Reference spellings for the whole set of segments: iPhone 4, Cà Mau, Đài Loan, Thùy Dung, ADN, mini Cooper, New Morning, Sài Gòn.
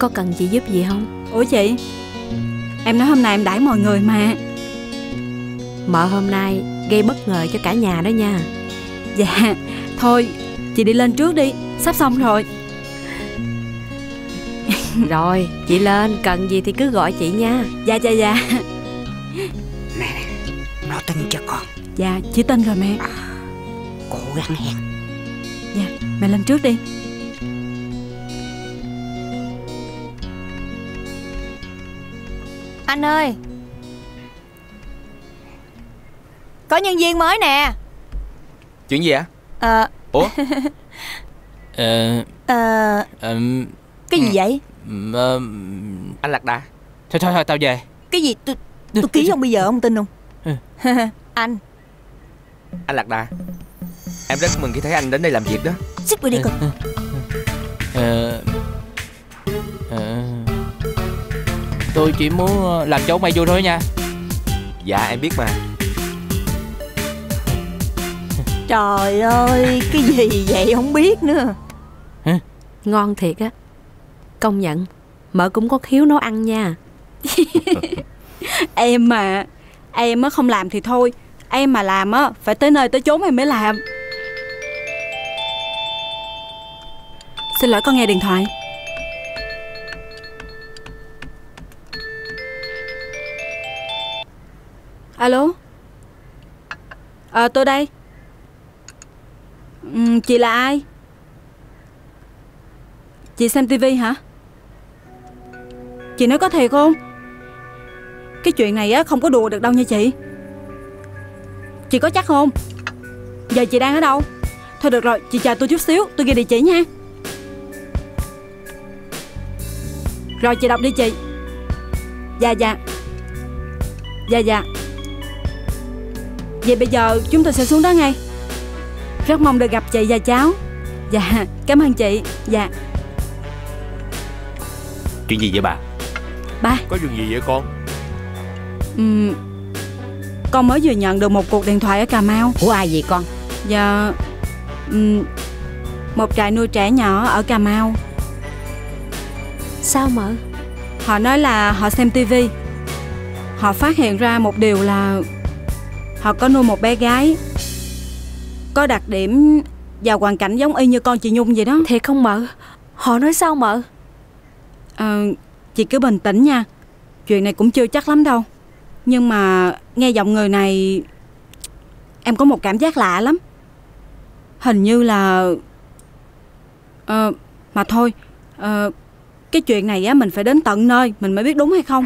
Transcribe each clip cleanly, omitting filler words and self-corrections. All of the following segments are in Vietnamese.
Có cần chị giúp gì không? Ủa chị, em nói hôm nay em đãi mọi người mà. Mợ hôm nay gây bất ngờ cho cả nhà đó nha. Dạ, thôi chị đi lên trước đi, sắp xong rồi. Rồi, chị lên, cần gì thì cứ gọi chị nha. Dạ, dạ, dạ. Mẹ, nó tin cho con. Dạ, chị tin rồi mẹ. Cố gắng hen. Dạ, mẹ lên trước đi. Anh ơi, có nhân viên mới nè. Chuyện gì ạ? Ủa? Cái gì vậy? Anh Lạc Đà. Thôi tao về. Cái gì? Tôi ký ông bây giờ ông tin không? Anh. Anh Lạc Đà, em rất mừng khi thấy anh đến đây làm việc đó. Xích qua đi con. Tôi chỉ muốn làm cháu mày vui thôi nha. Dạ em biết mà. Trời ơi, cái gì vậy không biết nữa. Ngon thiệt á. Công nhận mợ cũng có khiếu nấu ăn nha. Em mà em á không làm thì thôi, em mà làm á phải tới nơi tới chốn em mới làm. Xin lỗi, con nghe điện thoại. Alo. Tôi đây. Chị là ai? Chị xem tivi hả? Chị nói có thiệt không? Cái chuyện này á không có đùa được đâu nha chị. Chị có chắc không? Giờ chị đang ở đâu? Thôi được rồi, chị chờ tôi chút xíu, tôi ghi địa chỉ nha. Rồi chị đọc đi chị. Dạ dạ. Dạ dạ. Vậy bây giờ chúng tôi sẽ xuống đó ngay. Rất mong được gặp chị và cháu. Dạ, cảm ơn chị. Dạ. Chuyện gì vậy bà? Ba. Có chuyện gì vậy con? Con mới vừa nhận được một cuộc điện thoại ở Cà Mau. Của ai vậy con? Dạ, một trại nuôi trẻ nhỏ ở Cà Mau. Sao mợ? Họ nói là họ xem tivi, họ phát hiện ra một điều là họ có nuôi một bé gái có đặc điểm và hoàn cảnh giống y như con chị Nhung vậy đó. Thiệt không mợ? Họ nói sao mợ? Chị cứ bình tĩnh nha. Chuyện này cũng chưa chắc lắm đâu. Nhưng mà nghe giọng người này, em có một cảm giác lạ lắm. Hình như là mà thôi, cái chuyện này á mình phải đến tận nơi mình mới biết đúng hay không.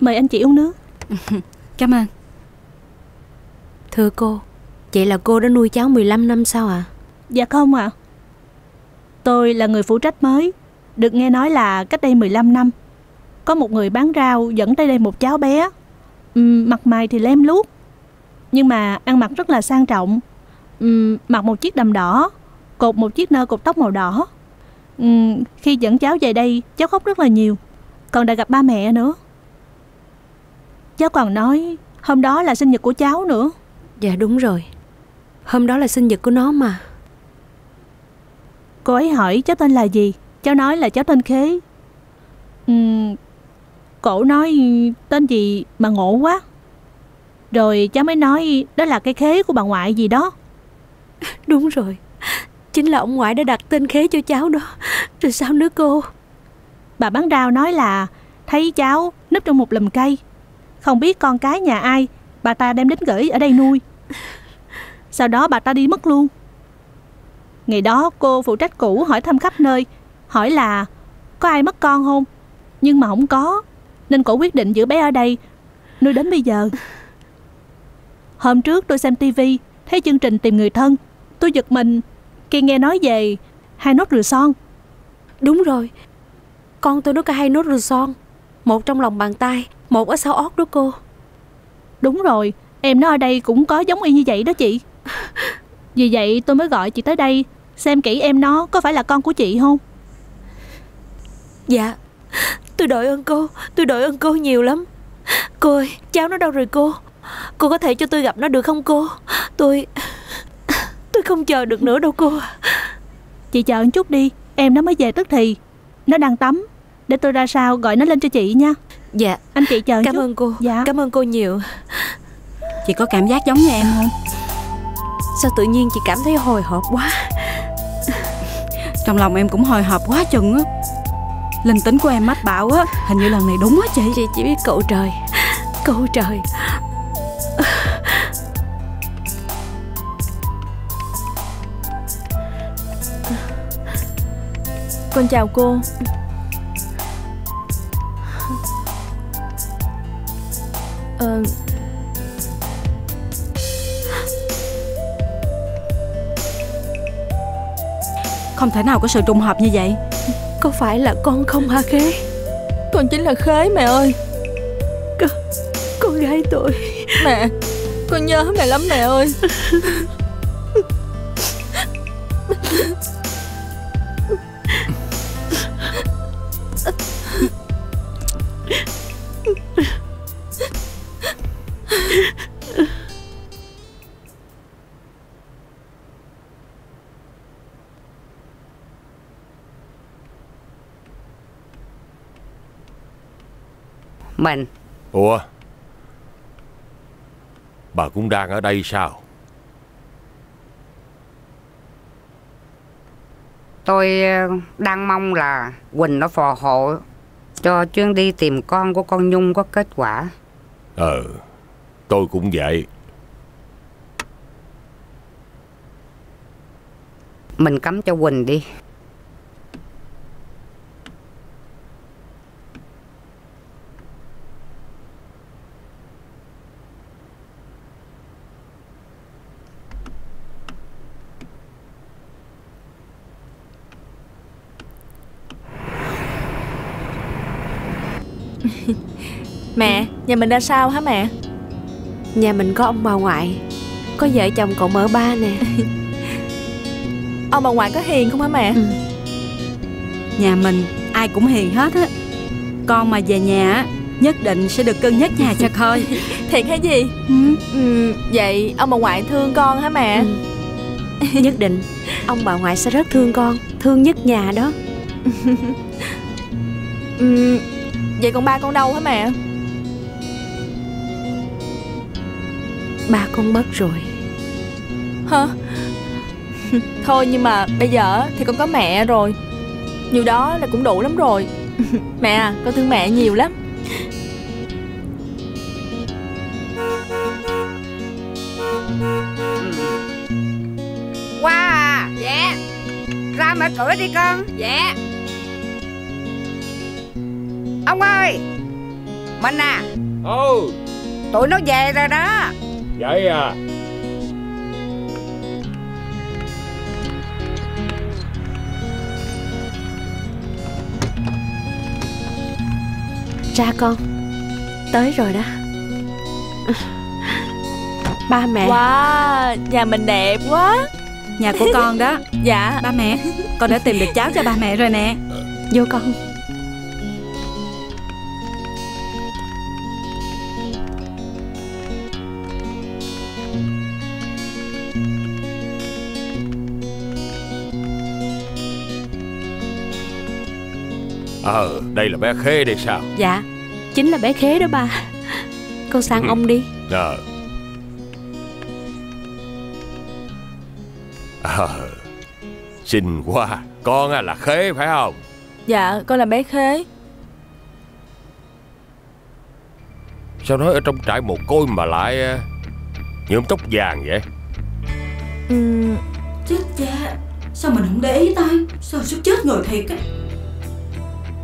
Mời anh chị uống nước. Cảm ơn. Thưa cô, chị là cô đã nuôi cháu 15 năm sao ạ? Dạ không ạ. Tôi là người phụ trách mới. Được nghe nói là cách đây 15 năm có một người bán rau dẫn tới đây một cháu bé, mặt mày thì lem luốc, nhưng mà ăn mặc rất là sang trọng. Mặc một chiếc đầm đỏ, cột một chiếc nơ cột tóc màu đỏ. Khi dẫn cháu về đây, cháu khóc rất là nhiều, còn đã gặp ba mẹ nữa. Cháu còn nói hôm đó là sinh nhật của cháu nữa. Dạ đúng rồi, hôm đó là sinh nhật của nó mà. Cô ấy hỏi cháu tên là gì, cháu nói là cháu tên Khế. Cổ nói tên gì mà ngộ quá. Rồi cháu mới nói đó là cái khế của bà ngoại gì đó. Đúng rồi, chính là ông ngoại đã đặt tên khế cho cháu đó. Rồi sao nữa cô? Bà bán rau nói là thấy cháu núp trong một lùm cây, không biết con cái nhà ai, bà ta đem đến gửi ở đây nuôi. Sau đó bà ta đi mất luôn. Ngày đó cô phụ trách cũ hỏi thăm khắp nơi, hỏi là có ai mất con không, nhưng mà không có. Nên cổ quyết định giữ bé ở đây, nuôi đến bây giờ. Hôm trước tôi xem tivi, thấy chương trình Tìm Người Thân. Tôi giật mình khi nghe nói về hai nốt rùa son. Đúng rồi, con tôi nó có hai nốt rùa son, một trong lòng bàn tay, một ở sau ót đó cô. Đúng rồi, em nó ở đây cũng có giống y như vậy đó chị. Vì vậy tôi mới gọi chị tới đây xem kỹ em nó có phải là con của chị không. Dạ, tôi đội ơn cô, tôi đội ơn cô nhiều lắm. Cô ơi, cháu nó đâu rồi cô? Cô có thể cho tôi gặp nó được không cô? Tôi không chờ được nữa đâu cô. Chị chờ một chút đi, em nó mới về tức thì. Nó đang tắm. Để tôi ra sau gọi nó lên cho chị nha. Dạ. Anh chị chờ chút. Cảm ơn cô. Dạ. Cảm ơn cô nhiều. Chị có cảm giác giống như em không? Sao tự nhiên chị cảm thấy hồi hộp quá? Trong lòng em cũng hồi hộp quá chừng á. Linh tính của em mách bảo á, hình như lần này đúng á chị. Chị chỉ biết cậu trời. Cậu trời. Con chào cô. Không thể nào có sự trùng hợp như vậy. Có phải là con không hả Khế? Con chính là Khế mẹ ơi. Con gái tôi. Mẹ, con nhớ mẹ lắm mẹ ơi. Mình. Ủa, bà cũng đang ở đây sao? Tôi đang mong là Quỳnh nó phò hộ cho chuyến đi tìm con của con Nhung có kết quả. Tôi cũng vậy. Mình cắm cho Quỳnh đi. Mẹ, nhà mình ra sao hả mẹ? Nhà mình có ông bà ngoại, có vợ chồng cậu mở ba nè. Ông bà ngoại có hiền không hả mẹ? Nhà mình ai cũng hiền hết á. Con mà về nhà nhất định sẽ được cưng nhất nhà cho coi. Thiệt hay gì? Vậy ông bà ngoại thương con hả mẹ? Nhất định. Ông bà ngoại sẽ rất thương con, thương nhất nhà đó. Vậy còn ba con đâu hả mẹ? Ba con mất rồi. Hả? Thôi nhưng mà bây giờ thì con có mẹ rồi. Nhiều đó là cũng đủ lắm rồi. Mẹ à, con thương mẹ nhiều lắm. Qua à? Dạ. Ra mở cửa đi con. Dạ. Ông ơi, mình à. Tụi nó về rồi đó. Vậy à. Ra con. Tới rồi đó. Ba mẹ. Wow, nhà mình đẹp quá. Nhà của con đó. Dạ. Ba mẹ, con đã tìm được cháu cho ba mẹ rồi nè. Vô con. Đây là bé Khế đây sao? Dạ, chính là bé Khế đó ba. Cô sang ông đi. Xinh quá. Con là Khế phải không? Dạ, con là bé Khế. Sao nói ở trong trại mồ côi mà lại nhuộm tóc vàng vậy? Chết cha, sao mình không để ý ta? Sao sắp chết người thiệt á.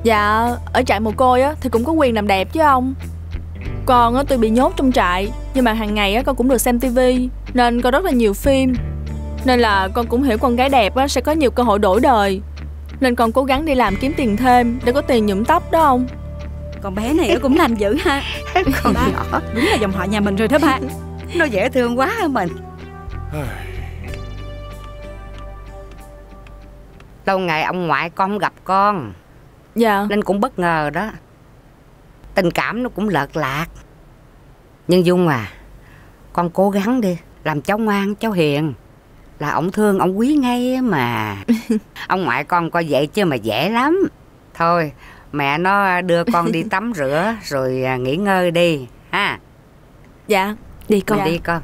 Dạ, ở trại mồ côi á thì cũng có quyền làm đẹp chứ ông. Con á tôi bị nhốt trong trại, nhưng mà hàng ngày á con cũng được xem tivi, nên con rất là nhiều phim. Nên là con cũng hiểu con gái đẹp á sẽ có nhiều cơ hội đổi đời. Nên con cố gắng đi làm kiếm tiền thêm để có tiền nhuộm tóc đó ông. Con bé này nó cũng làm dữ ha. Con nhỏ. Đúng là dòng họ nhà mình rồi đó ba. Nó dễ thương quá hả mình. Lâu ngày ông ngoại con không gặp con. Dạ. Nên cũng bất ngờ đó. Tình cảm nó cũng lợt lạc. Nhưng Dung à, Con cố gắng đi, làm cháu ngoan, cháu hiền là ổng thương, ổng quý ngay mà. Ông ngoại con coi vậy chứ mà dễ lắm. Thôi mẹ nó đưa con đi tắm rửa rồi nghỉ ngơi đi ha. Dạ, đi con. Dạ. Đi con.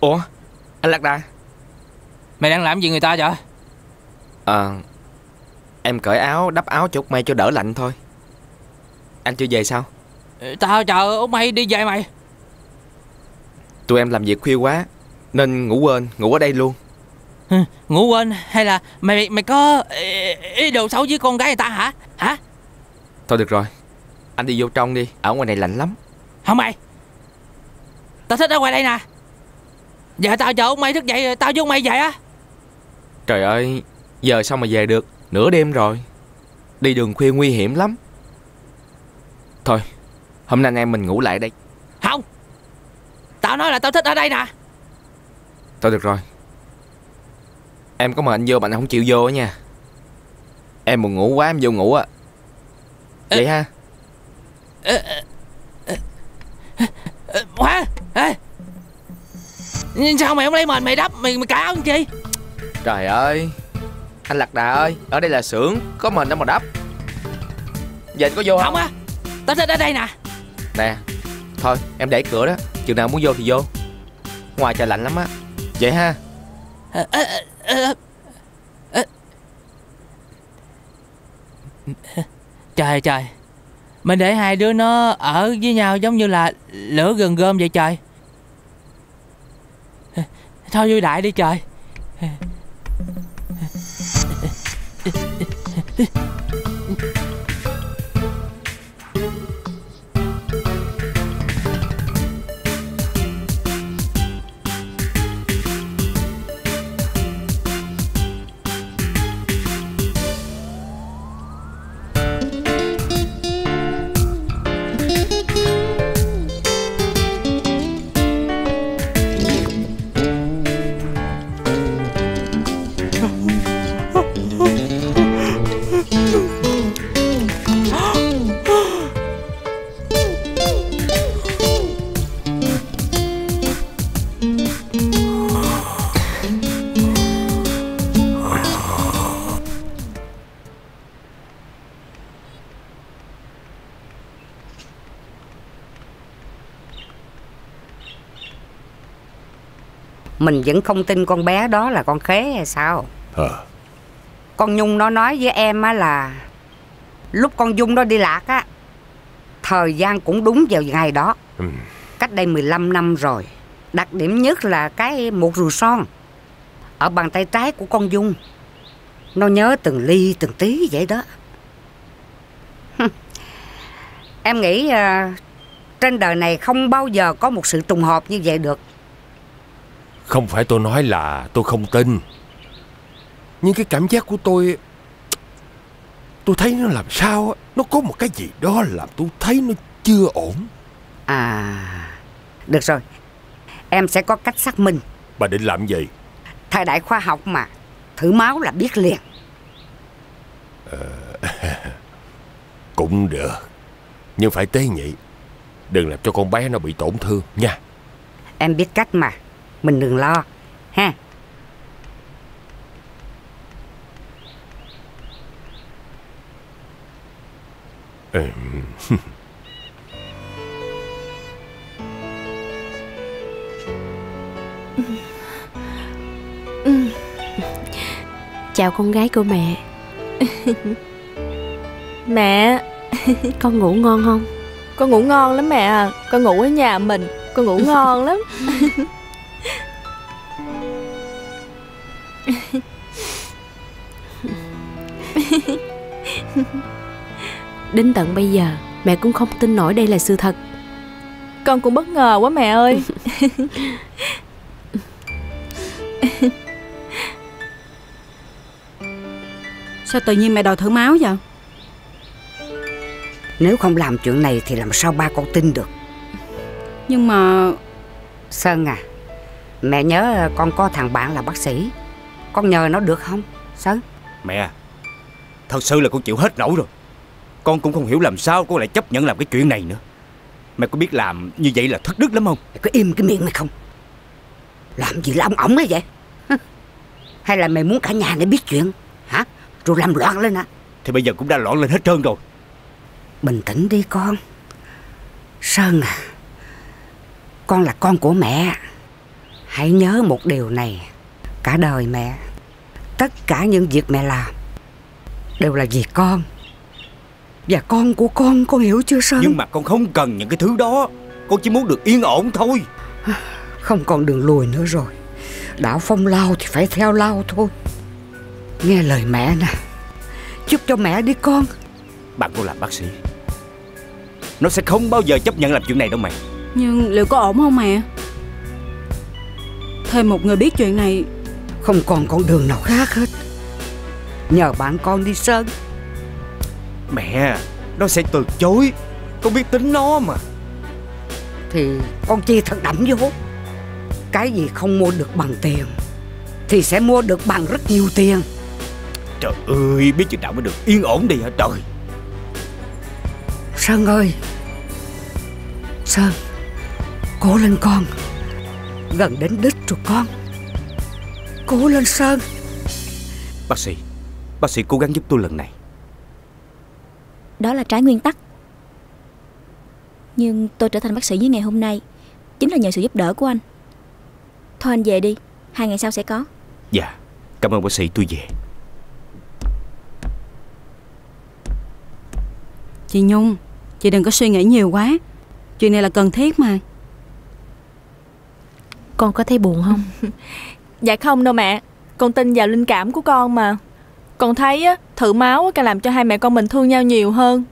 Ủa, anh Lạc Đà, mày đang làm gì người ta vậy? Em cởi áo, đắp áo chút mày cho đỡ lạnh thôi. Anh chưa về sao? Tao chờ ông mày đi về mày. Tụi em làm việc khuya quá nên ngủ quên, ngủ ở đây luôn. Ngủ quên hay là mày có ý đồ xấu với con gái người ta hả? Hả? Thôi được rồi, anh đi vô trong đi, ở ngoài này lạnh lắm. Không mày, tao thích ở ngoài đây nè. Giờ tao chờ ông mày thức dậy, tao với ông mày vậy á. Trời ơi, giờ sao mà về được, nửa đêm rồi. Đi đường khuya nguy hiểm lắm. Thôi, hôm nay anh em mình ngủ lại đây. Không, tao nói là tao thích ở đây nè. Thôi được rồi, em có mời anh vô mà anh không chịu vô nha. Em buồn ngủ quá, em vô ngủ á. Vậy ha. Hả? Sao mày không lấy mền mày đắp, mày cà áo làm chi? Trời ơi, anh Lạc Đà ơi, ở đây là xưởng, có mền đâu mà đắp. Giờ anh có vô không? Không á, tao thích ở đây nè. Nè, thôi em để cửa đó, chừng nào muốn vô thì vô. Ngoài trời lạnh lắm á. Vậy ha. Trời trời, mình để hai đứa nó ở với nhau giống như là lửa gần gom vậy trời. Thôi vui đại đi trời. Mình vẫn không tin con bé đó là con Khế hay sao? Con Nhung nó nói với em á là lúc con Dung nó đi lạc á, thời gian cũng đúng vào ngày đó. Cách đây 15 năm rồi. Đặc điểm nhất là cái một rùi son ở bàn tay trái của con Dung. Nó nhớ từng ly từng tí vậy đó. Em nghĩ trên đời này không bao giờ có một sự trùng hợp như vậy được. Không phải tôi nói là tôi không tin, nhưng cái cảm giác của tôi thấy nó làm sao, nó có một cái gì đó làm tôi thấy nó chưa ổn. Được rồi, em sẽ có cách xác minh. Bà định làm gì? Thời đại khoa học mà, thử máu là biết liền. Cũng được, nhưng phải tế nhị, đừng làm cho con bé nó bị tổn thương nha. Em biết cách mà, mình đừng lo ha. Chào con gái của mẹ. Mẹ. Con ngủ ngon không? Con ngủ ngon lắm mẹ à. Con ngủ ở nhà mình. Con ngủ ngon lắm. Đến tận bây giờ mẹ cũng không tin nổi đây là sự thật. Con cũng bất ngờ quá mẹ ơi. Sao tự nhiên mẹ đòi thử máu vậy? Nếu không làm chuyện này thì làm sao ba con tin được? Nhưng mà Sơn à, mẹ nhớ con có thằng bạn là bác sĩ, con nhờ nó được không Sơn? Mẹ, thật sự là con chịu hết nổi rồi. Con cũng không hiểu làm sao con lại chấp nhận làm cái chuyện này nữa. Mẹ có biết làm như vậy là thất đức lắm không? Mày có im cái miệng mày không? Làm gì là ông ổng ấy vậy? Hay là mày muốn cả nhà để biết chuyện hả? Rồi làm loạn lên hả? Thì bây giờ cũng đã loạn lên hết trơn rồi. Bình tĩnh đi con. Sơn à, con là con của mẹ. Hãy nhớ một điều này, cả đời mẹ, tất cả những việc mẹ làm đều là vì con và con của con hiểu chưa Sơn? Nhưng mà con không cần những cái thứ đó, con chỉ muốn được yên ổn thôi. Không còn đường lùi nữa rồi, đạo phong lao thì phải theo lao thôi. Nghe lời mẹ nè, chúc cho mẹ đi con. Bạn cô làm bác sĩ, nó sẽ không bao giờ chấp nhận làm chuyện này đâu mẹ. Nhưng liệu có ổn không mẹ? Thêm một người biết chuyện này, không còn con đường nào khác hết. Nhờ bạn con đi Sơn. Mẹ, nó sẽ từ chối, con biết tính nó mà. Thì con chia thật đậm vô. Cái gì không mua được bằng tiền thì sẽ mua được bằng rất nhiều tiền. Trời ơi, biết chừng nào mới được yên ổn đi hả trời. Sơn ơi, Sơn, cố lên con, gần đến đích rồi con. Cố lên Sơn. Bác sĩ cố gắng giúp tôi lần này. Đó là trái nguyên tắc. Nhưng tôi trở thành bác sĩ như ngày hôm nay chính là nhờ sự giúp đỡ của anh. Thôi anh về đi, 2 ngày sau sẽ có. Dạ, cảm ơn bác sĩ, tôi về. Chị Nhung, chị đừng có suy nghĩ nhiều quá. Chuyện này là cần thiết mà. Con có thấy buồn không? Dạ không đâu mẹ, con tin vào linh cảm của con mà. Con thấy á, thử máu càng làm cho hai mẹ con mình thương nhau nhiều hơn.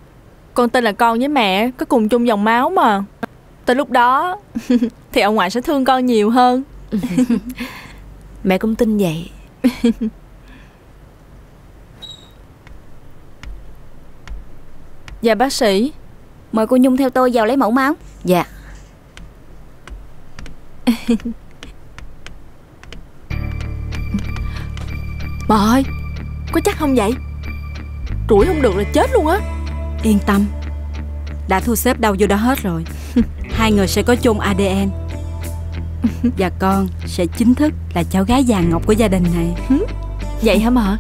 Con tin là con với mẹ có cùng chung dòng máu mà. Tới lúc đó thì ông ngoại sẽ thương con nhiều hơn. Mẹ cũng tin vậy. Dạ bác sĩ, mời cô Nhung theo tôi vào lấy mẫu máu. Dạ. Bà ơi, có chắc không vậy? Rủi không được là chết luôn á. Yên tâm, đã thu xếp đâu vô đó hết rồi. Hai người sẽ có chung ADN. Và con sẽ chính thức là cháu gái vàng ngọc của gia đình này. Vậy hả mợ?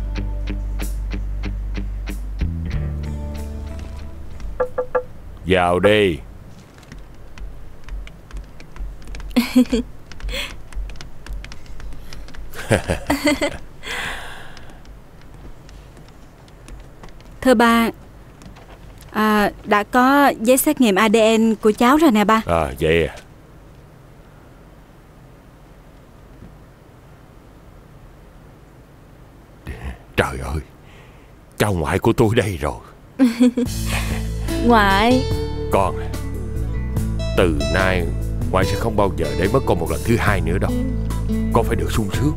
Vào đi. Thưa ba, đã có giấy xét nghiệm ADN của cháu rồi nè ba. À vậy à. Trời ơi, cháu ngoại của tôi đây rồi. Ngoại. Con, từ nay ngoại sẽ không bao giờ để mất con một lần thứ hai nữa đâu. Con phải được sung sướng,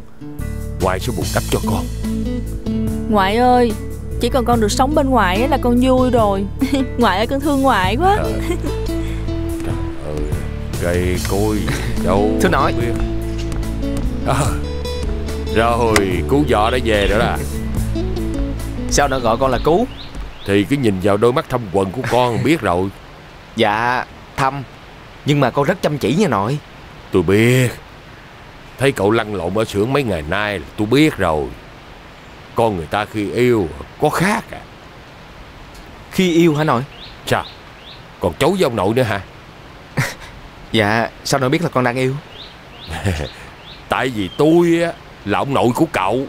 ngoại sẽ bù đắp cho con. Ngoại ơi, chỉ cần con được sống bên ngoại là con vui rồi. Ngoại ơi, con thương ngoại quá. Trời ơi, gây cối đâu. Thưa nội. Rồi, Cú Vợ đã về rồi đó. Sao nó gọi con là Cú? Thì cứ nhìn vào đôi mắt thâm quần của con biết rồi. Dạ, thâm. Nhưng mà con rất chăm chỉ nha nội. Tôi biết. Thấy cậu lăn lộn ở xưởng mấy ngày nay là tôi biết rồi. Con người ta khi yêu có khác à. Khi yêu hả nội? Sao? Còn cháu với ông nội nữa hả? Dạ, sao nội biết là con đang yêu? Tại vì tôi á là ông nội của cậu.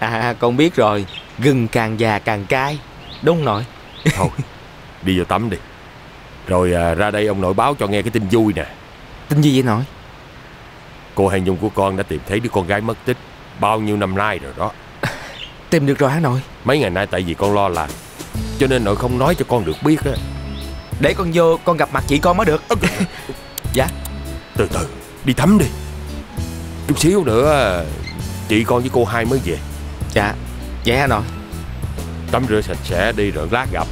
À con biết rồi, gừng càng già càng cay, đúng không nội? Thôi đi vô tắm đi. Rồi ra đây ông nội báo cho nghe cái tin vui nè. Tin gì vậy nội? Cô hàng Nhung của con đã tìm thấy đứa con gái mất tích bao nhiêu năm nay rồi đó. Tìm được rồi hả nội? Mấy ngày nay tại vì con lo làm cho nên nội không nói cho con được biết á. Để con vô con gặp mặt chị con mới được. Dạ. Từ từ, đi tắm đi. Chút xíu nữa chị con với cô hai mới về. Dạ. Vậy hả nội? Tắm rửa sạch sẽ đi rồi lát gặp.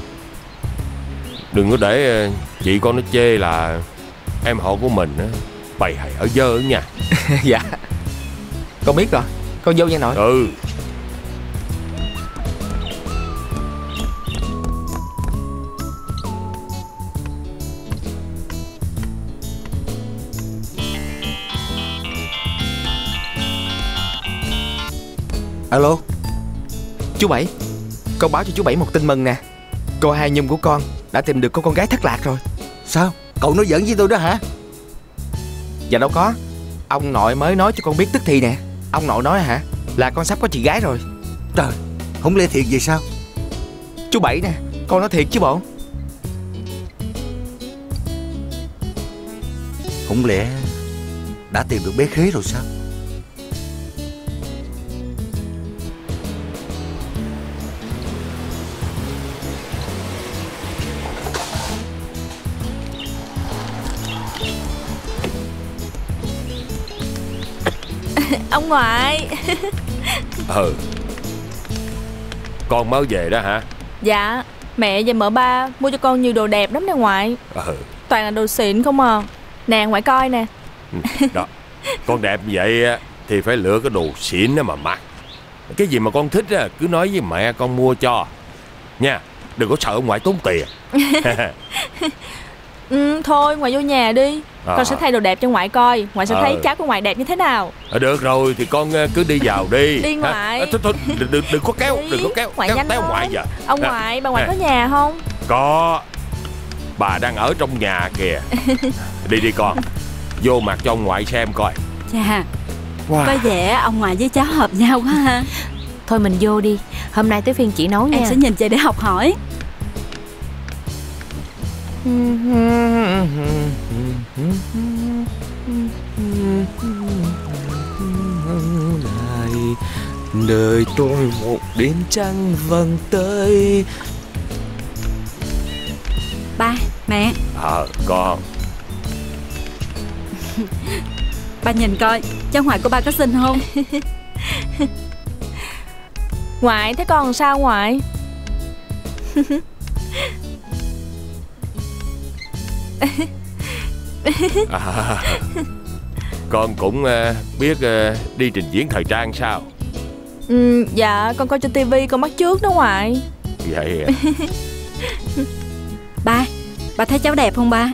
Đừng có để chị con nó chê là em họ của mình bày hày ở dơ ở nhà. Dạ. Con biết rồi, con vô nha nội. Ừ. Alo chú Bảy, con báo cho chú Bảy một tin mừng nè. Cô Hai Nhung của con đã tìm được cô con gái thất lạc rồi. Sao? Cậu nói giỡn với tôi đó hả? Dạ đâu có, ông nội mới nói cho con biết tức thì nè. Ông nội nói hả, là con sắp có chị gái rồi. Trời, không lẽ thiệt vậy sao? Chú Bảy nè, con nói thiệt chứ bộ. Không lẽ đã tìm được bé Khế rồi sao? Ông ngoại. Ừ. Con mới về đó hả? Dạ. Mẹ và mợ ba mua cho con nhiều đồ đẹp lắm nè ngoại. Ừ. Toàn là đồ xịn không à. Nè ngoại coi nè. Đó. Con đẹp vậy thì phải lựa cái đồ xịn đó mà mặc. Cái gì mà con thích cứ nói với mẹ con mua cho nha. Đừng có sợ ông ngoại tốn tiền. Ừ, thôi ngoại vô nhà đi. Con sẽ thay đồ đẹp cho ngoại coi. Ngoại sẽ thấy cháu của ngoại đẹp như thế nào. Được rồi thì con cứ đi vào đi. Đi ngoại. Thôi thôi đừng có kéo. Đừng có kéo. Ngoại nhanh ông ngoại giờ. Ông ngoại, bà ngoại có nhà không? Có. Bà đang ở trong nhà kìa. Đi đi con. Vô mặt cho ông ngoại xem coi. Chà, có vẻ ông ngoại với cháu hợp nhau quá ha. Thôi mình vô đi. Hôm nay tới phiên chị nấu nha. Em sẽ nhìn chơi để học hỏi. Đời tôi một đêm trăng vầng tới. Ba, mẹ. Con. Ba nhìn coi, cháu ngoại của ba có xinh không? Ngoại thấy con sao ngoại? Con cũng biết đi trình diễn thời trang sao? Dạ con coi trên tivi con bắt chước đó ngoại. Vậy à? Ba thấy cháu đẹp không ba?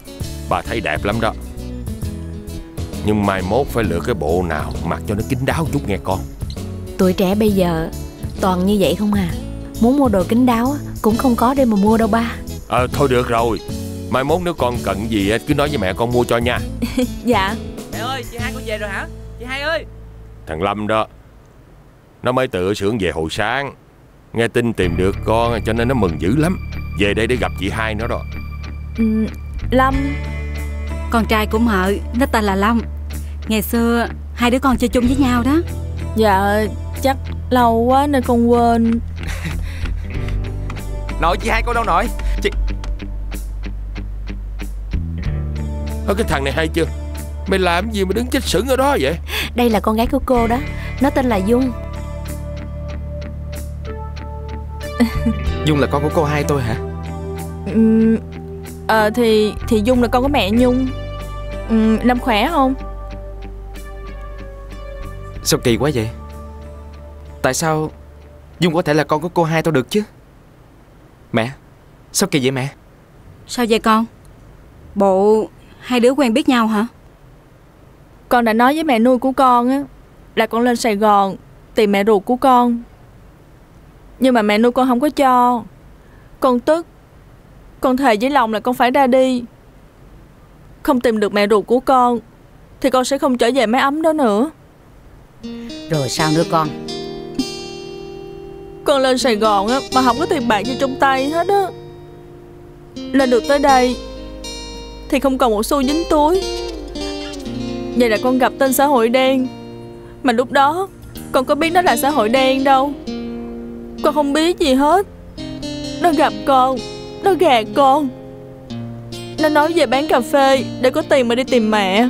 Bà thấy đẹp lắm đó. Nhưng mai mốt phải lựa cái bộ nào mặc cho nó kín đáo chút nghe con. Tuổi trẻ bây giờ toàn như vậy không à. Muốn mua đồ kín đáo cũng không có để mà mua đâu ba. Thôi được rồi. Mai mốt nếu con cần gì cứ nói với mẹ con mua cho nha. Dạ. Mẹ ơi, chị Hai con về rồi hả? Chị Hai ơi. Thằng Lâm đó, nó mới từ ở xưởng về hồi sáng. Nghe tin tìm được con cho nên nó mừng dữ lắm. Về đây để gặp chị Hai nữa đó. Lâm, con trai của mợ, nó tên là Lâm. Ngày xưa hai đứa con chơi chung với nhau đó. Dạ, chắc lâu quá nên con quên. Nội, chị Hai con đâu nội? Chị... Cái thằng này hay chưa? Mày làm gì mà đứng chết sững ở đó vậy? Đây là con gái của cô đó. Nó tên là Dung. Dung là con của cô Hai tôi hả? Thì Dung là con của mẹ Nhung. Lâm khỏe không? Sao kỳ quá vậy? Tại sao Dung có thể là con của cô Hai tôi được chứ? Mẹ, sao kỳ vậy mẹ? Sao vậy con? Bộ... hai đứa quen biết nhau hả? Con đã nói với mẹ nuôi của con á, là con lên Sài Gòn tìm mẹ ruột của con. Nhưng mà mẹ nuôi con không có cho. Con tức. Con thề với lòng là con phải ra đi. Không tìm được mẹ ruột của con thì con sẽ không trở về mái ấm đó nữa. Rồi sao nữa con? Con lên Sài Gòn á, mà không có tiền bạc gì trong tay hết á. Lên được tới đây thì không còn một xu dính túi. Vậy là con gặp tên xã hội đen. Mà lúc đó con có biết nó là xã hội đen đâu. Con không biết gì hết. Nó gặp con, nó gạt con. Nó nói về bán cà phê để có tiền mà đi tìm mẹ.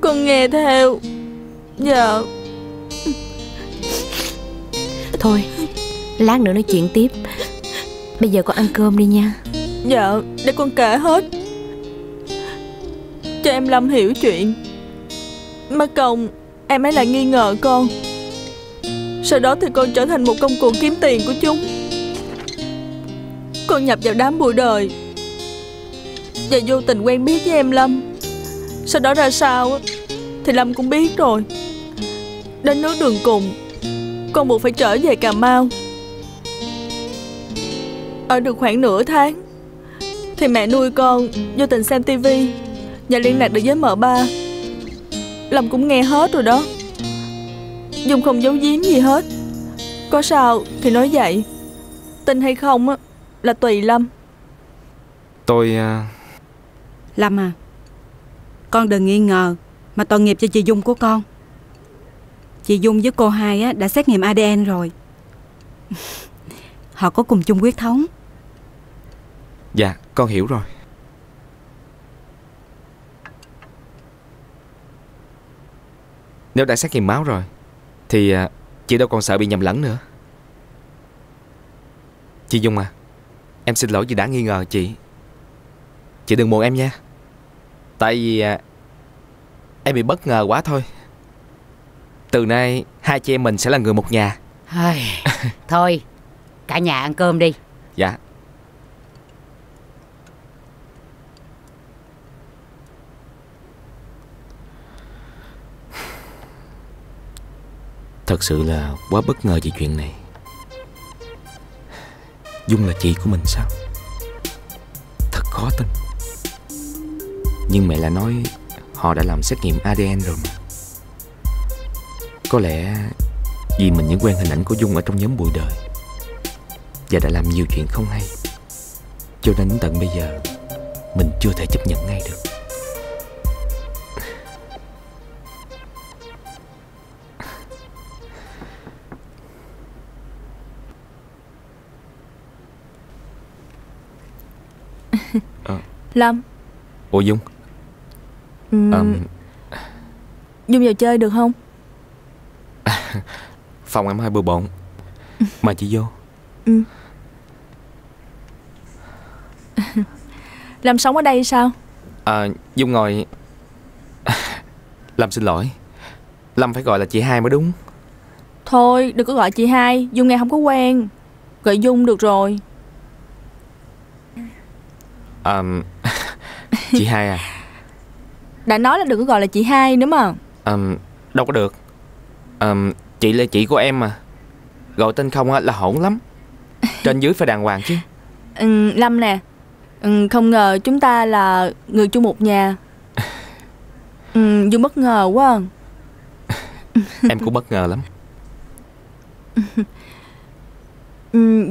Con nghe theo. Dạ. Thôi, lát nữa nói chuyện tiếp. Bây giờ con ăn cơm đi nha. Dạ, để con kể hết cho em Lâm hiểu chuyện. Mà còn em ấy lại nghi ngờ con. Sau đó thì con trở thành một công cụ kiếm tiền của chúng. Con nhập vào đám bụi đời và vô tình quen biết với em Lâm. Sau đó ra sao thì Lâm cũng biết rồi. Đến nước đường cùng, con buộc phải trở về Cà Mau. Ở được khoảng nửa tháng thì mẹ nuôi con vô tình xem tivi và liên lạc được với M3. Lâm cũng nghe hết rồi đó. Dung không giấu giếm gì hết. Có sao thì nói vậy. Tin hay không á là tùy Lâm. Tôi... Lâm à, con đừng nghi ngờ mà tội nghiệp cho chị Dung của con. Chị Dung với cô hai á, đã xét nghiệm ADN rồi. Họ có cùng chung huyết thống. Dạ, con hiểu rồi. Nếu đã xét nghiệm máu rồi thì chị đâu còn sợ bị nhầm lẫn nữa. Chị Dung à, em xin lỗi vì đã nghi ngờ chị. Chị đừng buồn em nha. Tại vì em bị bất ngờ quá thôi. Từ nay hai chị em mình sẽ là người một nhà. Thôi, cả nhà ăn cơm đi. Dạ. Thật sự là quá bất ngờ về chuyện này. Dung là chị của mình sao? Thật khó tin. Nhưng mẹ lại nói họ đã làm xét nghiệm ADN rồi mà. Có lẽ vì mình vẫn quen hình ảnh của Dung ở trong nhóm bụi đời và đã làm nhiều chuyện không hay, cho nên đến tận bây giờ mình chưa thể chấp nhận ngay được. Lâm. Ủa Dung. Dung vào chơi được không? Phòng em hơi bừa bộn. Mời chị vô. Lâm sống ở đây sao? Dung ngồi. Lâm xin lỗi, Lâm phải gọi là chị hai mới đúng. Thôi đừng có gọi chị hai, Dung nghe không có quen. Gọi Dung được rồi. Chị hai à. Đã nói là đừng có gọi là chị hai nữa mà. Đâu có được. Chị là chị của em mà. Gọi tên không là hỗn lắm. Trên dưới phải đàng hoàng chứ. Lâm nè, không ngờ chúng ta là người chung một nhà. Dung bất ngờ quá. Em cũng bất ngờ lắm.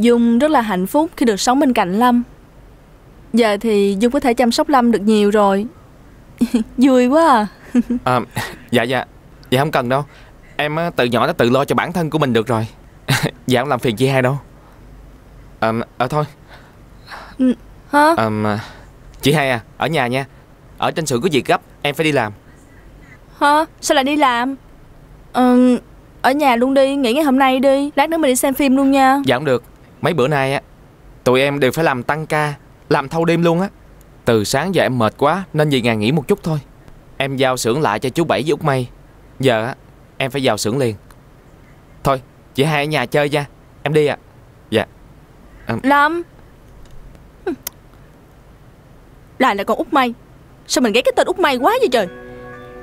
Dung rất là hạnh phúc khi được sống bên cạnh Lâm. Giờ thì Dung có thể chăm sóc Lâm được nhiều rồi. Vui quá à. Dạ không cần đâu. Em từ nhỏ đã tự lo cho bản thân của mình được rồi. Dạ không làm phiền chị hai đâu. Thôi. Hả? Chị hai à, ở nhà nha. Ở trên xưởng có việc gấp, em phải đi làm. Hả? Sao lại đi làm? Ở nhà luôn đi, nghỉ ngày hôm nay đi. Lát nữa mình đi xem phim luôn nha. Dạ không được. Mấy bữa nay á, tụi em đều phải làm tăng ca, làm thâu đêm luôn á. Từ sáng giờ em mệt quá nên về nhà nghỉ một chút thôi. Em giao xưởng lại cho chú Bảy với Út Mây. Giờ á, em phải vào xưởng liền. Thôi, chị hai ở nhà chơi nha. Em đi ạ. Dạ. Lâm. Lại con Út Mây. Sao mình ghét cái tên Út Mây quá vậy trời.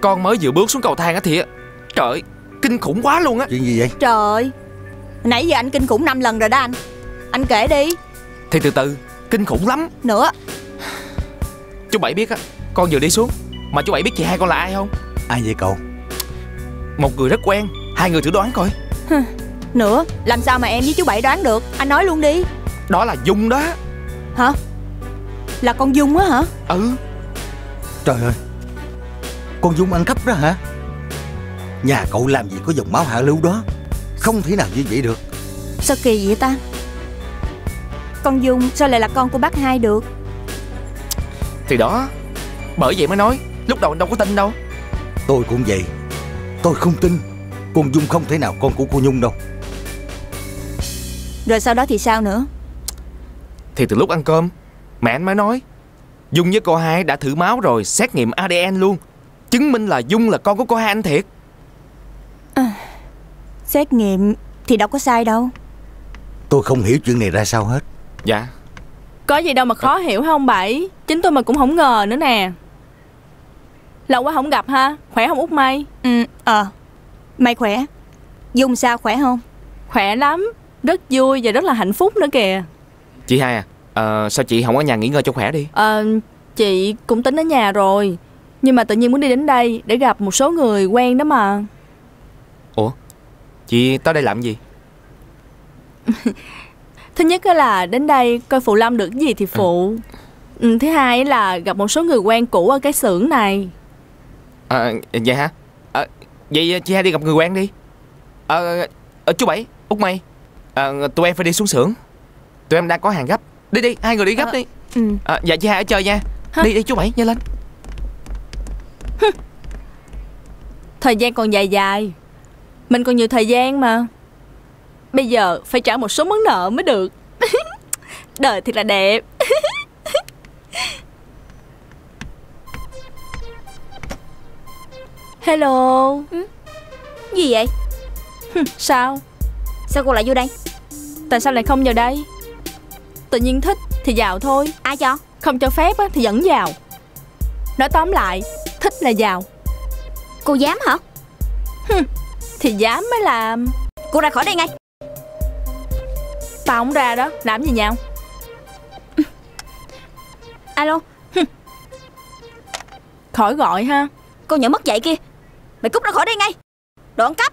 Con mới vừa bước xuống cầu thang á thì á. Trời ơi, kinh khủng quá luôn á. Chuyện gì vậy? Trời, nãy giờ anh kinh khủng 5 lần rồi đó anh. Anh kể đi. Thì từ từ, kinh khủng lắm. Nữa. Chú Bảy biết á, con vừa đi xuống. Mà chú Bảy biết chị hai con là ai không? Ai vậy cậu? Một người rất quen. Hai người thử đoán coi. nữa. Làm sao mà em với chú Bảy đoán được? Anh nói luôn đi. Đó là Dung đó. Hả? Là con Dung á hả? Ừ. Trời ơi, con Dung ăn cắp đó hả? Nhà cậu làm gì có dòng máu hạ lưu đó. Không thể nào như vậy được. Sao kỳ vậy ta? Con Dung sao lại là con của bác Hai được? Thì đó, bởi vậy mới nói. Lúc đầu anh đâu có tin đâu. Tôi cũng vậy. Tôi không tin. Con Dung không thể nào con của cô Nhung đâu. Rồi sau đó thì sao nữa? Thì từ lúc ăn cơm, mẹ anh mới nói Dung với cô Hai đã thử máu rồi, xét nghiệm ADN luôn, chứng minh là Dung là con của cô Hai anh thiệt. À, xét nghiệm thì đâu có sai đâu. Tôi không hiểu chuyện này ra sao hết. Dạ. Có gì đâu mà khó hiểu hả ông Bảy? Chính tôi mà cũng không ngờ nữa nè. Lâu quá không gặp ha, khỏe không Út May? Mày khỏe. Dung sao, khỏe không? Khỏe lắm, rất vui và rất là hạnh phúc nữa kìa. Chị Hai à, sao chị không ở nhà nghỉ ngơi cho khỏe đi? Chị cũng tính ở nhà rồi, nhưng mà tự nhiên muốn đi đến đây để gặp một số người quen đó mà. Ủa, chị tới đây làm gì? Thứ nhất là đến đây coi phụ Lâm được cái gì thì phụ. Thứ hai là gặp một số người quen cũ ở cái xưởng này. Vậy hả? Vậy chị Hai đi gặp người quen đi. Chú Bảy, Út May, tụi em phải đi xuống xưởng. Tụi em đang có hàng gấp. Đi đi, hai người đi gấp đi. Dạ chị Hai ở chơi nha. Đi đi chú Bảy, nhanh lên. Thời gian còn dài dài. Mình còn nhiều thời gian mà. Bây giờ phải trả một số món nợ mới được. Đời thiệt là đẹp. Hello. Gì vậy? Sao? Sao cô lại vô đây? Tại sao lại không vào đây? Tự nhiên thích thì vào thôi. Ai cho? Không cho phép thì vẫn vào. Nói tóm lại, thích là vào. Cô dám hả? Thì dám mới làm. Cô ra khỏi đây ngay. Tao không ra đó, làm gì nhau? Alo. Khỏi gọi ha. Cô nhỏ mất dạy kia. Mày cút ra khỏi đây ngay. Đồ ăn cắp.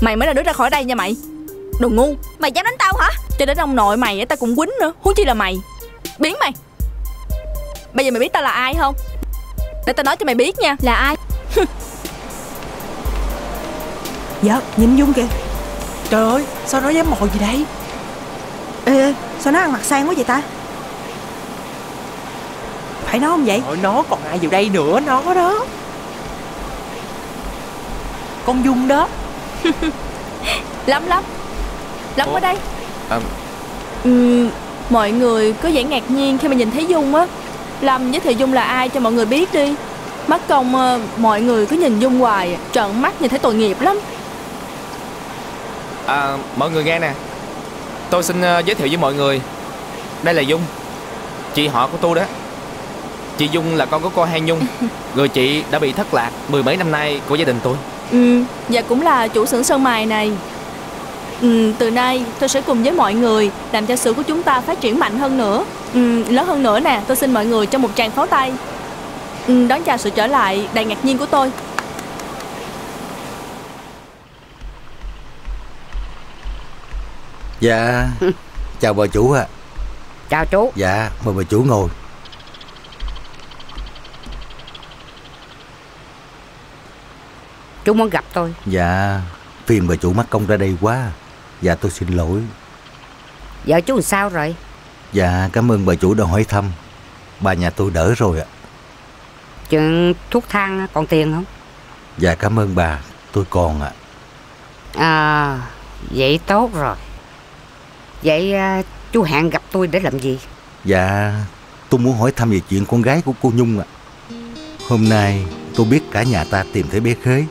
Mày mới là đứa ra khỏi đây nha mày. Đồ ngu. Mày dám đánh tao hả? Cho đến ông nội mày tao cũng quýnh nữa, huống chi là mày. Biến mày. Bây giờ mày biết tao là ai không? Để tao nói cho mày biết nha. Là ai? Dạ, nhìn Dung kìa. Trời ơi, sao nó dám mồi gì đây? Ê, sao nó ăn mặc sang quá vậy ta? Phải nó không vậy? Thôi nó còn ai vào đây nữa, nó đó. Con Dung đó. Lắm ở đây. Mọi người có vẻ ngạc nhiên khi mà nhìn thấy Dung á. Lâm giới thiệu Dung là ai cho mọi người biết đi. Mất công mọi người cứ nhìn Dung hoài, trợn mắt nhìn thấy tội nghiệp lắm. Mọi người nghe nè, tôi xin giới thiệu với mọi người. Đây là Dung, chị họ của tôi đó. Chị Dung là con của cô Hai Nhung. Người chị đã bị thất lạc mười mấy năm nay của gia đình tôi. Và cũng là chủ xưởng sơn mài này. Từ nay tôi sẽ cùng với mọi người làm cho xưởng của chúng ta phát triển mạnh hơn nữa, lớn hơn nữa nè. Tôi xin mọi người cho một tràng pháo tay. Đón chào sự trở lại đầy ngạc nhiên của tôi. Dạ. Chào bà chủ ạ. Chào chú. Dạ, mời bà chủ ngồi. Chú muốn gặp tôi? Dạ, phiền bà chủ mắc công ra đây quá. Dạ, tôi xin lỗi. Vợ chú làm sao rồi? Dạ, cảm ơn bà chủ đã hỏi thăm. Bà nhà tôi đỡ rồi ạ. Chuyện thuốc thang còn tiền không? Dạ, cảm ơn bà, tôi còn ạ. Vậy tốt rồi. Vậy chú hẹn gặp tôi để làm gì? Dạ, tôi muốn hỏi thăm về chuyện con gái của cô Nhung ạ. Hôm nay tôi biết cả nhà ta tìm thấy bé Khế.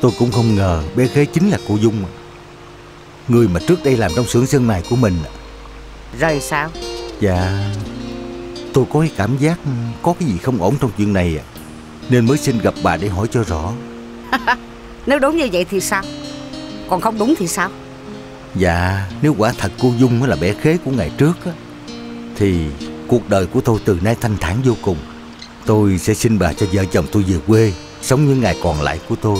Tôi cũng không ngờ bé Khế chính là cô Dung, người mà trước đây làm trong xưởng sơn mài của mình. Rồi sao? Dạ, tôi có cái cảm giác có cái gì không ổn trong chuyện này, nên mới xin gặp bà để hỏi cho rõ. Nếu đúng như vậy thì sao? Còn không đúng thì sao? Dạ, nếu quả thật cô Dung là bé Khế của ngày trước thì cuộc đời của tôi từ nay thanh thản vô cùng. Tôi sẽ xin bà cho vợ chồng tôi về quê, sống những ngày còn lại của tôi.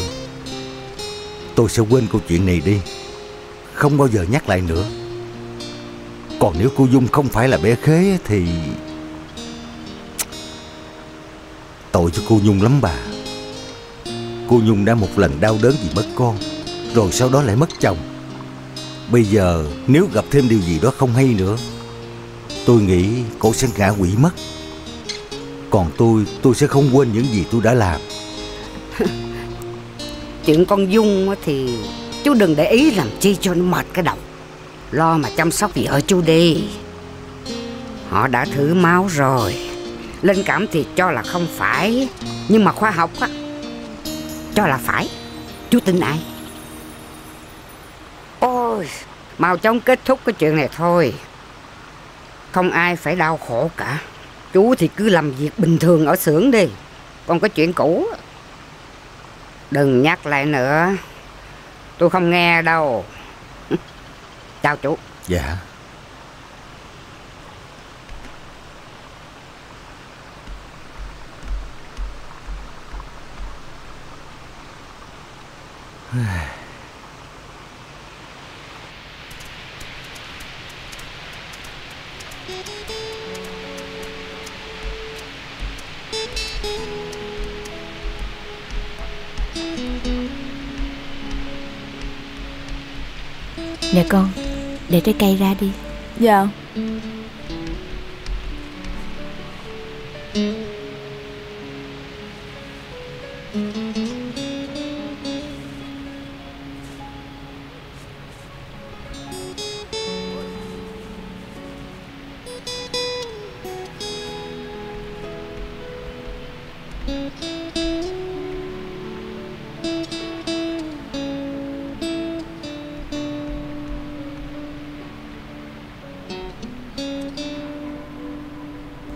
tôi sẽ quên câu chuyện này đi, không bao giờ nhắc lại nữa. Còn nếu cô Dung không phải là bé khế thì tội cho cô Nhung lắm bà. Cô Nhung đã một lần đau đớn vì mất con, rồi sau đó lại mất chồng. Bây giờ nếu gặp thêm điều gì đó không hay nữa, tôi nghĩ cô sẽ ngã quỵ mất. Còn tôi sẽ không quên những gì tôi đã làm. Chuyện con Dung thì chú đừng để ý làm chi cho nó mệt cái đầu. Lo mà chăm sóc vợ chú đi. Họ đã thử máu rồi, linh cảm thì cho là không phải, nhưng mà khoa học á cho là phải. Chú tin ai? Ôi, mau chóng kết thúc cái chuyện này thôi, không ai phải đau khổ cả. Chú thì cứ làm việc bình thường ở xưởng đi, còn cái chuyện cũ đừng nhắc lại nữa, tôi không nghe đâu. Chào chú. Dạ. Nè con, để trái cây ra đi. Dạ.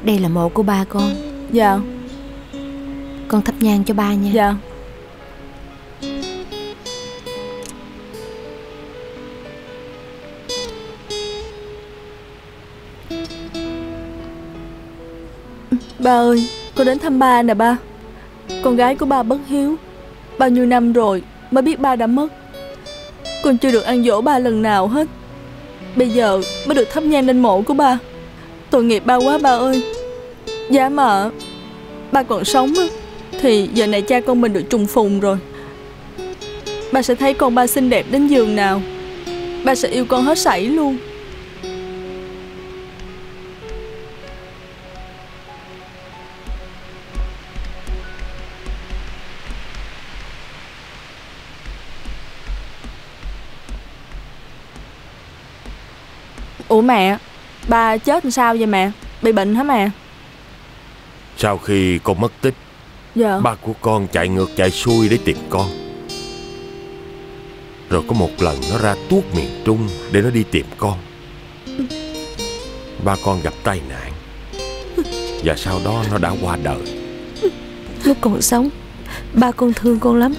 Đây là mộ của ba con. Dạ. Con thắp nhang cho ba nha. Dạ. Ba ơi, con đến thăm ba nè ba. Con gái của ba bất hiếu, bao nhiêu năm rồi mới biết ba đã mất. Con chưa được ăn dỗ ba lần nào hết, bây giờ mới được thắp nhang lên mộ của ba. Tội nghiệp ba quá ba ơi. Giá mà ba còn sống thì giờ này cha con mình được trùng phùng rồi. Ba sẽ thấy con ba xinh đẹp đến giường nào, ba sẽ yêu con hết sảy luôn. Ủa mẹ, ba chết làm sao vậy mẹ? Bị bệnh hả mẹ? Sau khi con mất tích, dạ, ba của con chạy ngược chạy xuôi để tìm con. Rồi có một lần nó ra tuốt miền Trung để nó đi tìm con. Ba con gặp tai nạn và sau đó nó đã qua đời. Lúc còn sống, ba con thương con lắm,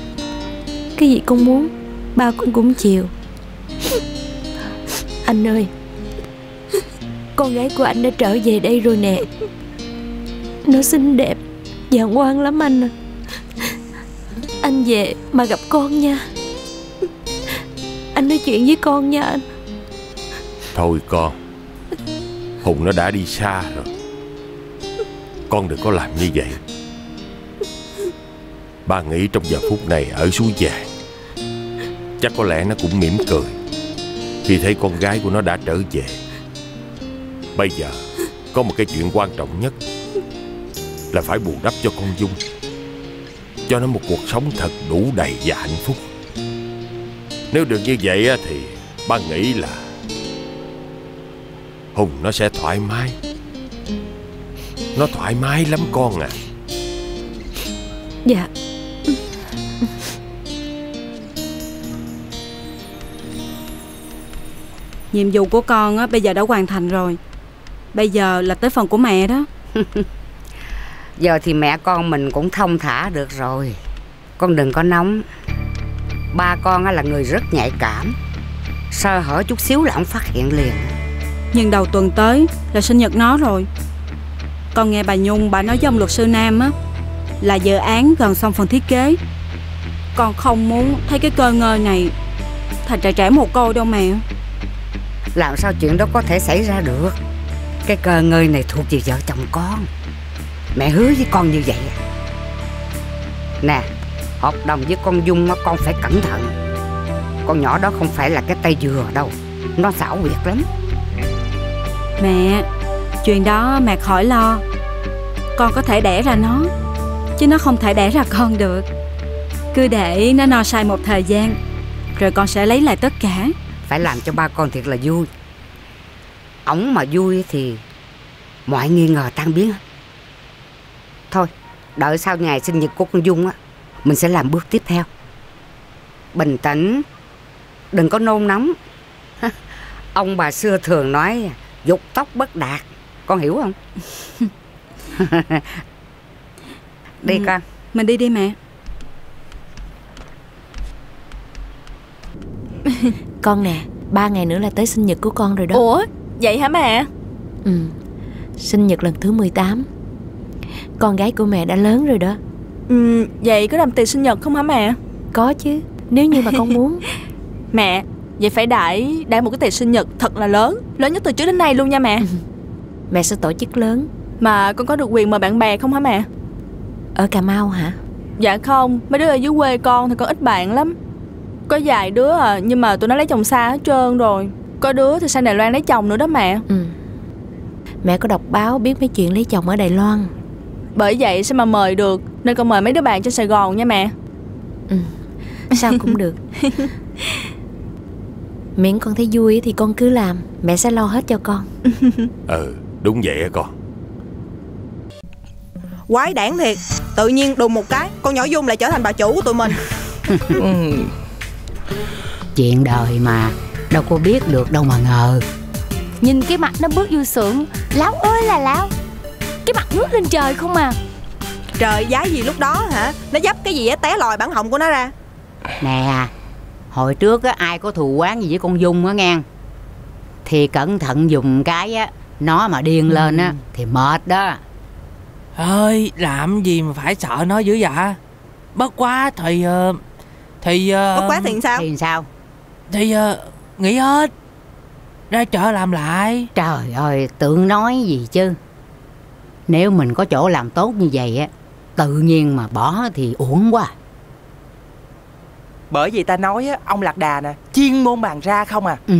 cái gì con muốn ba con cũng chiều. Anh ơi, con gái của anh đã trở về đây rồi nè. Nó xinh đẹp và ngoan lắm anh à. Anh về mà gặp con nha. Anh nói chuyện với con nha anh. Thôi con, Hùng nó đã đi xa rồi, con đừng có làm như vậy. Ba nghĩ trong giờ phút này ở suối vàng, chắc có lẽ nó cũng mỉm cười khi thấy con gái của nó đã trở về. Bây giờ có một cái chuyện quan trọng nhất là phải bù đắp cho con Dung, cho nó một cuộc sống thật đủ đầy và hạnh phúc. Nếu được như vậy thì ba nghĩ là Hùng nó sẽ thoải mái. Nó thoải mái lắm con à. Dạ. Nhiệm vụ của con bây giờ đã hoàn thành rồi, bây giờ là tới phần của mẹ đó. Giờ thì mẹ con mình cũng thông thả được rồi, con đừng có nóng. Ba con là người rất nhạy cảm, sơ hở chút xíu là ông phát hiện liền. Nhưng đầu tuần tới là sinh nhật nó rồi. Con nghe bà Nhung, bà nói với ông luật sư Nam là dự án gần xong phần thiết kế. Con không muốn thấy cái cơ ngơi này thành trẻ trẻ mồ côi đâu mẹ. Làm sao chuyện đó có thể xảy ra được? Cái cơ ngơi này thuộc về vợ chồng con. Mẹ hứa với con như vậy. Nè, hợp đồng với con Dung con phải cẩn thận. Con nhỏ đó không phải là cái tay dừa đâu, nó xảo quyệt lắm. Mẹ, chuyện đó mẹ khỏi lo. Con có thể đẻ ra nó, chứ nó không thể đẻ ra con được. Cứ để nó no say một thời gian, rồi con sẽ lấy lại tất cả. Phải làm cho ba con thiệt là vui. Ổng mà vui thì mọi nghi ngờ tan biến. Thôi, đợi sau ngày sinh nhật của con Dung mình sẽ làm bước tiếp theo. Bình tĩnh, đừng có nôn nóng. Ông bà xưa thường nói dục tốc bất đạt, con hiểu không? Đi con. Mình đi đi mẹ. Con nè, 3 ngày nữa là tới sinh nhật của con rồi đó. Ủa, vậy hả mẹ? Ừ, sinh nhật lần thứ 18. Con gái của mẹ đã lớn rồi đó. Ừ, vậy có làm tiệc sinh nhật không hả mẹ? Có chứ, nếu như mà con muốn. Mẹ, vậy phải đãi một cái tiệc sinh nhật thật là lớn. Lớn nhất từ trước đến nay luôn nha mẹ. Mẹ sẽ tổ chức lớn. Mà con có được quyền mời bạn bè không hả mẹ? Ở Cà Mau hả? Dạ không, mấy đứa ở dưới quê con thì con ít bạn lắm. Có vài đứa nhưng mà tụi nó lấy chồng xa hết trơn rồi. Có đứa thì sang Đài Loan lấy chồng nữa đó mẹ. Ừ. Mẹ có đọc báo biết mấy chuyện lấy chồng ở Đài Loan. Bởi vậy sao mà mời được. Nên con mời mấy đứa bạn trên Sài Gòn nha mẹ. Ừ, sao cũng được. Miễn con thấy vui thì con cứ làm. Mẹ sẽ lo hết cho con. Ừ, đúng vậy á con. Quái đản thiệt. Tự nhiên đùng một cái con nhỏ Dung lại trở thành bà chủ của tụi mình. Chuyện đời mà, đâu có biết được đâu mà ngờ. Nhìn cái mặt nó bước vô xưởng, láo ơi là láo. Cái mặt ngước lên trời không à. Trời giá gì lúc đó hả? Nó dấp cái gì á té lòi bản họng của nó ra. Nè, hồi trước á ai có thù oán gì với con Dung á nghe, thì cẩn thận dùng cái á. Nó mà điên lên á thì mệt đó. Ơi, làm gì mà phải sợ nó dữ vậy? Bất quá thì bất quá thì sao? Thì sao? Thì nghỉ hết, ra chợ làm lại. Trời ơi, tưởng nói gì chứ. Nếu mình có chỗ làm tốt như vậy á, tự nhiên mà bỏ thì uổng quá. Bởi vì ta nói á, ông lạc đà nè, chuyên môn bàn ra không à. Ừ.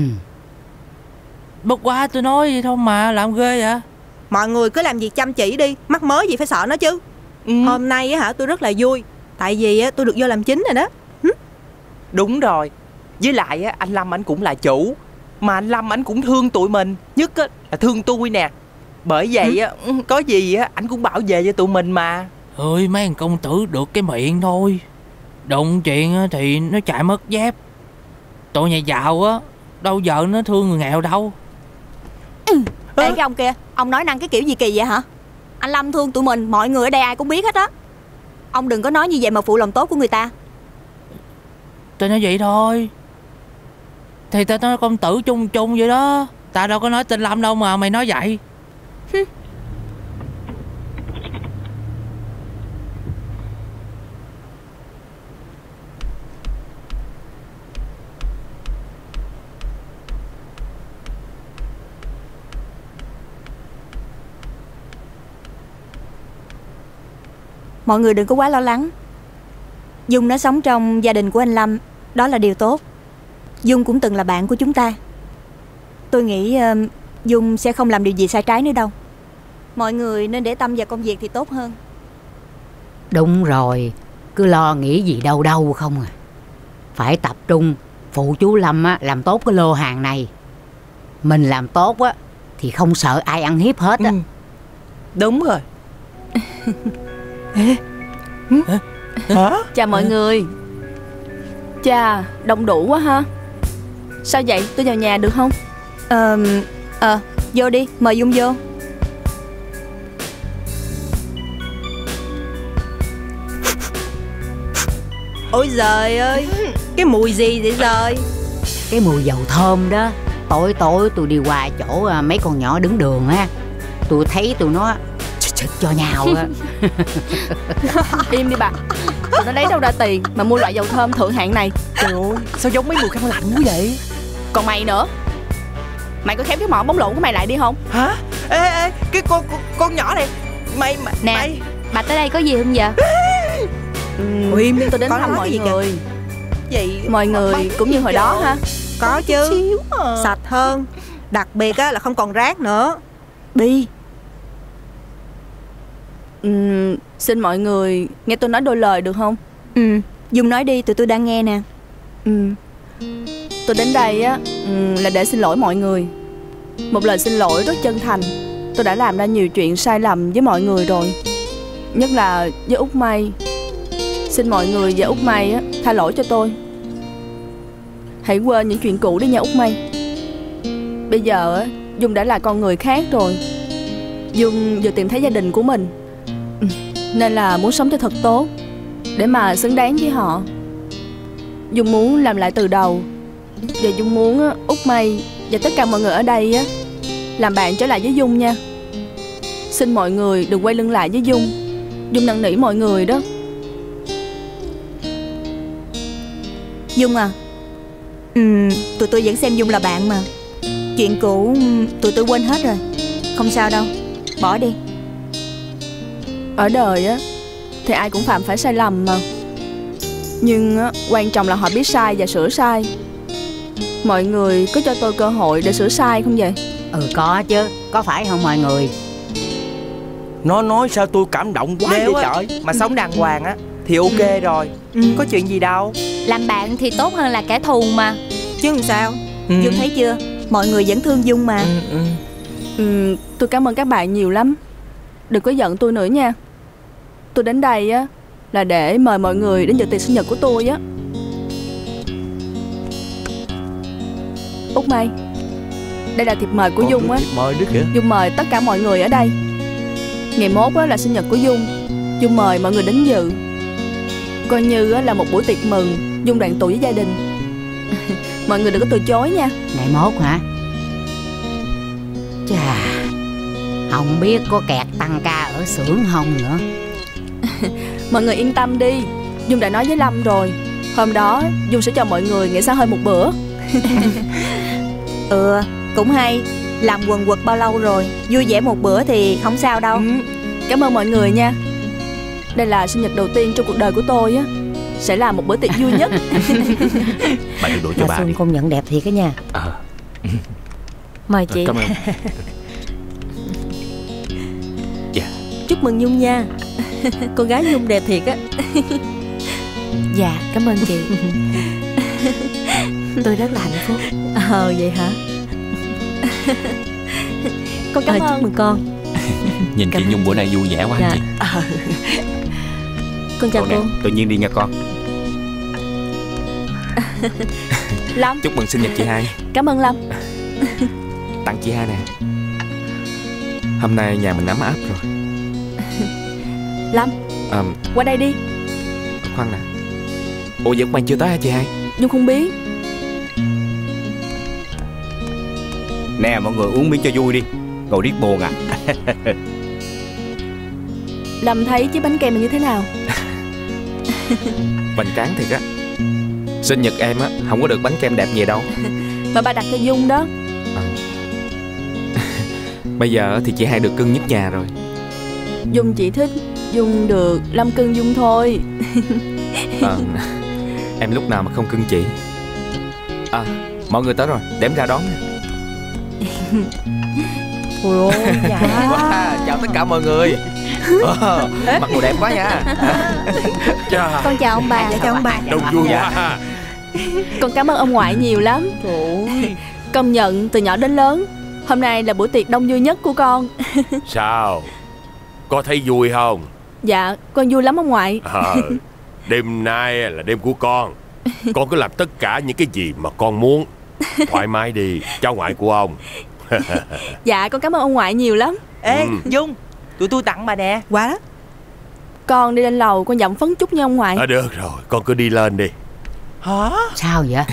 Bất quá tôi nói vậy thôi mà, làm ghê vậy. Mọi người cứ làm việc chăm chỉ đi, mắc mớ gì phải sợ nó chứ. Ừ. Hôm nay á hả, tôi rất là vui. Tại vì á, tôi được vô làm chính rồi đó. Đúng rồi. Với lại á, anh Lâm ảnh cũng là chủ. Mà anh Lâm ảnh cũng thương tụi mình. Nhất á, là thương tôi nè. Bởi vậy á, có gì á, ảnh cũng bảo vệ cho tụi mình mà. Ôi mấy thằng công tử được cái miệng thôi. Đụng chuyện thì nó chạy mất dép. Tụi nhà giàu á, đâu vợ nó thương người nghèo đâu. Ê cái ông kia, ông nói năng cái kiểu gì kỳ vậy hả? Anh Lâm thương tụi mình, mọi người ở đây ai cũng biết hết á. Ông đừng có nói như vậy mà phụ lòng tốt của người ta. Tôi nói vậy thôi. Thì tao nói công tử chung chung vậy đó. Tao đâu có nói tên Lâm đâu mà mày nói vậy. Mọi người đừng có quá lo lắng. Dung nó sống trong gia đình của anh Lâm, đó là điều tốt. Dung cũng từng là bạn của chúng ta. Tôi nghĩ Dung sẽ không làm điều gì sai trái nữa đâu. Mọi người nên để tâm vào công việc thì tốt hơn. Đúng rồi, cứ lo nghĩ gì đâu đâu không à. Phải tập trung phụ chú Lâm á, làm tốt cái lô hàng này. Mình làm tốt á thì không sợ ai ăn hiếp hết á. Đúng rồi. Chào mọi người. Chà, đông đủ quá ha. Sao vậy, tôi vào nhà được không? Vô đi, mời Dung vô. Ôi giời ơi, cái mùi gì vậy trời? Cái mùi dầu thơm đó. Tối tối tôi đi qua chỗ mấy con nhỏ đứng đường á, tôi thấy tụi nó cho nhào á. Im đi bà. Nó lấy đâu ra tiền mà mua loại dầu thơm thượng hạng này? Trời ơi, sao giống mấy người khăn lạnh quá vậy? Còn mày nữa, mày có khéo cái mỏ bóng lộn của mày lại đi không? Hả? Ê, cái con nhỏ này mày nè, mày... bà tới đây có gì không vậy? Im đi, tôi đến thăm mọi người. Gì? Mọi người cũng như hồi đó ha? Có chứ, sạch hơn, đặc biệt á là không còn rác nữa. Đi. Xin mọi người nghe tôi nói đôi lời được không? Dung nói đi, tụi tôi đang nghe nè. Tôi đến đây á là để xin lỗi mọi người. Một lời xin lỗi rất chân thành. Tôi đã làm ra nhiều chuyện sai lầm với mọi người rồi, nhất là với Út May. Xin mọi người và Út May á, tha lỗi cho tôi. Hãy quên những chuyện cũ đi nha Út May. Bây giờ á, Dung đã là con người khác rồi. Dung vừa tìm thấy gia đình của mình, nên là muốn sống cho thật tốt để mà xứng đáng với họ. Dung muốn làm lại từ đầu. Và Dung muốn Út May và tất cả mọi người ở đây á, làm bạn trở lại với Dung nha. Xin mọi người đừng quay lưng lại với Dung. Dung năn nỉ mọi người đó. Dung à, tụi tôi vẫn xem Dung là bạn mà. Chuyện cũ tụi tôi quên hết rồi. Không sao đâu, bỏ đi. Ở đời á thì ai cũng phạm phải sai lầm mà. Nhưng á, quan trọng là họ biết sai và sửa sai. Mọi người có cho tôi cơ hội để sửa sai không vậy? Ừ có chứ, có phải không mọi người? Nó nói sao tôi cảm động quá vậy trời. Mà sống đàng hoàng á thì ok rồi, có chuyện gì đâu. Làm bạn thì tốt hơn là kẻ thù mà. Chứ làm sao? Dung thấy chưa? Mọi người vẫn thương Dung mà. Tôi cảm ơn các bạn nhiều lắm. Đừng có giận tôi nữa nha. Tôi đến đây á là để mời mọi người đến dự tiệc sinh nhật của tôi á. Út May, đây là thiệp mời của Dung á. Dung mời tất cả mọi người ở đây. Ngày mốt á là sinh nhật của Dung. Dung mời mọi người đến dự, coi như á là một buổi tiệc mừng Dung đoàn tụ với gia đình. Mọi người đừng có từ chối nha. Ngày mốt hả? Chà, không biết có kẹt tăng ca ở xưởng không nữa. Mọi người yên tâm đi, Dung đã nói với Lâm rồi. Hôm đó Dung sẽ cho mọi người nghỉ xa hơi một bữa. Cũng hay. Làm quần quật bao lâu rồi, vui vẻ một bữa thì không sao đâu. Cảm ơn mọi người nha. Đây là sinh nhật đầu tiên trong cuộc đời của tôi á, sẽ là một bữa tiệc vui nhất. Bà đừng đuổi cho bà đi. Công nhận đẹp thiệt á nha. Mời chị. Cảm ơn. Chúc mừng Nhung nha. Con gái Nhung đẹp thiệt á. Dạ cảm ơn chị. Tôi rất là hạnh phúc. Vậy hả? Con cảm ơn. Chúc mừng con. Nhìn chị Nhung bữa nay vui vẻ quá. Dạ. Anh chị. Con chào cô. Tự nhiên đi nha con. Lâm, chúc mừng sinh nhật chị Hai. Cảm ơn Lâm. Tặng chị Hai nè. Hôm nay nhà mình ấm áp rồi. Lâm, qua đây đi. Khoan nè. Ủa vậy mày chưa tới hả chị Hai? Nhung không biết. Nè mọi người uống miếng cho vui đi, ngồi riết buồn à. Lâm thấy chiếc bánh kem này như thế nào? Bánh tráng thiệt á. Sinh nhật em á, không có được bánh kem đẹp gì đâu. Mà bà đặt cho Dung đó. Bây giờ thì chị Hai được cưng nhất nhà rồi. Dung chỉ thích Dung được Lâm cưng Dung thôi. Em lúc nào mà không cưng chị. Mọi người tới rồi, để em ra đón nè. Ôi dạ. Chào tất cả mọi người. Mặc đồ đẹp quá nha. Con chào ông bà. Chào ông bà. Đông vui quá. Con cảm ơn ông ngoại nhiều lắm. Công nhận từ nhỏ đến lớn, hôm nay là buổi tiệc đông vui nhất của con. Sao? Có thấy vui không? Dạ, con vui lắm ông ngoại. Đêm nay là đêm của con. Con cứ làm tất cả những cái gì mà con muốn. Thoải mái đi, cháu ngoại của ông. Dạ, con cảm ơn ông ngoại nhiều lắm. Ê, Dung, tụi tôi tặng bà nè. Quá đó. Con đi lên lầu, con dặm phấn chút nha ông ngoại. Được rồi, con cứ đi lên đi. Hả? Sao vậy?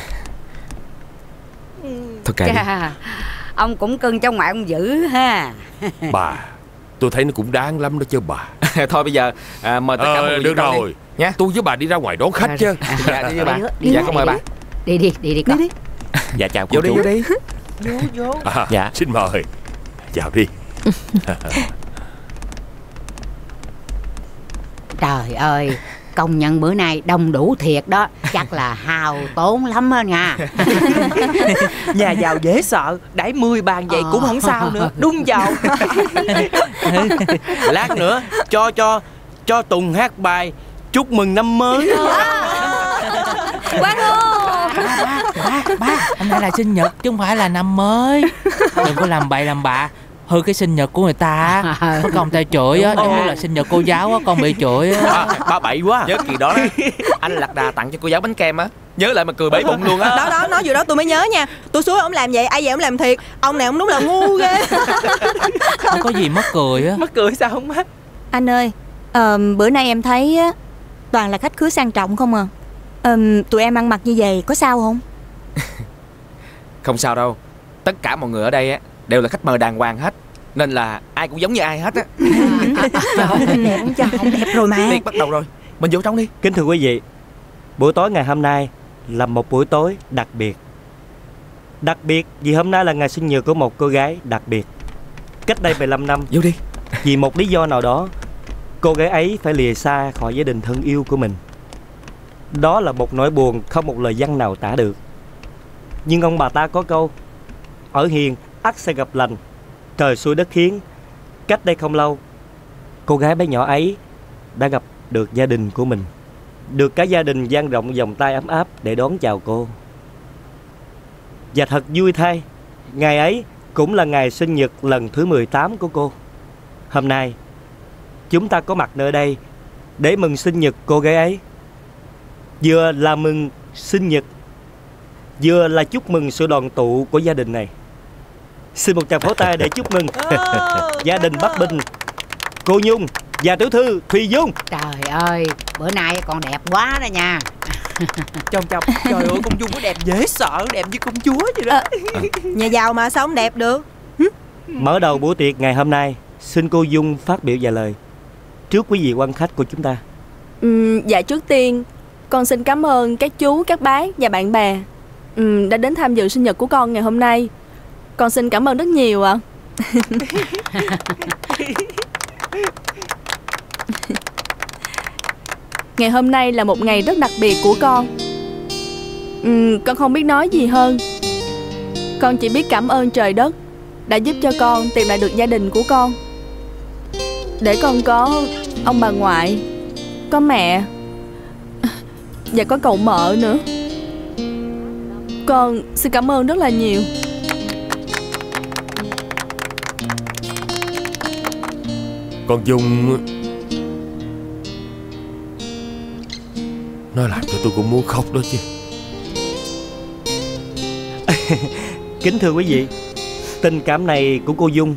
Thôi kệ. Ông cũng cưng cháu ngoại ông dữ ha. Bà, tôi thấy nó cũng đáng lắm đó chứ bà. Thôi bây giờ mời tất cả mọi người. Được rồi, nha. Tôi với bà đi ra ngoài đón khách chứ. Dạ đi với bà. Dạ có mời bà. Đi con. Dạ chào cô chú. Vô đi. Vô. Dạ xin mời. Chào đi. Trời ơi, công nhân bữa nay đông đủ thiệt đó. Chắc là hào tốn lắm đó nha. Nhà giàu dễ sợ, đãi 10 bàn vậy cũng không sao nữa. Đúng giàu. Lát nữa cho Tùng hát bài chúc mừng năm mới. Quá luôn. Ba, hôm nay là sinh nhật chứ không phải là năm mới. Đừng có làm bậy làm bạ, hư cái sinh nhật của người ta. Có con ta chửi á, nếu là sinh nhật cô giáo á, con bị chửi á. Ba bậy quá. Nhớ kỳ đó anh Lạc Đà tặng cho cô giáo bánh kem á, nhớ lại mà cười bể bụng luôn á. Đó, nói vừa đó tôi mới nhớ nha. Tôi xuống ông làm vậy, ai vậy ông làm thiệt. Ông này ông đúng là ngu ghê. Không có gì mất cười á. Mất cười sao không má? Anh ơi, bữa nay em thấy á, toàn là khách khứa sang trọng không à. Tụi em ăn mặc như vậy có sao không? Không sao đâu. Tất cả mọi người ở đây á đều là khách mời đàng hoàng hết, nên là ai cũng giống như ai hết á. Đẹp không trời? Đẹp rồi mà. Tiệc bắt đầu rồi, mình vô trong đi. Kính thưa quý vị, buổi tối ngày hôm nay là một buổi tối đặc biệt. Đặc biệt vì hôm nay là ngày sinh nhật của một cô gái đặc biệt. Cách đây 15 năm, vô đi. Vì một lý do nào đó, cô gái ấy phải lìa xa khỏi gia đình thân yêu của mình. Đó là một nỗi buồn không một lời văn nào tả được. Nhưng ông bà ta có câu ở hiền ắt sẽ gặp lành, trời xui đất khiến. Cách đây không lâu, cô gái bé nhỏ ấy đã gặp được gia đình của mình, được cả gia đình dang rộng vòng tay ấm áp để đón chào cô. Và thật vui thay, ngày ấy cũng là ngày sinh nhật lần thứ 18 của cô. Hôm nay chúng ta có mặt nơi đây để mừng sinh nhật cô gái ấy. Vừa là mừng sinh nhật, vừa là chúc mừng sự đoàn tụ của gia đình này. Xin một tràng pháo tay để chúc mừng gia đình Bắc Bình, cô Nhung và tiểu thư Thùy Dung. Trời ơi, bữa nay còn đẹp quá đó nha. Chồng, trời ơi, công chúa đẹp dễ sợ, đẹp như công chúa vậy đó. Nhà giàu mà sao không đẹp được. Mở đầu buổi tiệc ngày hôm nay, xin cô Dung phát biểu vài lời trước quý vị quan khách của chúng ta. Dạ trước tiên, con xin cảm ơn các chú, các bác và bạn bè đã đến tham dự sinh nhật của con ngày hôm nay. Con xin cảm ơn rất nhiều ạ. Ngày hôm nay là một ngày rất đặc biệt của con. Con không biết nói gì hơn. Con chỉ biết cảm ơn trời đất đã giúp cho con tìm lại được gia đình của con, để con có ông bà ngoại, có mẹ và có cậu mợ nữa. Con xin cảm ơn rất là nhiều. Con Dung, nói làm cho tôi cũng muốn khóc đó chứ. Kính thưa quý vị, tình cảm này của cô Dung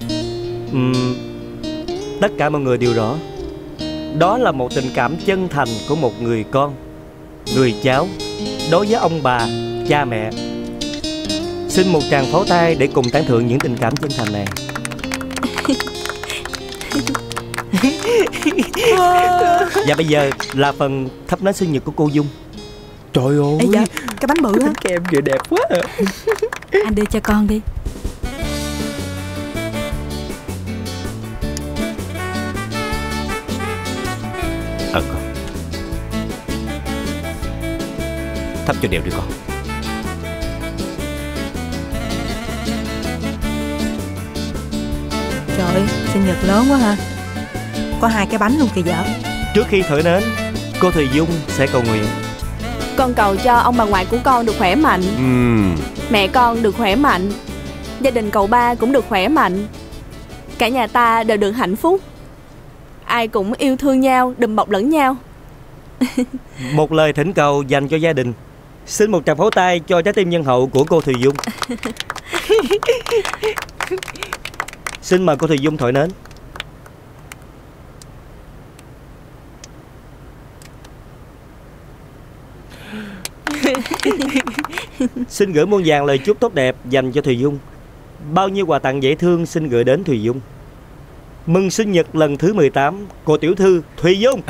tất cả mọi người đều rõ. Đó là một tình cảm chân thành của một người con, người cháu đối với ông bà, cha mẹ. Xin một tràng pháo tay để cùng tán thưởng những tình cảm chân thành này. Và bây giờ là phần thắp nến sinh nhật của cô Dung. Trời ơi, ê, dạ, cái bánh bự á, kem vừa đẹp quá à. Anh đưa cho con đi. Thật con, thắp cho đều đi con. Trời ơi, sinh nhật lớn quá ha. Có 2 cái bánh luôn kìa vợ. Trước khi thử nến, cô Thùy Dung sẽ cầu nguyện. Con cầu cho ông bà ngoại của con được khỏe mạnh, mẹ con được khỏe mạnh, gia đình cậu ba cũng được khỏe mạnh, cả nhà ta đều được hạnh phúc, ai cũng yêu thương nhau, đùm bọc lẫn nhau. Một lời thỉnh cầu dành cho gia đình. Xin một tràng pháo tay cho trái tim nhân hậu của cô Thùy Dung. Xin mời cô Thùy Dung thổi nến. Xin gửi muôn vàng lời chúc tốt đẹp dành cho Thùy Dung. Bao nhiêu quà tặng dễ thương xin gửi đến Thùy Dung. Mừng sinh nhật lần thứ 18, cô tiểu thư Thùy Dung.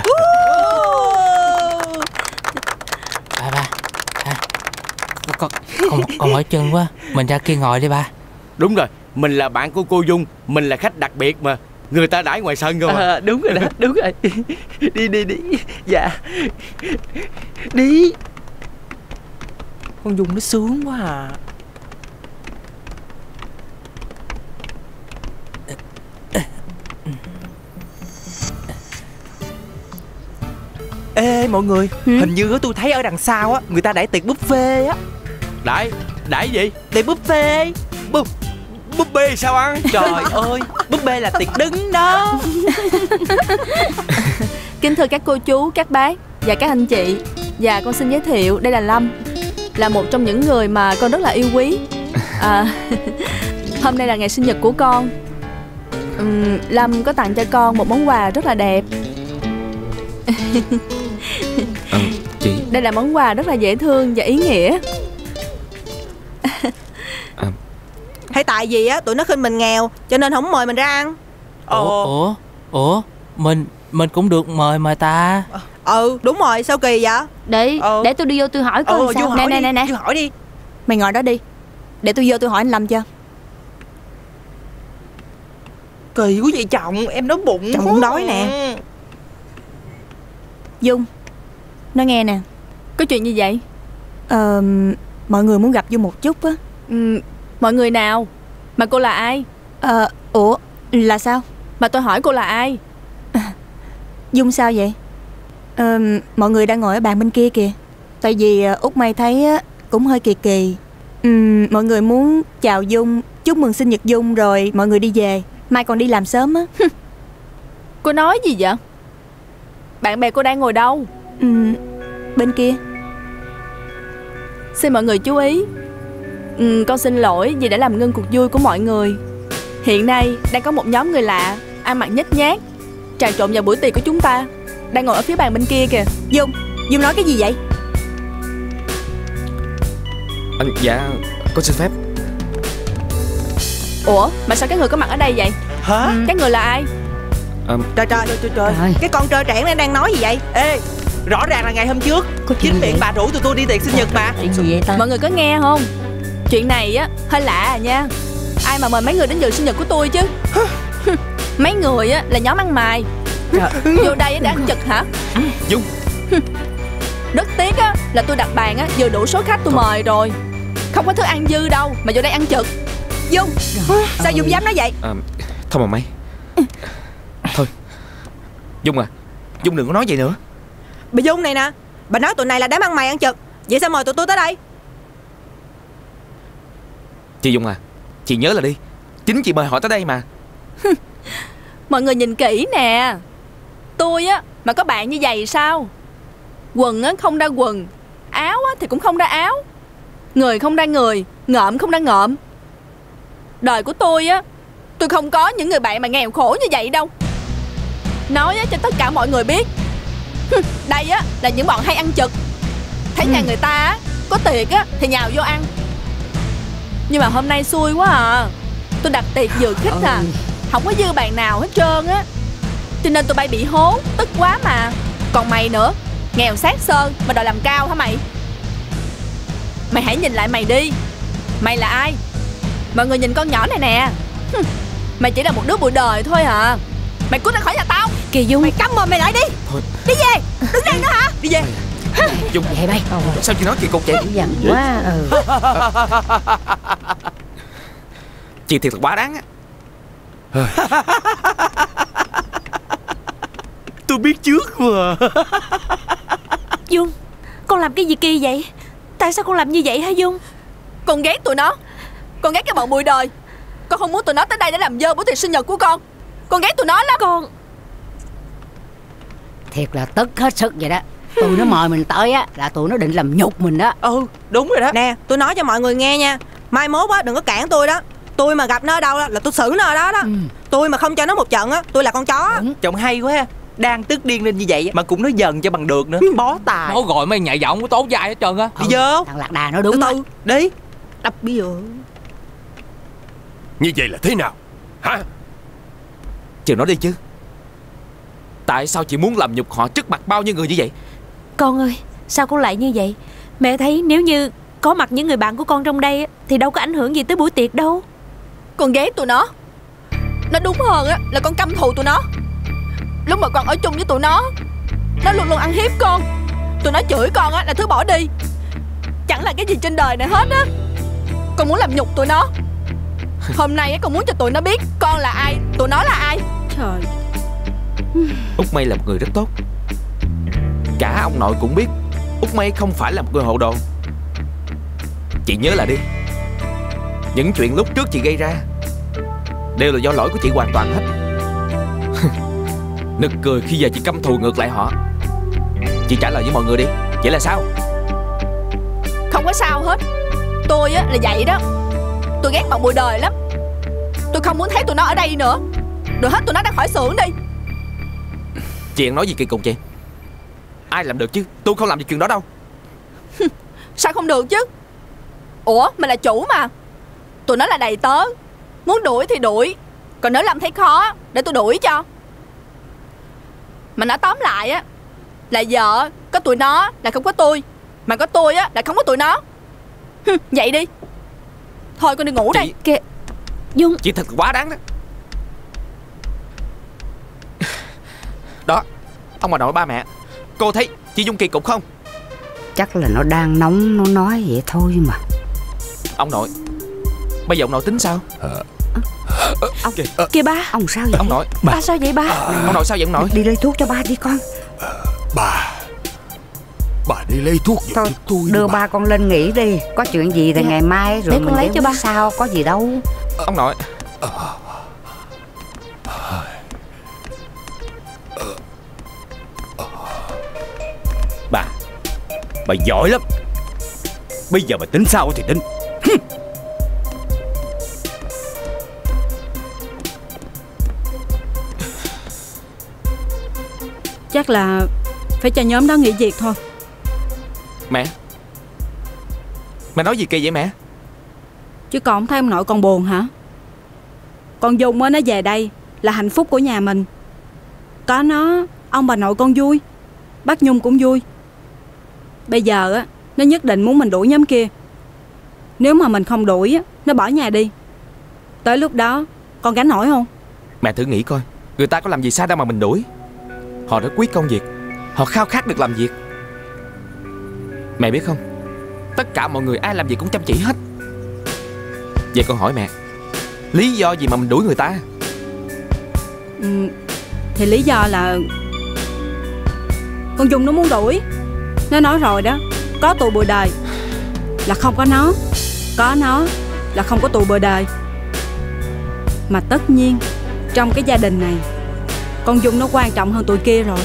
Con mỏi chân quá, mình ra kia ngồi đi ba. Đúng rồi, mình là bạn của cô Dung, mình là khách đặc biệt mà. Người ta đãi ngoài sân không à? Đúng rồi đó, đúng rồi. Đi. Dạ. Đi. Con Dung nó sướng quá à. Ê mọi người, hình như tôi thấy ở đằng sau á, người ta đãi tiệc buffet á. Đãi gì? Tiệc buffet. Buffet sao ăn? Trời ơi, buffet là tiệc đứng đó. Kính thưa các cô chú, các bác và các anh chị, và con xin giới thiệu đây là Lâm, là một trong những người mà con rất là yêu quý. Hôm nay là ngày sinh nhật của con. Lâm có tặng cho con một món quà rất là đẹp. Chị, đây là món quà rất là dễ thương và ý nghĩa. Hay tại vì á, tụi nó khinh mình nghèo cho nên không mời mình ra ăn. Ủa mình cũng được mời mà ta. Ừ đúng rồi, sao kỳ vậy? Để tôi đi vô tôi hỏi coi sao. Nè tôi hỏi đi. Mày ngồi đó đi, để tôi vô tôi hỏi anh Lâm cho. Kỳ quá vậy chồng, em đói bụng. Chồng cũng đói nè. Dung, nó nghe nè. Có chuyện gì vậy? Mọi người muốn gặp Dung một chút á. Mọi người nào? Mà cô là ai? Ủa là sao? Mà tôi hỏi cô là ai? Dung sao vậy? Mọi người đang ngồi ở bàn bên kia kìa. Tại vì Út May thấy cũng hơi kỳ kỳ. Mọi người muốn chào Dung, chúc mừng sinh nhật Dung rồi mọi người đi về. Mai còn đi làm sớm á. Cô nói gì vậy? Bạn bè cô đang ngồi đâu? Bên kia. Xin mọi người chú ý. Con xin lỗi vì đã làm ngưng cuộc vui của mọi người. Hiện nay đang có một nhóm người lạ ăn mặc nhếch nhác trà trộn vào buổi tiệc của chúng ta, đang ngồi ở phía bàn bên kia kìa. Dung nói cái gì vậy? Dạ con xin phép. Ủa mà sao cái người có mặt ở đây vậy? Hả? Cái người là ai? Trời, cái con trơ trẽn này đang nói gì vậy? Ê, rõ ràng là ngày hôm trước chính miệng bà rủ tụi tôi đi tiệc sinh nhật mà. Chuyện gì vậy ta? Mọi người có nghe không? Chuyện này á hơi lạ à nha. Ai mà mời mấy người đến dự sinh nhật của tôi chứ? Mấy người á là nhóm ăn mày. Vô đây để ăn chực hả? Dung, rất tiếc á là tôi đặt bàn á vừa đủ số khách tôi mời rồi. Không có thứ ăn dư đâu mà vô đây ăn chực. Dung, sao Dung dám nói vậy? Thôi mà mày. Thôi Dung à, Dung đừng có nói vậy nữa. Bà Dung này nè, bà nói tụi này là đám ăn mày ăn chực, vậy sao mời tụi tôi tới đây? Chị Dung à, chị nhớ là đi, chính chị mời họ tới đây mà. Mọi người nhìn kỹ nè, tôi á mà có bạn như vậy sao? Quần á không ra quần, áo á thì cũng không ra áo, người không ra người, ngợm không ra ngợm. Đời của tôi á, tôi không có những người bạn mà nghèo khổ như vậy đâu. Nói cho tất cả mọi người biết, đây á là những bọn hay ăn chực. Thấy nhà người ta á, có tiệc á thì nhào vô ăn. Nhưng mà hôm nay xui quá à, tôi đặt tiệc vừa khích à, không có dư bàn nào hết trơn á, cho nên tụi bay bị hố, tức quá mà. Còn mày nữa, nghèo sát sơn mà đòi làm cao hả mày? Mày hãy nhìn lại mày đi, mày là ai? Mọi người nhìn con nhỏ này nè. Mày chỉ là một đứa bụi đời thôi à. Mày cút ra khỏi nhà tao. Kỳ Dung, mày cắm mồm mày lại đi. Thôi. Đi về. Đứng đây nữa hả? Đi về. Dung vậy bay. Sao chị nói kỳ cục vậy? Giận quá. Chị thiệt là quá đáng á. Tôi biết trước mà. Dung, con làm cái gì kỳ vậy? Tại sao con làm như vậy hả Dung? Con ghét tụi nó, con ghét cái bọn bụi đời. Con không muốn tụi nó tới đây để làm dơ buổi tiệc sinh nhật của con. Con ghét tụi nó lắm. Con thiệt là tức hết sức vậy đó. Tụi nó mời mình tới á là tụi nó định làm nhục mình đó. Đúng rồi đó. Nè, tôi nói cho mọi người nghe nha, mai mốt á đừng có cản tôi đó. Tôi mà gặp nó ở đâu là tôi xử nó ở đó đó. Tôi mà không cho nó một trận á, tôi là con chó. Chồng hay quá ha, đang tức điên lên như vậy mà cũng nói dần cho bằng được nữa. Bó tài. Nó gọi mấy nhạy giọng của tốn dai hết trơn á. Đi vô. Thằng Lạc Đà nó đúng đó. Đi. Đập bia. Như vậy là thế nào hả? Chị nói đi chứ, tại sao chị muốn làm nhục họ trước mặt bao nhiêu người như vậy? Con ơi, sao con lại như vậy? Mẹ thấy nếu như có mặt những người bạn của con trong đây thì đâu có ảnh hưởng gì tới buổi tiệc đâu. Con ghét tụi nó. Nó đúng hơn á là con căm thù tụi nó. Lúc mà con ở chung với tụi nó luôn luôn ăn hiếp con. Tụi nó chửi con á là thứ bỏ đi, chẳng là cái gì trên đời này hết á. Con muốn làm nhục tụi nó. Hôm nay á, con muốn cho tụi nó biết con là ai, tụi nó là ai. Trời. Út May là một người rất tốt. Cả ông nội cũng biết Út May không phải là một người hồ đồ. Chị nhớ lại đi, những chuyện lúc trước chị gây ra đều là do lỗi của chị hoàn toàn hết. Nực cười khi giờ chị căm thù ngược lại họ. Chị trả lời với mọi người đi, vậy là sao? Không có sao hết. Tôi á là vậy đó. Tôi ghét bọn bụi đời lắm. Tôi không muốn thấy tụi nó ở đây nữa. Rồi hết tụi nó ra khỏi xưởng đi. Chị nói gì kỳ cục vậy? Ai làm được chứ? Tôi không làm được chuyện đó đâu. Sao không được chứ? Ủa, mình là chủ mà. Tụi nó là đầy tớ. Muốn đuổi thì đuổi, còn nếu làm thấy khó để tôi đuổi cho. Mà nói tóm lại á, là vợ có tụi nó là không có tôi, mà có tôi á là không có tụi nó. Vậy đi. Thôi con đi ngủ đây. Kìa Dung, chị thật quá đáng đó. Đó, ông bà nội ba mẹ, cô thấy chị Dung kỳ cục không? Chắc là nó đang nóng, nó nói vậy thôi mà. Ông nội, bây giờ ông nội tính sao? Ông kìa ba. Ông sao vậy? Ông nội. Ba sao vậy ba? Ông nội sao vậy ông nội? Đi lấy thuốc cho ba đi con. Bà đi lấy thuốc giùm tôi. Đưa ba con lên nghỉ đi. Có chuyện gì thì ngày mai rồi mình lấy cho ba. Sao có gì đâu. Ông nội. Bà giỏi lắm. Bây giờ bà tính sao thì tính. Chắc là phải cho nhóm đó nghỉ việc thôi. Mẹ, mẹ nói gì kỳ vậy mẹ? Chứ con không thấy ông nội con buồn hả? Con Dung á, nó về đây là hạnh phúc của nhà mình. Có nó, ông bà nội con vui, bác Nhung cũng vui. Bây giờ á, nó nhất định muốn mình đuổi nhóm kia. Nếu mà mình không đuổi á, nó bỏ nhà đi. Tới lúc đó con gánh nổi không? Mẹ thử nghĩ coi, người ta có làm gì sai đâu mà mình đuổi. Họ rất quý công việc, họ khao khát được làm việc. Mẹ biết không, tất cả mọi người ai làm gì cũng chăm chỉ hết. Vậy con hỏi mẹ, lý do gì mà mình đuổi người ta? Thì lý do là con Dung nó muốn đuổi. Nó nói rồi đó, có tụi bừa đời là không có nó, có nó là không có tụi bừa đời. Mà tất nhiên trong cái gia đình này, con Dung nó quan trọng hơn tụi kia rồi.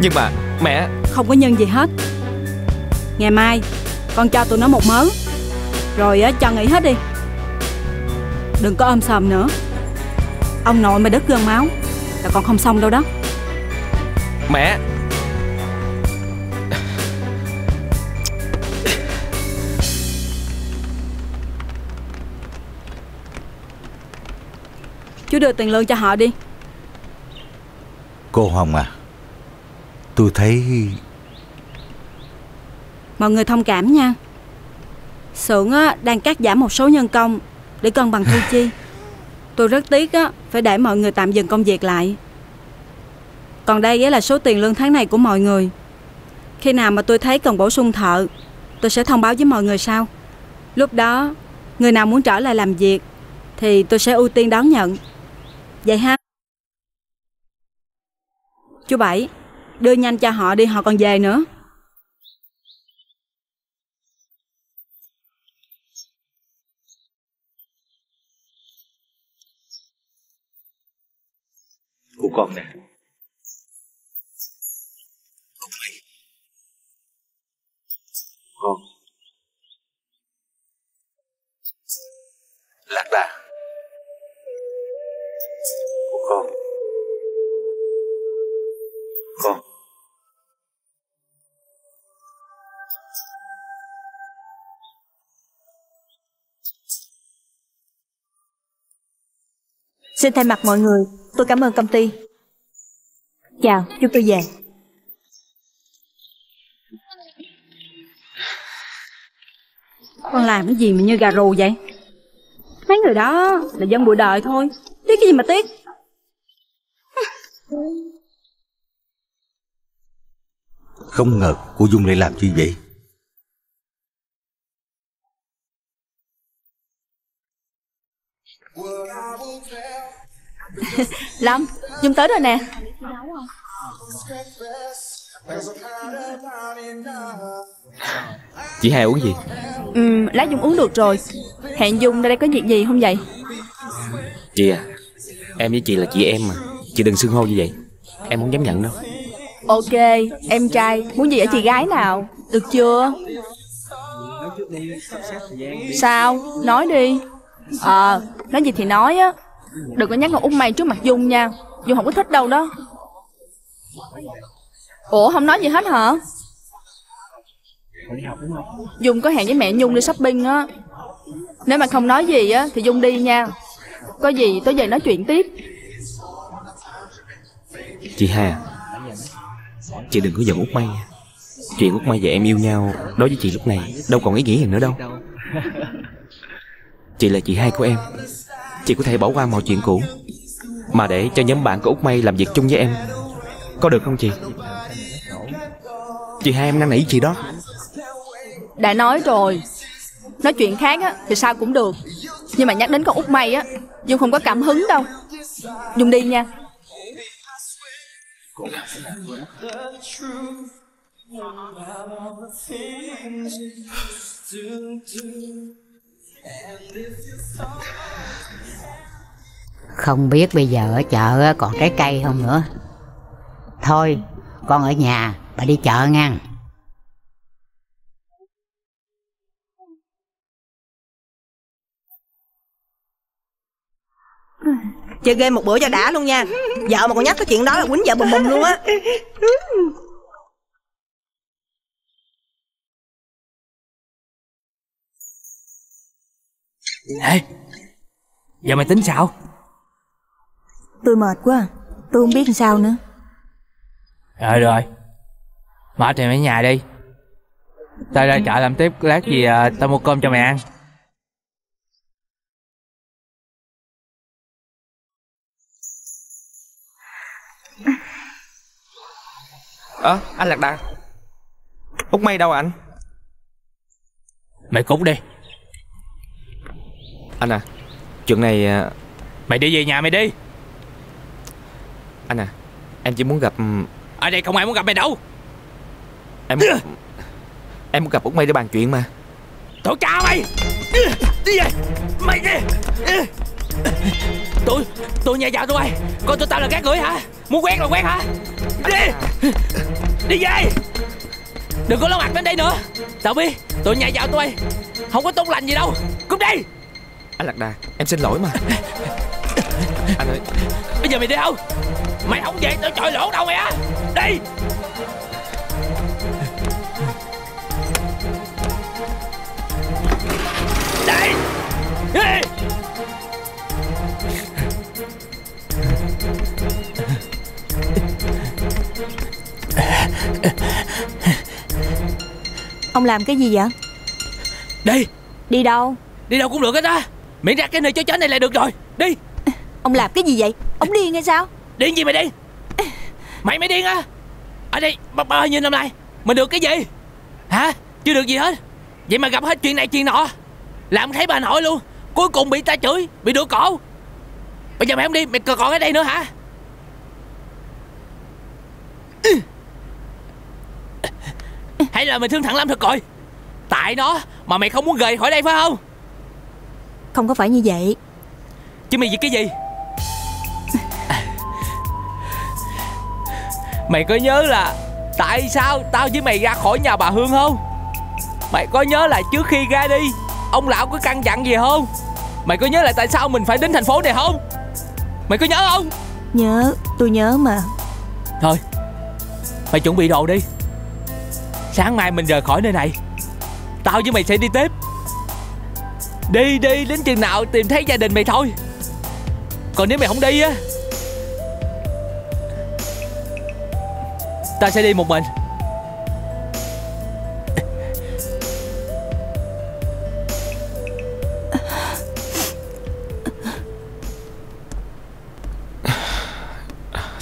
Nhưng mà mẹ, không có nhân gì hết. Ngày mai con cho tụi nó một mớ, rồi cho nghỉ hết đi. Đừng có ôm sòm nữa. Ông nội mà đứt gân máu là còn không xong đâu đó. Mẹ, chú đưa tiền lương cho họ đi. Cô Hồng à, tôi thấy mọi người thông cảm nha. Xưởng á, đang cắt giảm một số nhân công để cân bằng thu chi. Tôi rất tiếc á, phải để mọi người tạm dừng công việc lại. Còn đây là số tiền lương tháng này của mọi người. Khi nào mà tôi thấy cần bổ sung thợ, tôi sẽ thông báo với mọi người sau. Lúc đó người nào muốn trở lại làm việc thì tôi sẽ ưu tiên đón nhận. Vậy ha. Chú Bảy, đưa nhanh cho họ đi, họ còn về nữa. Của con nè. Con. Lạc đà. Của con. Con. Xin thay mặt mọi người, tôi cảm ơn công ty. Chào, chúc tôi về. Con làm cái gì mà như gà rù vậy? Mấy người đó là dân bụi đời thôi, tiếc cái gì mà tiếc. Không ngờ cô Dung lại làm như vậy. Lâm, Dung tới rồi nè. Chị Hai uống gì? Lát Dung uống được rồi. Hẹn Dung ra đây có việc gì không vậy? Chị à, em với chị là chị em mà. Chị đừng xưng hô như vậy, em không dám nhận đâu. Ok, em trai muốn gì ở chị gái nào? Được chưa? Sao? Nói đi. Nói gì thì nói á. Đừng có nhắc con út mày trước mặt Dung nha, Dung không có thích đâu đó. Ủa, không nói gì hết hả? Dung có hẹn với mẹ Nhung đi shopping á. Nếu mà không nói gì á thì Dung đi nha. Có gì tối về nói chuyện tiếp. Chị Hà, chị đừng có giận Út May nha. Chuyện Út May và em yêu nhau đối với chị lúc này đâu còn ý nghĩa gì nữa đâu. Chị là chị Hai của em, chị có thể bỏ qua mọi chuyện cũ mà để cho nhóm bạn của Út May làm việc chung với em, có được không chị? Chị Hai em năn nỉ chị đó. Đã nói rồi, nói chuyện khác á thì sao cũng được, nhưng mà nhắc đến con Út May á, Dung không có cảm hứng đâu. Dung đi nha. Không biết bây giờ ở chợ còn trái cây không nữa. Thôi con ở nhà, bà đi chợ nha. Chơi game một bữa cho đã luôn nha. Vợ mà còn nhắc cái chuyện đó là quýnh vợ bùm bùm luôn á. Ê, giờ mày tính sao? Tôi mệt quá, tôi không biết làm sao nữa. Rồi rồi, mệt thì mày nhà đi. Tao ra chợ làm tiếp, lát gì tao mua cơm cho mày ăn. Anh Lạc Đà, Út May đâu anh? Mày cút đi. Anh à, chuyện này... Mày đi về nhà mày đi. Anh à, em chỉ muốn gặp... Ở đây không ai muốn gặp mày đâu. Em muốn gặp Út May để bàn chuyện mà. Thổi ca mày. Đi về. Mày đi. Tụi nhà giàu tụi bay coi tụi tao là các người hả? Muốn quen là quen hả? Đi. Đi về. Đừng có ló mặt đến đây nữa. Tao biết tụi nhà giàu tụi bay không có tốt lành gì đâu. Cút đi. Anh Lạc Đà, em xin lỗi mà. Anh ơi, bây giờ mày đi không? Mày không về tao chọi lỗ đâu mày á. Đi. Đây. Đi. Ông làm cái gì vậy? Đi. Đi đâu? Đi đâu cũng được hết á, miễn ra cái nơi chó này là được rồi. Đi. Ông làm cái gì vậy? Ông điên hay sao? Điên gì mày điên? Mày điên á? Ở đây bao nhiêu năm nay mình được cái gì hả? Chưa được gì hết. Vậy mà gặp hết chuyện này chuyện nọ, làm thấy bà nội luôn. Cuối cùng bị ta chửi, bị đuổi cổ. Bây giờ mày không đi, mày còn ở đây nữa hả? Hay là mày thương thằng Lâm thật rồi? Tại nó mà mày không muốn rời khỏi đây phải không? Không có phải như vậy. Chứ mày vì cái gì? Mày có nhớ là tại sao tao với mày ra khỏi nhà bà Hương không? Mày có nhớ là trước khi ra đi ông lão có căn dặn gì không? Mày có nhớ là tại sao mình phải đến thành phố này không? Mày có nhớ không? Nhớ, tôi nhớ mà. Thôi, mày chuẩn bị đồ đi. Sáng mai mình rời khỏi nơi này, tao với mày sẽ đi tiếp. Đi đến chừng nào tìm thấy gia đình mày thôi. Còn nếu mày không đi á, tao sẽ đi một mình.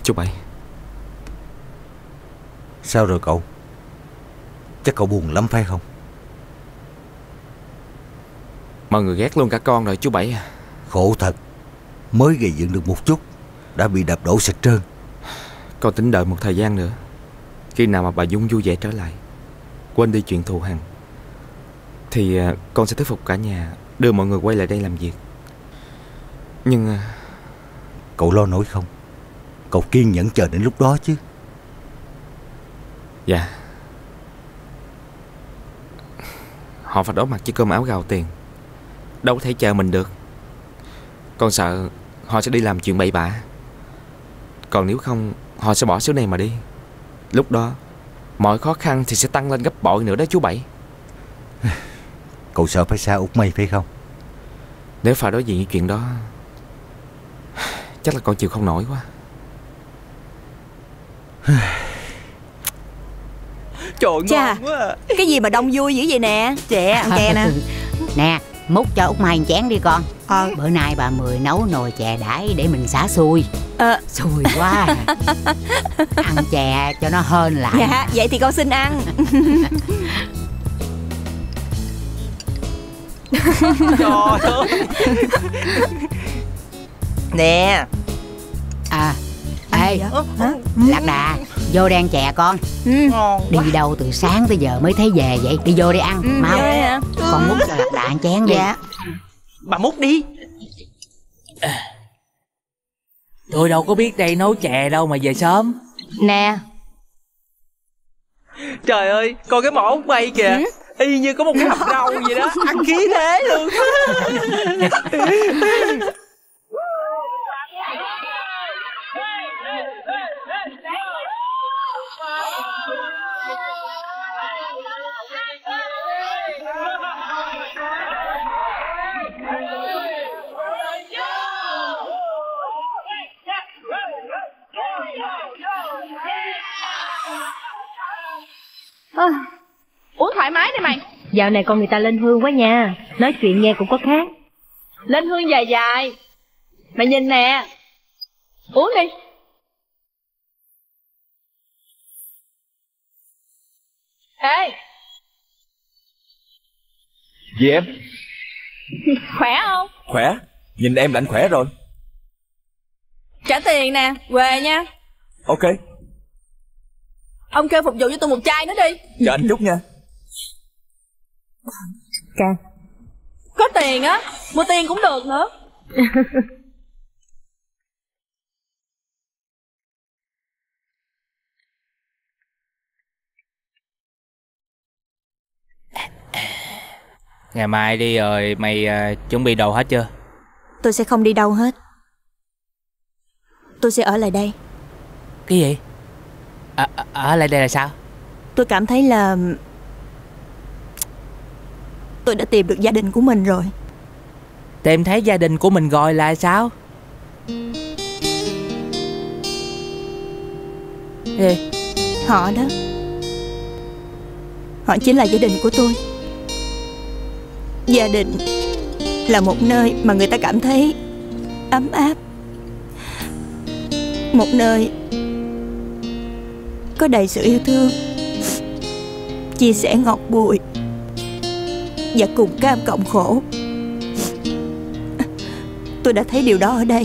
Chú Bảy. Sao rồi cậu? Chắc cậu buồn lắm phải không? Mọi người ghét luôn cả con rồi chú Bảy. Khổ thật. Mới gây dựng được một chút đã bị đập đổ sạch trơn. Con tính đợi một thời gian nữa, khi nào mà bà Dung vui vẻ trở lại, quên đi chuyện thù hằn, thì con sẽ thuyết phục cả nhà đưa mọi người quay lại đây làm việc. Nhưng... Cậu lo nổi không? Cậu kiên nhẫn chờ đến lúc đó chứ. Dạ. Họ phải đối mặt với cơm áo gạo tiền, đâu có thể chờ mình được. Con sợ họ sẽ đi làm chuyện bậy bạ. Còn nếu không, họ sẽ bỏ số này mà đi. Lúc đó mọi khó khăn thì sẽ tăng lên gấp bội nữa đó chú Bảy. Cậu sợ phải xa Út Mây phải không? Nếu phải đối diện với chuyện đó, chắc là con chịu không nổi quá. Trời cha, ngon quá. Cái gì mà đông vui dữ vậy nè? Trẻ ăn ke nè. Nè, múc cho Út Mây chén đi con. Bữa nay bà Mười nấu nồi chè đãi để mình xả xui. Xui quá. Ăn chè cho nó hên lại. Dạ, vậy thì con xin ăn. Trời ơi. Nè. Ê, Lạc Đà, vô đang chè con. Đi đâu từ sáng tới giờ mới thấy về vậy? Đi vô đi ăn, mau. Con múc cho Lạc Đà ăn chén đi. Dạ. Bà múc đi. Tôi đâu có biết đây nấu chè đâu mà về sớm. Nè. Trời ơi, coi cái mỏ bay kìa. Y như có một cái hộp rau vậy đó. Ăn khí thế luôn. Uống thoải mái đi mày. Dạo này con người ta lên hương quá nha. Nói chuyện nghe cũng có khác. Lên hương dài dài. Mày nhìn nè. Uống đi. Ê, gì em? Khỏe không? Khỏe. Nhìn em lạnh khỏe rồi. Trả tiền nè. Về nha. Ok. Ông kêu phục vụ cho tôi một chai nữa đi. Chờ anh chút nha. Kìa, có tiền á, mua tiền cũng được nữa. Ngày mai đi rồi, mày chuẩn bị đồ hết chưa? Tôi sẽ không đi đâu hết. Tôi sẽ ở lại đây. Cái gì? Ở lại đây là sao? Tôi cảm thấy là tôi đã tìm được gia đình của mình rồi. Tìm thấy gia đình của mình rồi là sao? Gì? Họ đó. Họ chính là gia đình của tôi. Gia đình là một nơi mà người ta cảm thấy ấm áp, một nơi có đầy sự yêu thương, chia sẻ ngọt bùi và cùng cam cộng khổ. Tôi đã thấy điều đó ở đây,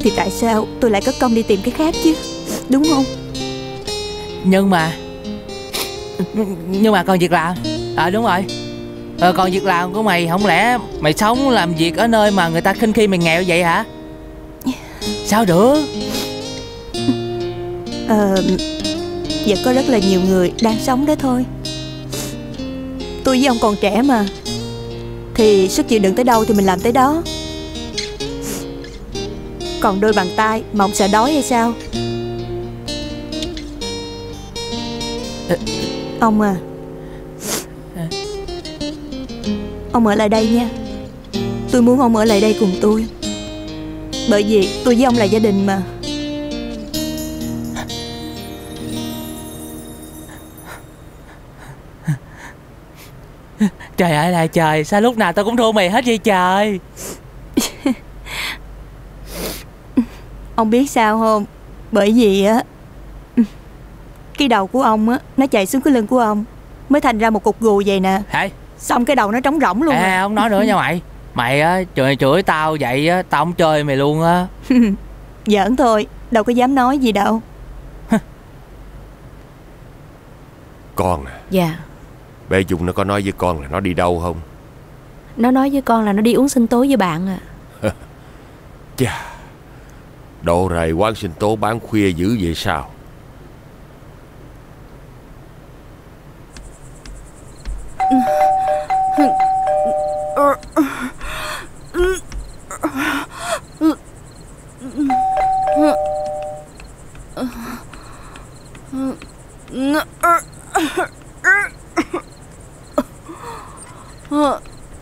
thì tại sao tôi lại có công đi tìm cái khác chứ? Đúng không? Nhưng mà còn việc làm. Đúng rồi. Còn việc làm của mày, không lẽ mày sống làm việc ở nơi mà người ta khinh khi mày nghèo vậy hả? Sao được? Vẫn có rất là nhiều người đang sống đó thôi. Tôi với ông còn trẻ mà, thì sức chịu đựng tới đâu thì mình làm tới đó. Còn đôi bàn tay mà ông sợ đói hay sao? Ông à, ông ở lại đây nha. Tôi muốn ông ở lại đây cùng tôi, bởi vì tôi với ông là gia đình mà. Trời ơi là trời, sao lúc nào tao cũng thua mày hết vậy trời. Ông biết sao không? Bởi vì á, cái đầu của ông á, nó chạy xuống cái lưng của ông, mới thành ra một cục gù vậy nè. Hả? Xong cái đầu nó trống rỗng luôn. À, không nói nữa nha mày. Mày á, chửi tao vậy á, tao không chơi mày luôn á. Giỡn thôi, đâu có dám nói gì đâu. Con à? Dạ. Bé Dung nó có nói với con là nó đi đâu không? Nó nói với con là nó đi uống sinh tố với bạn à. Chà, độ rày quán sinh tố bán khuya dữ vậy sao?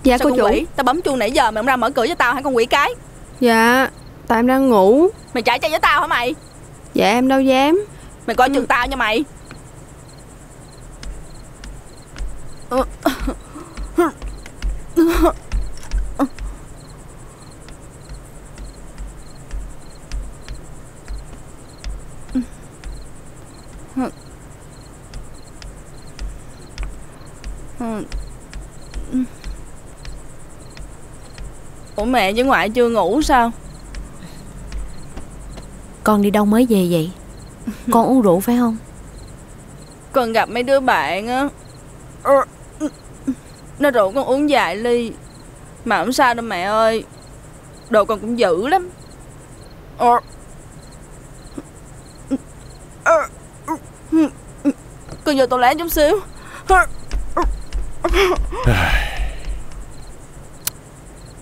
Dạ sao cô chủ? Quỷ? Tao bấm chuông nãy giờ mày không ra mở cửa cho tao hả con quỷ cái? Dạ, tại em đang ngủ. Mày chạy chơi với tao hả mày? Dạ em đâu dám. Mày coi chừng tao nha mày. Ủa mẹ với ngoại chưa ngủ sao? Con đi đâu mới về vậy? Con uống rượu phải không? Con gặp mấy đứa bạn á, nó rượu con uống vài ly. Mà không sao đâu mẹ ơi, đồ con cũng dữ lắm. Con vô toilet chút xíu.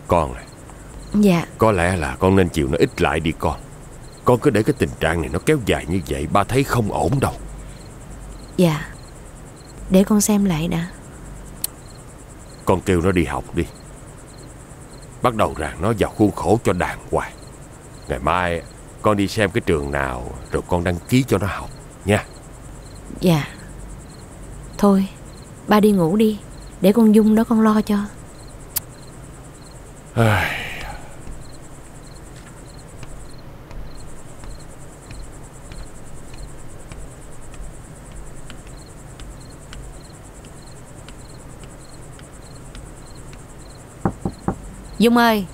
Con này. Dạ. Có lẽ là con nên chịu nó ít lại đi con. Con cứ để cái tình trạng này nó kéo dài như vậy, ba thấy không ổn đâu. Dạ. Để con xem lại đã. Con kêu nó đi học đi, bắt đầu ràng nó vào khuôn khổ cho đàng hoàng. Ngày mai con đi xem cái trường nào rồi con đăng ký cho nó học nha. Dạ. Thôi ba đi ngủ đi, để con Dung đó con lo cho. Dung ơi,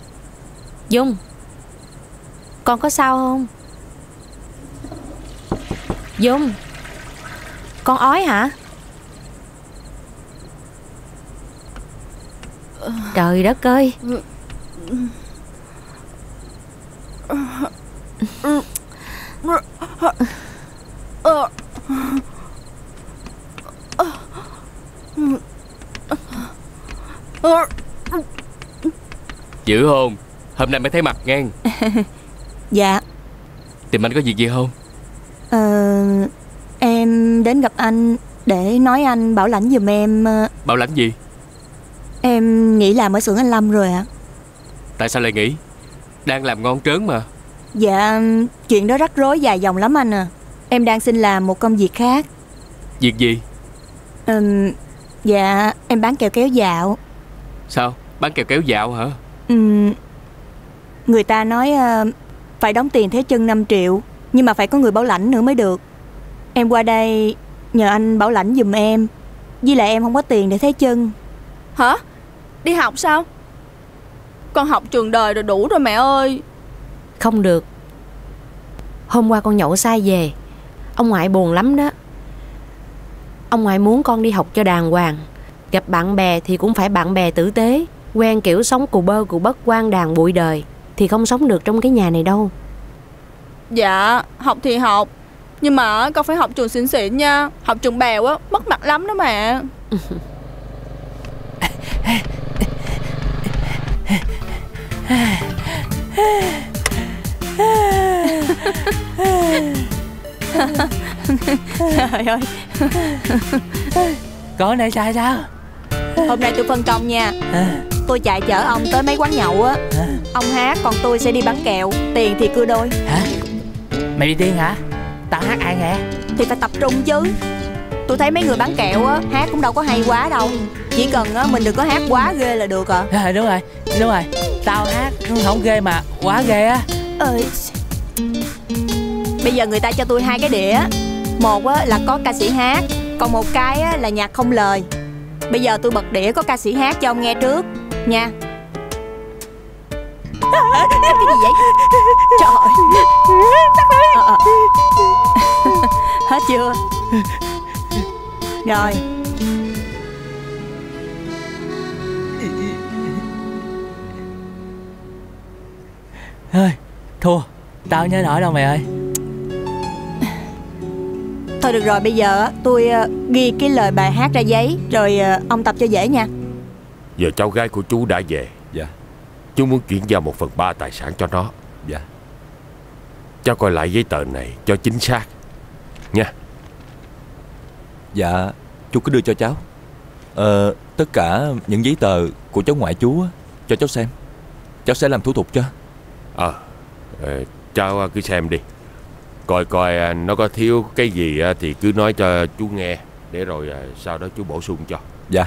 Dung, con có sao không? Dung, con ói hả? Trời đất ơi. Dữ không? Hôm nay mới thấy mặt ngang. Dạ. Tìm anh có việc gì không? Em đến gặp anh để nói anh bảo lãnh giùm em. Bảo lãnh gì? Em nghỉ làm ở xưởng anh Lâm rồi ạ. Tại sao lại nghỉ? Đang làm ngon trớn mà. Dạ, chuyện đó rắc rối dài dòng lắm anh à. Em đang xin làm một công việc khác. Việc gì? Dạ, em bán kẹo kéo dạo. Sao? Bán kẹo kéo dạo hả? Người ta nói phải đóng tiền thế chân 5 triệu. Nhưng mà phải có người bảo lãnh nữa mới được. Em qua đây nhờ anh bảo lãnh giùm em. Với lại em không có tiền để thế chân. Hả? Đi học sao? Con học trường đời rồi đủ rồi mẹ ơi. Không được. Hôm qua con nhậu sai về. Ông ngoại buồn lắm đó. Ông ngoại muốn con đi học cho đàng hoàng. Gặp bạn bè thì cũng phải bạn bè tử tế. Quen kiểu sống cù bơ cù bất quan đàn bụi đời thì không sống được trong cái nhà này đâu. Dạ, học thì học, nhưng mà con phải học trường xịn xịn nha. Học trường bèo á, mất mặt lắm đó mẹ. Trời ơi. Có này sai sao? Hôm nay tôi phân công nha. Tôi chạy chở ông tới mấy quán nhậu á. Ông hát, còn tôi sẽ đi bán kẹo. Tiền thì cưa đôi. Hả? Mày đi tiên hả? Tao hát ai nghe? Thì phải tập trung chứ. Tôi thấy mấy người bán kẹo á, hát cũng đâu có hay quá đâu. Chỉ cần á, mình đừng có hát quá ghê là được à. Đúng rồi, đúng rồi. Tao hát không ghê mà quá ghê á. Bây giờ người ta cho tôi hai cái đĩa, một là có ca sĩ hát, còn một cái là nhạc không lời. Bây giờ tôi bật đĩa có ca sĩ hát cho ông nghe trước nha. Cái gì vậy? Trời ơi. Hết chưa? Rồi. Ơi, thua. Tao nhớ nổi đâu mày ơi. Thôi được rồi, bây giờ tôi ghi cái lời bài hát ra giấy, rồi ông tập cho dễ nha. Giờ cháu gái của chú đã về. Dạ. Chú muốn chuyển giao 1/3 tài sản cho nó. Dạ. Cháu coi lại giấy tờ này cho chính xác nha. Dạ, chú cứ đưa cho cháu. Tất cả những giấy tờ của cháu ngoại chú á, cho cháu xem. Cháu sẽ làm thủ tục cho. Cháu cứ xem đi. Coi coi nó có thiếu cái gì thì cứ nói cho chú nghe, để rồi sau đó chú bổ sung cho. Dạ.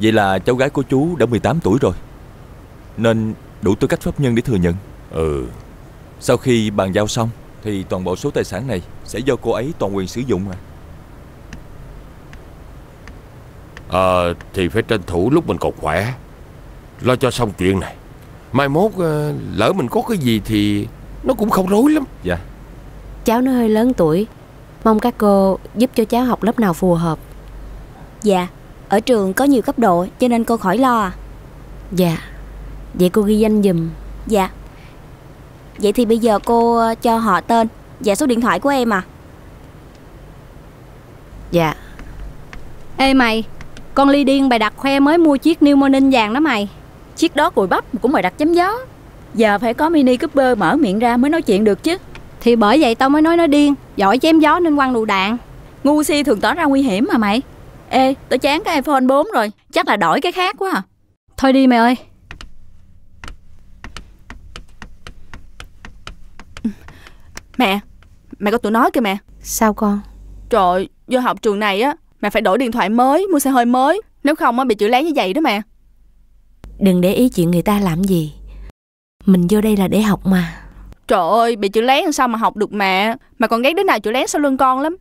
Vậy là cháu gái của chú đã 18 tuổi rồi, nên đủ tư cách pháp nhân để thừa nhận. Ừ. Sau khi bàn giao xong thì toàn bộ số tài sản này sẽ do cô ấy toàn quyền sử dụng à. Thì phải tranh thủ lúc mình còn khỏe, lo cho xong chuyện này. Mai mốt lỡ mình có cái gì thì nó cũng không rối lắm. Dạ. Cháu nó hơi lớn tuổi, mong các cô giúp cho cháu học lớp nào phù hợp. Dạ. Ở trường có nhiều cấp độ cho nên cô khỏi lo à. Dạ. Vậy cô ghi danh giùm. Dạ. Vậy thì bây giờ cô cho họ tên và số điện thoại của em à. Dạ. Ê mày, con Ly điên bày đặt khoe mới mua chiếc New Morning vàng đó mày. Chiếc đó cùi bắp cũng bày đặt chém gió. Giờ phải có Mini Cooper mở miệng ra mới nói chuyện được chứ. Thì bởi vậy tao mới nói nó điên, giỏi chém gió nên quăng lựu đạn. Ngu si thường tỏ ra nguy hiểm mà mày. Ê, tao chán cái iPhone 4 rồi, chắc là đổi cái khác quá à. Thôi đi mày ơi. Mẹ, mẹ có tụi nói kìa mẹ. Sao con? Trời, do học trường này á, mẹ phải đổi điện thoại mới, mua xe hơi mới. Nếu không á, bị chửi lén như vậy đó mẹ. Đừng để ý chuyện người ta làm gì, mình vô đây là để học mà. Trời ơi, bị chửi lén sao mà học được mẹ. Mà còn ghét đứa nào chửi lén sau lưng con lắm.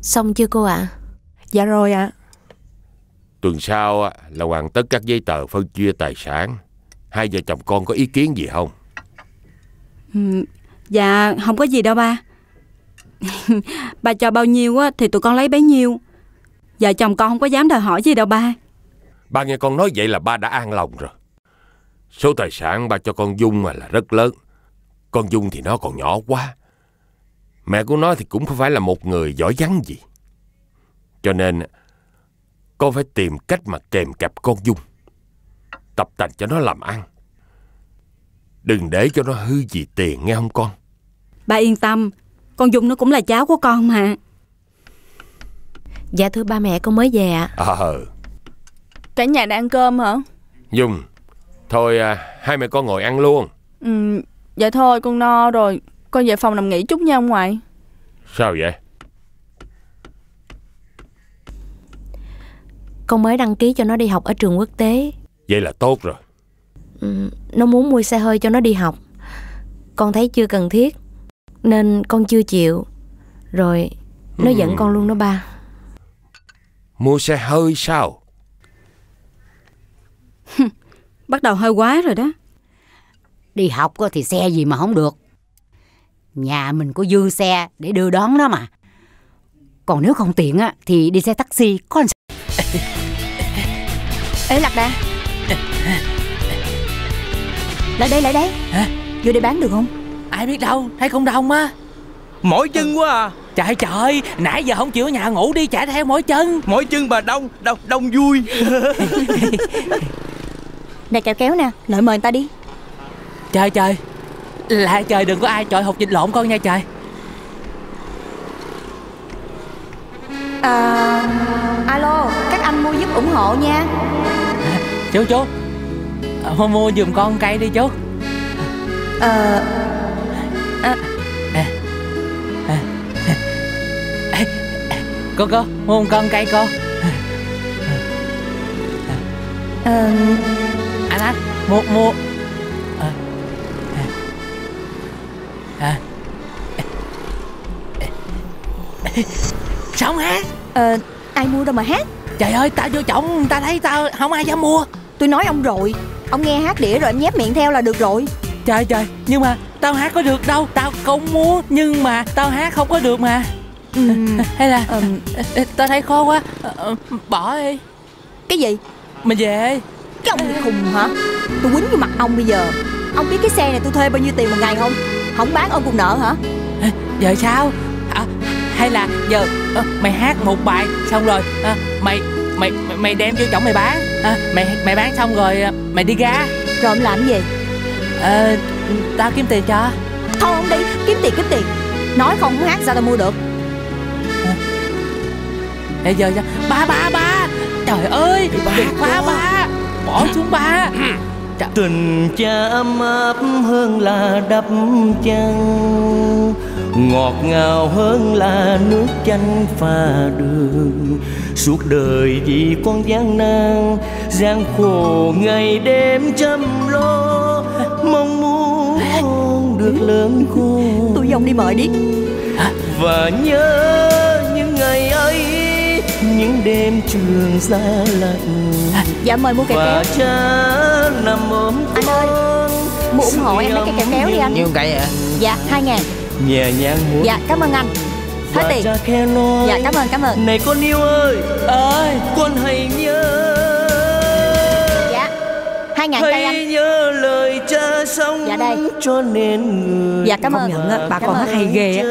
Xong chưa cô ạ? Dạ rồi ạ. Tuần sau á, là hoàn tất các giấy tờ phân chia tài sản. Hai vợ chồng con có ý kiến gì không? Dạ không có gì đâu ba. Ba cho bao nhiêu á thì tụi con lấy bấy nhiêu. Vợ chồng con không có dám đòi hỏi gì đâu ba. Ba nghe con nói vậy là ba đã an lòng rồi. Số tài sản ba cho con Dung mà là rất lớn. Con Dung thì nó còn nhỏ quá. Mẹ của nó thì cũng không phải là một người giỏi giắng gì. Cho nên con phải tìm cách mà kèm cặp con Dung, tập tành cho nó làm ăn, đừng để cho nó hư gì tiền nghe không con? Ba yên tâm, con Dung nó cũng là cháu của con mà. Dạ thưa ba mẹ, con mới về ạ. Cả nhà đang ăn cơm hả? Dung, thôi hai mẹ con ngồi ăn luôn. Dạ thôi con no rồi, con về phòng nằm nghỉ chút nha ông ngoại. Sao vậy? Con mới đăng ký cho nó đi học ở trường quốc tế. Vậy là tốt rồi. Nó muốn mua xe hơi cho nó đi học. Con thấy chưa cần thiết nên con chưa chịu. Rồi nó giận con luôn đó ba. Mua xe hơi sao? Bắt đầu hơi quá rồi đó. Đi học thì xe gì mà không được. Nhà mình có dư xe để đưa đón đó mà. Còn nếu không tiện thì đi xe taxi con. Ê Lạc Đà, lại đây. Hả? Vô đây bán được không? Ai biết đâu, thấy không đông á. Mỏi chân quá à. Trời, nãy giờ không chịu ở nhà ngủ đi, chạy theo mỏi chân. Mỏi chân mà đông vui. Nè kéo nè, lợi mời người ta đi. Trời, lại trời đừng có ai chọi hột vịt lộn con nha trời. Alo, các anh mua giúp ủng hộ nha. Chú mua giùm con cây đi chú. Cô mua con cây cô. Anh mua hả? Sao không hát? Ai mua đâu mà hát. Trời ơi, tao vô chồng người ta thấy tao không ai dám mua. Tôi nói ông rồi, ông nghe hát đĩa rồi ông nhép miệng theo là được rồi. Trời trời, nhưng mà tao hát có được đâu. Tao cũng muốn nhưng mà tao hát không có được mà. Hay là tao thấy khó quá, bỏ đi. Cái gì? Mình về. Cái ông bị khùng hả? Tôi quýnh vô mặt ông bây giờ. Ông biết cái xe này tôi thuê bao nhiêu tiền một ngày không? Không bán ông cũng nợ hả? Giờ sao? Hay là giờ mày hát một bài xong rồi mày đem vô chổng mày bán, mày bán xong rồi mày đi ra. Rồi ông làm gì? Tao kiếm tiền cho. Thôi ông đi kiếm tiền, nói không muốn hát sao tao mua được. Bây giờ ba trời ơi, ba bỏ xuống ba. Tình cha ấm áp hơn là đập chân, ngọt ngào hơn là nước chanh pha đường. Suốt đời vì con gian nan, gian khổ ngày đêm chăm lo, mong muốn con được lớn khôn. Tôi dòng đi mời đi. Và nhớ những ngày ấy, những đêm trường xa lạnh. Dạ mời mua kẹo kéo. Và cha nằm ôm con. Anh ơi, mua ủng hộ em mấy cái kẹo kéo đi anh. Nhiêu cây ạ? Dạ 2000. Nhẹ nhàng muốn. Dạ cảm ơn anh. Hết tiền. Dạ cảm ơn. Này con yêu ơi, con hãy nhớ. Dạ 2000 cây anh. Hãy nhớ lời cha sống. Dạ đây. Cho nên người. Dạ cảm ơn. Bà còn hát hay ghê á.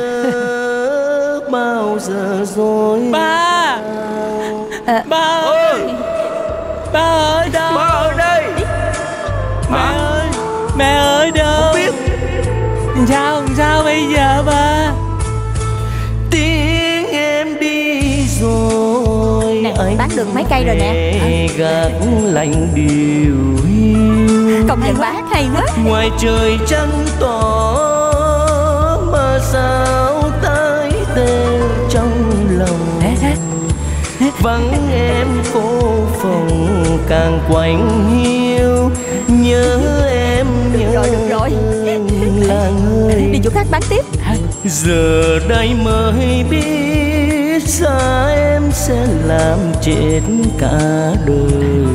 Bao giờ rồi ba? Ba ơi, ba ở đâu? Ba ở đây. Mẹ ơi, mẹ ở đâu? Sao bây giờ ba? Tiếng em đi rồi. Nè, bán được mấy cây rồi nè. Gạt lạnh điều hiu. Công nhận bán hay quá. Ngoài trời trăng tỏ mà sao tái tê trong lòng. Vắng em cô phòng càng quạnh hiu. Nhớ em nhớ. Được rồi. Đi chỗ khác bán tiếp. Giờ đây mới biết sao em sẽ làm chết cả đời.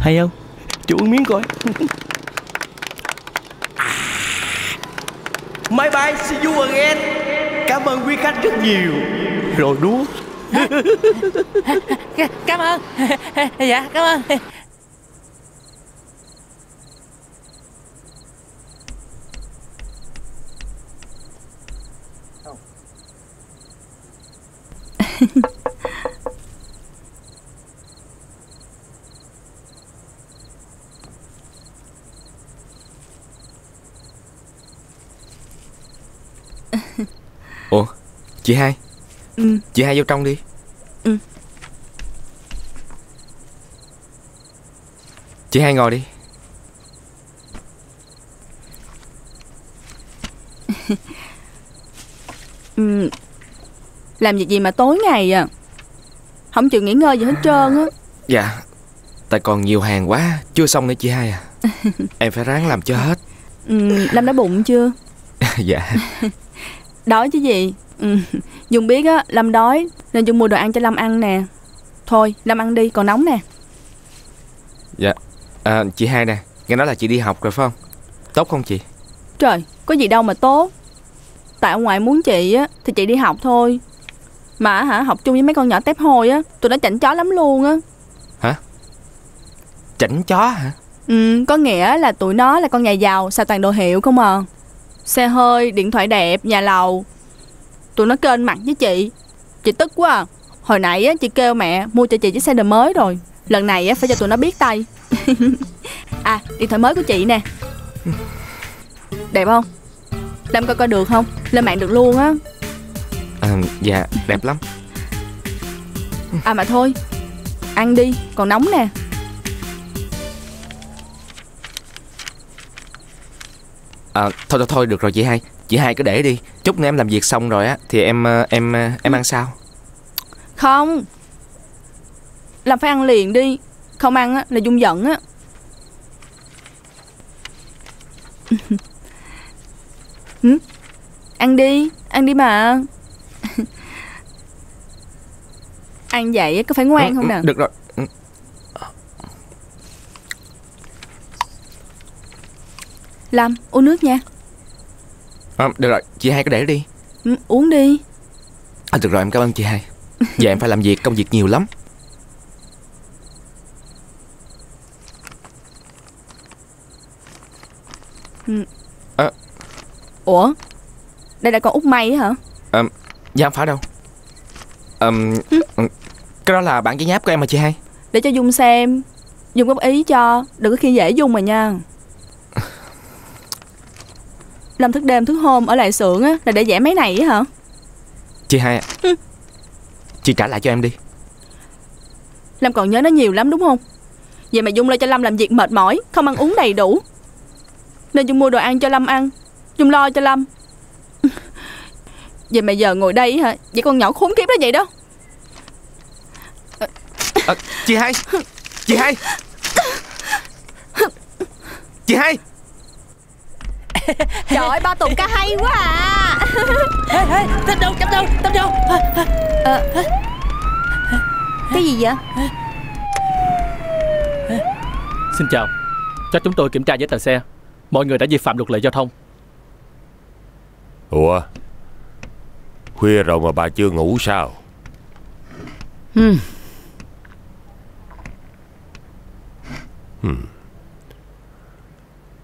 Hay không? Chú uống miếng coi. Bye bye, see you again. Cảm ơn quý khách rất nhiều. Rồi đúa. Cảm ơn. Dạ cảm ơn. Ủa, chị Hai. Chị Hai vô trong đi. Chị Hai ngồi đi. Làm việc gì mà tối ngày à? Không chịu nghỉ ngơi gì hết trơn á. Dạ, tại còn nhiều hàng quá, chưa xong nữa chị Hai à. Em phải ráng làm cho hết. Lâm đã bụng chưa? Dạ. Đói chứ gì. Dung biết á, Lâm đói nên Dung mua đồ ăn cho Lâm ăn nè. Thôi Lâm ăn đi, còn nóng nè. Dạ. Chị Hai nè, nghe nói là chị đi học rồi phải không? Tốt không chị? Trời, có gì đâu mà tốt. Tại ông ngoại muốn chị á thì chị đi học thôi. Mà học chung với mấy con nhỏ tép hôi á, tụi nó chảnh chó lắm luôn á. Hả? Chảnh chó hả? Có nghĩa là tụi nó là con nhà giàu, xài toàn đồ hiệu không à. Xe hơi, điện thoại đẹp, nhà lầu. Tụi nó kênh mặt với chị. Chị tức quá à. Hồi nãy á, chị kêu mẹ mua cho chị chiếc xe đờ mới rồi. Lần này á, phải cho tụi nó biết tay. À, điện thoại mới của chị nè. Đẹp không? Lâm coi được không? Lên mạng được luôn á. Dạ, đẹp lắm. À mà thôi, ăn đi, còn nóng nè. Thôi được rồi chị Hai. Chị Hai cứ để đi. Chút nữa em làm việc xong rồi á thì em ăn sao? Không, làm phải ăn liền đi. Không ăn á là Dung giận á. Ừ? Ăn đi mà. Ăn vậy có phải ngoan không nè? Được rồi. Làm, uống nước nha. Được rồi, chị hai cứ để đi. Uống đi. Được rồi, em cảm ơn chị hai. Giờ em phải làm việc, công việc nhiều lắm. Ủa, đây là con Út May hả? Dạ không phải đâu. Cái đó là bản giấy nháp của em mà chị hai. Để cho Dung xem, Dung góp ý cho, đừng có khi dễ Dung mà nha. Làm thức đêm thức hôm ở lại xưởng á, là để vẽ mấy này á hả? Chị hai, chị trả lại cho em đi. Lâm còn nhớ nó nhiều lắm đúng không? Vậy mà Dung lo cho Lâm làm việc mệt mỏi, không ăn uống đầy đủ, nên Dung mua đồ ăn cho Lâm ăn, Dung lo cho Lâm. Vậy mà giờ ngồi đây hả? Vậy con nhỏ khốn kiếp đó vậy đó. Chị hai, chị hai, chị hai. Trời ơi, Ba Tùng ca hay quá à. Tâm đâu, Tâm đâu, Tâm đâu. Cái gì vậy? Xin chào, cho chúng tôi kiểm tra giấy tờ xe. Mọi người đã vi phạm luật lệ giao thông. Ủa, khuya rồi mà bà chưa ngủ sao?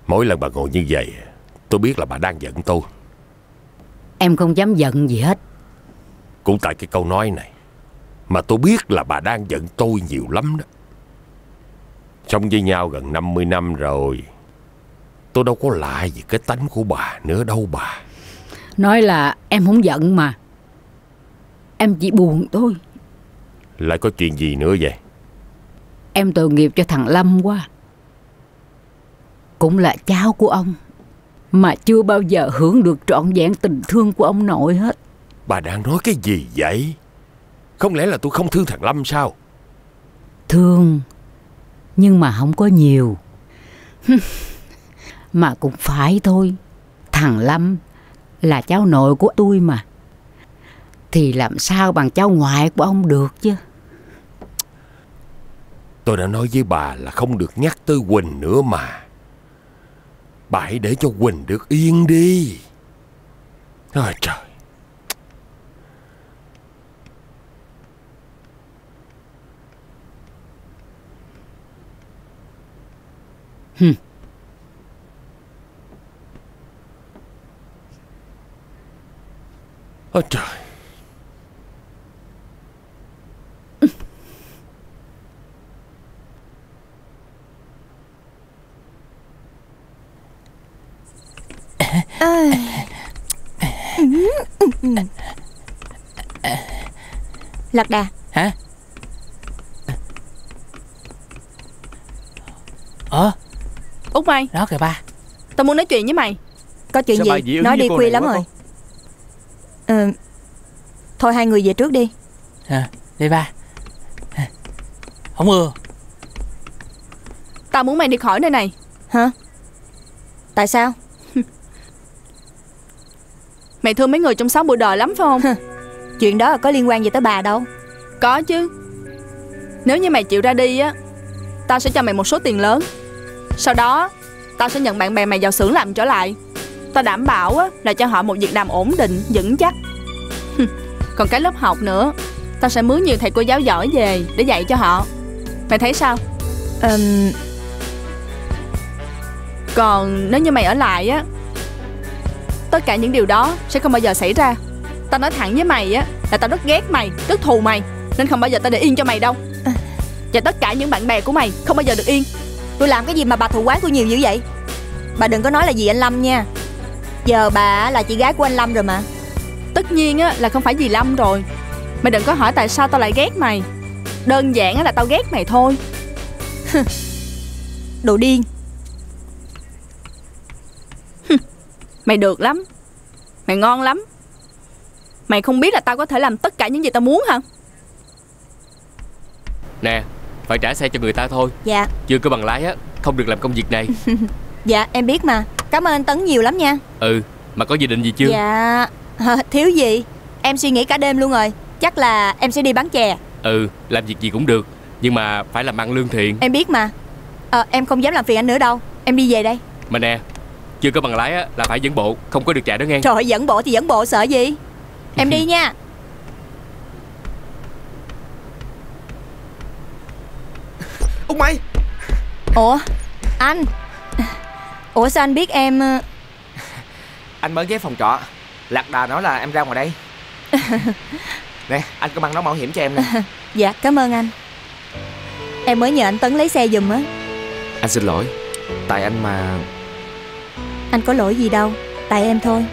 Mỗi lần bà ngồi như vậy, tôi biết là bà đang giận tôi. Em không dám giận gì hết. Cũng tại cái câu nói này mà tôi biết là bà đang giận tôi nhiều lắm đó. Sống với nhau gần 50 năm rồi, tôi đâu có lạ gì cái tánh của bà nữa đâu bà. Nói là em không giận mà, em chỉ buồn thôi. Lại có chuyện gì nữa vậy? Em tội nghiệp cho thằng Lâm quá. Cũng là cháu của ông mà chưa bao giờ hưởng được trọn vẹn tình thương của ông nội hết. Bà đang nói cái gì vậy? Không lẽ là tôi không thương thằng Lâm sao? Thương, nhưng mà không có nhiều. Mà cũng phải thôi, thằng Lâm là cháu nội của tôi mà, thì làm sao bằng cháu ngoại của ông được chứ. Tôi đã nói với bà là không được nhắc tới Quỳnh nữa mà. Bà hãy để cho Quỳnh được yên đi. Ôi trời. Ôi trời. Lạc Đà. Hả? Út May. Đó kìa ba. Tao muốn nói chuyện với mày. Có chuyện gì? Nói đi, khuya lắm rồi. Thôi hai người về trước đi. Đi ba. Không mưa. Tao muốn mày đi khỏi nơi này. Hả? Tại sao? Mày thương mấy người trong xóm bụi đời lắm phải không? Chuyện đó là có liên quan gì tới bà đâu. Có chứ. Nếu như mày chịu ra đi á, tao sẽ cho mày một số tiền lớn. Sau đó tao sẽ nhận bạn bè mày vào xưởng làm trở lại. Tao đảm bảo á, là cho họ một việc làm ổn định, vững chắc. Còn cái lớp học nữa, tao sẽ mướn nhiều thầy cô giáo giỏi về để dạy cho họ. Mày thấy sao? Còn nếu như mày ở lại á, tất cả những điều đó sẽ không bao giờ xảy ra. Tao nói thẳng với mày á, là tao rất ghét mày, rất thù mày, nên không bao giờ tao để yên cho mày đâu. Và tất cả những bạn bè của mày không bao giờ được yên. Tôi làm cái gì mà bà thù quán tôi nhiều dữ vậy? Bà đừng có nói là vì anh Lâm nha. Giờ bà là chị gái của anh Lâm rồi mà. Tất nhiên á, là không phải vì Lâm rồi. Mày đừng có hỏi tại sao tao lại ghét mày. Đơn giản á, là tao ghét mày thôi. Đồ điên. Mày được lắm, mày ngon lắm. Mày không biết là tao có thể làm tất cả những gì tao muốn hả? Nè, phải trả xe cho người ta thôi. Dạ. Chưa có bằng lái á, không được làm công việc này. Dạ, em biết mà. Cảm ơn anh Tấn nhiều lắm nha. Mà có dự định gì chưa? Dạ thiếu gì. Em suy nghĩ cả đêm luôn rồi. Chắc là em sẽ đi bán chè. Ừ, làm việc gì cũng được, nhưng mà phải làm ăn lương thiện. Em biết mà. Em không dám làm phiền anh nữa đâu. Em đi về đây. Mà nè, chưa có bằng lái á, là phải dẫn bộ, không có được chạy đó nghe. Trời ơi, dẫn bộ thì dẫn bộ sợ gì. Em đi nha. Ông mày. Ủa anh. Ủa sao anh biết em? Anh mới ghé phòng trọ, lạc đà nói là em ra ngoài đây. Nè, anh có mang nón bảo hiểm cho em nè. Dạ, cảm ơn anh. Em mới nhờ anh Tấn lấy xe giùm á. Anh xin lỗi. Tại anh mà. Anh có lỗi gì đâu, tại em thôi.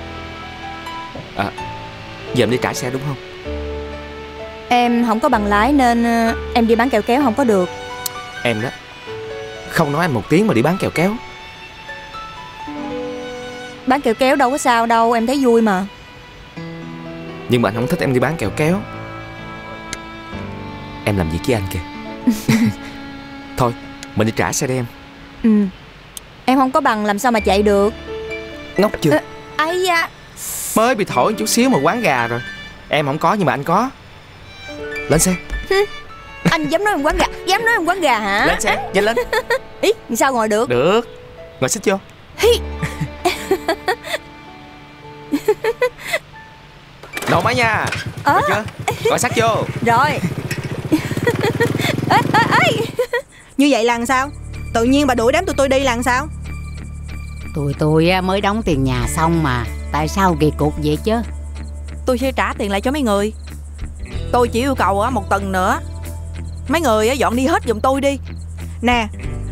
À, giờ em đi trả xe đúng không? Em không có bằng lái nên em đi bán kẹo kéo không có được. Em đó, không nói anh một tiếng mà đi bán kẹo kéo. Bán kẹo kéo đâu có sao đâu, em thấy vui mà. Nhưng mà anh không thích em đi bán kẹo kéo. Em làm gì với anh kìa. Thôi, mình đi trả xe đi em. Ừ. Em không có bằng làm sao mà chạy được. Ngốc chưa. Ấy da. Mới bị thổi chút xíu mà quán gà rồi. Em không có nhưng mà anh có. Lên xe. Anh dám nói em quán gà. Dám nói em quán gà hả? Lên xe, nhanh lên. Ý, sao ngồi được? Được. Ngồi xích vô. Nổ máy nha. Được chưa? Ngồi sát vô. Rồi. Ê. Như vậy là sao? Tự nhiên bà đuổi đám tụi tôi đi là sao? Tụi tôi mới đóng tiền nhà xong mà. Tại sao kỳ cục vậy chứ? Tôi sẽ trả tiền lại cho mấy người. Tôi chỉ yêu cầu một tuần nữa mấy người dọn đi hết giùm tôi đi. Nè,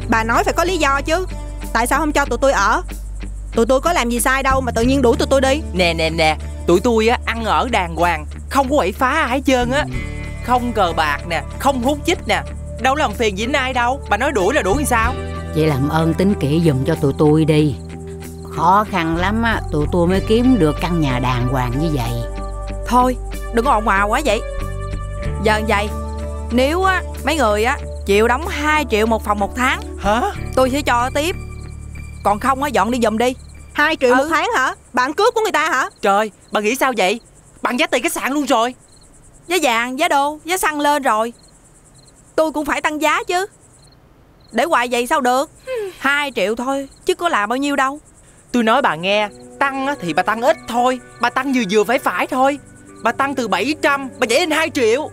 bà nói phải có lý do chứ. Tại sao không cho tụi tôi ở? Tụi tôi có làm gì sai đâu mà tự nhiên đuổi tụi tôi đi. Nè, tụi tôi ăn ở đàng hoàng, không có quậy phá ai hết trơn á. Không cờ bạc nè, không hút chích nè. Đâu làm phiền gì đến ai đâu. Bà nói đuổi là đuổi thì sao? Chị làm ơn tính kỹ giùm cho tụi tôi đi. Khó khăn lắm á, tụi tôi mới kiếm được căn nhà đàng hoàng như vậy. Thôi, đừng có ồn ào quá vậy. Giờ vậy, nếu á mấy người á chịu đóng 2 triệu một phòng một tháng. Hả? Tôi sẽ cho tiếp. Còn không á dọn đi giùm đi. 2 triệu một tháng hả? Bạn cướp của người ta hả? Trời, bà nghĩ sao vậy? Bằng giá tiền khách sạn luôn rồi. Giá vàng, giá đô, giá xăng lên rồi. Tôi cũng phải tăng giá chứ. Để hoài vậy sao được. 2 triệu thôi chứ có là bao nhiêu đâu. Tôi nói bà nghe, tăng thì bà tăng ít thôi. Bà tăng vừa vừa phải thôi. Bà tăng từ 700 bà nhảy lên 2 triệu.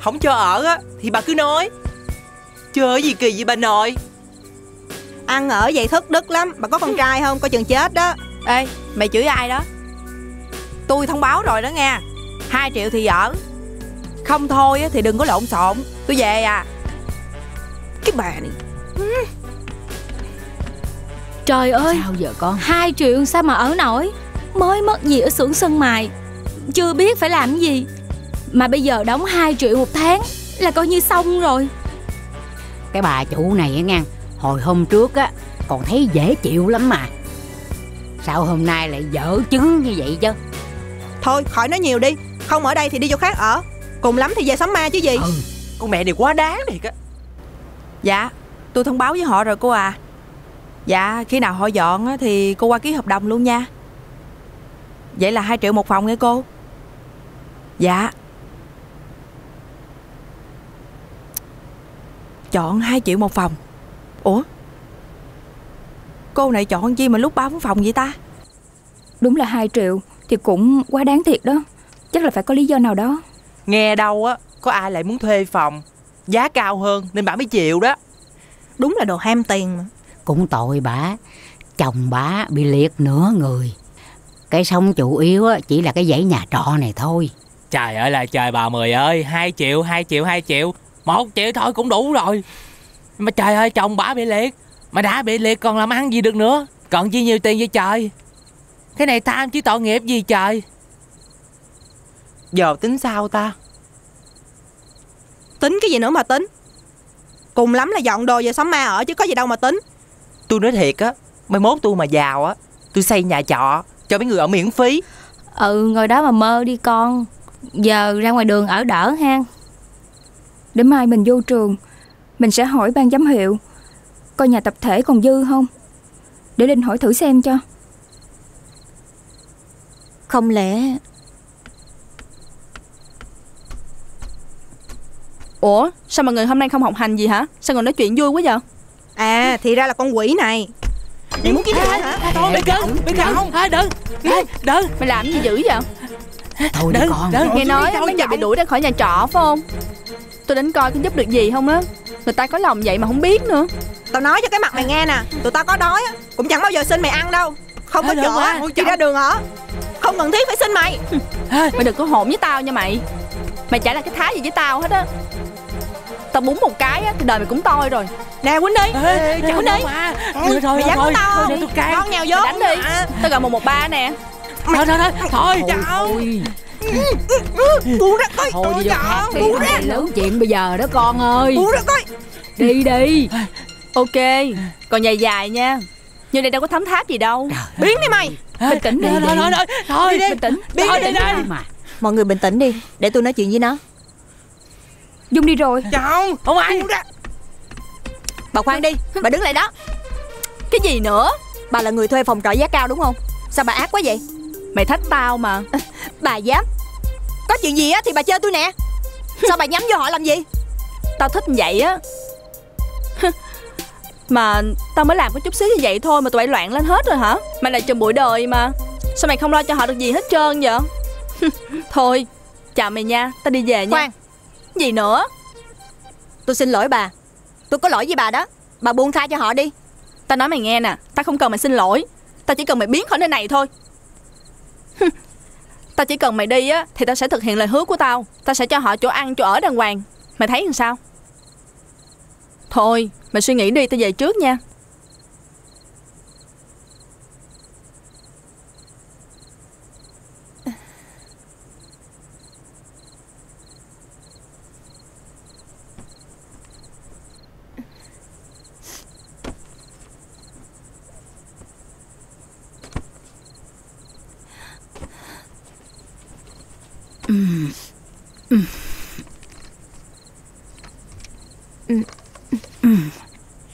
Không cho ở thì bà cứ nói. Chơi gì kỳ vậy bà nội. Ăn ở vậy thất đức lắm. Bà có con trai không? Coi chừng chết đó. Ê, mày chửi ai đó? Tôi thông báo rồi đó nghe. 2 triệu thì ở, không thôi thì đừng có lộn xộn. Tôi về à. Cái bà này. Trời ơi, sao giờ con? 2 triệu sao mà ở nổi. Mới mất gì ở xưởng sân mài, chưa biết phải làm gì. Mà bây giờ đóng 2 triệu một tháng là coi như xong rồi. Cái bà chủ này á ngang. Hồi hôm trước á còn thấy dễ chịu lắm mà. Sao hôm nay lại dở chứng như vậy chứ? Thôi khỏi nói nhiều đi. Không ở đây thì đi chỗ khác ở. Cùng lắm thì về sắm ma chứ gì. Con mẹ này quá đáng thiệt á. Dạ, tôi thông báo với họ rồi cô à. Dạ, khi nào họ dọn á thì cô qua ký hợp đồng luôn nha. Vậy là 2 triệu một phòng nghe cô. Dạ. Chọn 2 triệu một phòng. Ủa, cô này chọn chi mà lúc 3-4 phòng vậy ta? Đúng là 2 triệu thì cũng quá đáng thiệt đó. Chắc là phải có lý do nào đó. Nghe đâu á, có ai lại muốn thuê phòng giá cao hơn nên bà mới chịu đó. Đúng là đồ ham tiền mà. Cũng tội bà. Chồng bà bị liệt nửa người. Cái sống chủ yếu á chỉ là cái dãy nhà trọ này thôi. Trời ơi là trời bà Mười ơi. 2 triệu 1 triệu thôi cũng đủ rồi. Mà trời ơi, chồng bà bị liệt. Mà đã bị liệt còn làm ăn gì được nữa. Còn chi nhiều tiền vậy trời. Cái này tham chứ tội nghiệp gì trời. Giờ tính sao ta? Tính cái gì nữa mà tính. Cùng lắm là dọn đồ về xóm ma ở chứ có gì đâu mà tính. Tôi nói thiệt á, mai mốt tôi mà giàu á, tôi xây nhà trọ cho mấy người ở miễn phí. Ừ, ngồi đó mà mơ đi con. Giờ ra ngoài đường ở đỡ ha. Để mai mình vô trường, mình sẽ hỏi ban giám hiệu coi nhà tập thể còn dư không. Để Linh hỏi thử xem cho. Không lẽ... Ủa, sao mọi người hôm nay không học hành gì hả? Sao còn nói chuyện vui quá vậy? À, thì ra là con quỷ này. Mày muốn kiếm ai hả? Đừng, mày làm gì dữ vậy? Thôi đi con. Nghe nói mấy nhà bị đuổi ra khỏi nhà trọ phải không? Tôi đến coi có giúp được gì không á. Người ta có lòng vậy mà không biết nữa. Tao nói cho cái mặt mày nghe nè, tụi tao có đói cũng chẳng bao giờ xin mày ăn đâu. Không có chỗ đi ra đường hả? Không cần thiết phải xin mày. Mày đừng có hỗn với tao nha mày. Mày chả là cái thái gì với tao hết á. Tao búng một cái á thì đời mày cũng toi rồi. Nè Quýnh đi, Quýnh đi. Mày dám của tao không? Con nhào vô. Đánh đi. Tao gọi 113 nè. Thôi. Thôi. Buông ra coi. Thôi giờ buông ra. Lớn chuyện bây giờ đó con ơi. Buông ra coi. Đi. Ok. Còn dài nha. Như này đâu có thấm tháp gì đâu. Biến đi mày. Bình tĩnh đi. Thôi. Bình tĩnh. Biến đi đây. Mọi người bình tĩnh đi, để tôi nói chuyện với nó. Dung đi rồi. Chào, không ai. Bà khoan đi, bà đứng lại đó. Cái gì nữa? Bà là người thuê phòng trọ giá cao đúng không? Sao bà ác quá vậy? Mày thách tao mà. Bà dám. Có chuyện gì á thì bà chơi tôi nè. Sao bà nhắm vô họ làm gì? Tao thích vậy á. Mà tao mới làm có chút xíu như vậy thôi mà tụi bay loạn lên hết rồi hả? Mày là chùm bụi đời mà. Sao mày không lo cho họ được gì hết trơn vậy? Thôi, chào mày nha, tao đi về nha. Khoan. Gì nữa? Tôi xin lỗi bà. Tôi có lỗi với bà đó. Bà buông tha cho họ đi. Tao nói mày nghe nè, tao không cần mày xin lỗi. Tao chỉ cần mày biến khỏi nơi này thôi. Tao chỉ cần mày đi á thì tao sẽ thực hiện lời hứa của tao. Tao sẽ cho họ chỗ ăn, chỗ ở đàng hoàng. Mày thấy làm sao? Thôi, mày suy nghĩ đi, tao về trước nha.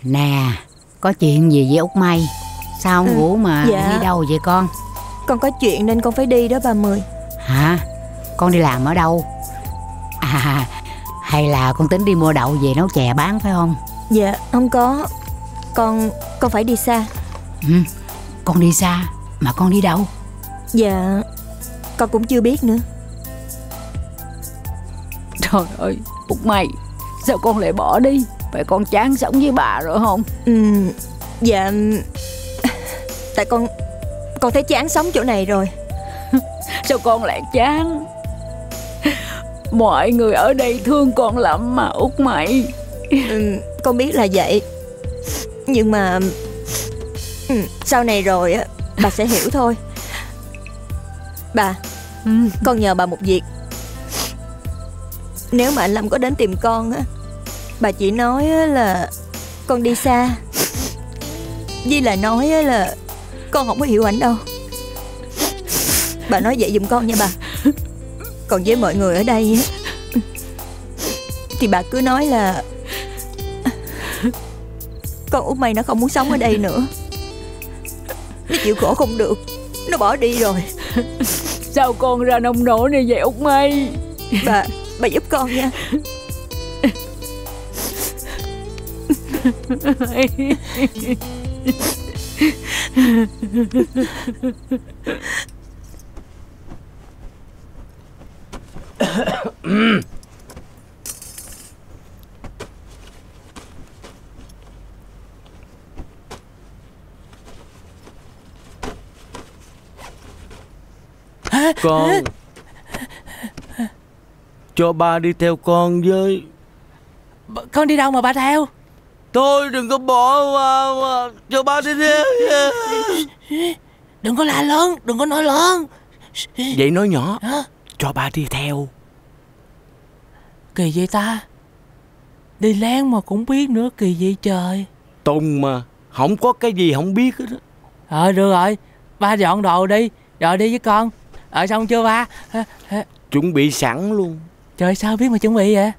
Nè, có chuyện gì vậy Út May? Sao ngủ mà đi đâu vậy con? Con có chuyện nên con phải đi đó bà Mười. Hả? Con đi làm ở đâu? À, hay là con tính đi mua đậu về nấu chè bán phải không? Dạ, không có. Con phải đi xa. Con đi xa? Mà con đi đâu? Dạ, con cũng chưa biết nữa. Trời ơi, Út May, sao con lại bỏ đi? Vậy con chán sống với bà rồi không? Dạ. Tại con thấy chán sống chỗ này rồi. Sao con lại chán? Mọi người ở đây thương con lắm mà Út Mày. Con biết là vậy. Nhưng mà sau này rồi á, bà sẽ hiểu thôi. Bà, con nhờ bà một việc. Nếu mà anh Lâm có đến tìm con á, bà chỉ nói là con đi xa, với là nói là con không có hiểu ảnh đâu. Bà nói vậy giùm con nha bà. Còn với mọi người ở đây thì bà cứ nói là con Út Mày nó không muốn sống ở đây nữa, nó chịu khổ không được, nó bỏ đi rồi. Sao con ra nông nổi như vậy Út Mày? Bà giúp con nha. Con cho ba đi theo con với. Con đi đâu mà ba theo? Thôi đừng có bỏ mà, cho ba đi theo. Đừng có la lớn, đừng có nói lớn. Vậy nói nhỏ. Cho ba đi theo. Kỳ vậy ta. Đi lén mà cũng biết nữa, kỳ vậy trời. Tùng mà, không có cái gì không biết hết. Được rồi, ba dọn đồ đi, rồi đi với con. Xong chưa ba? Chuẩn bị sẵn luôn. Trời sao biết mà chuẩn bị vậy?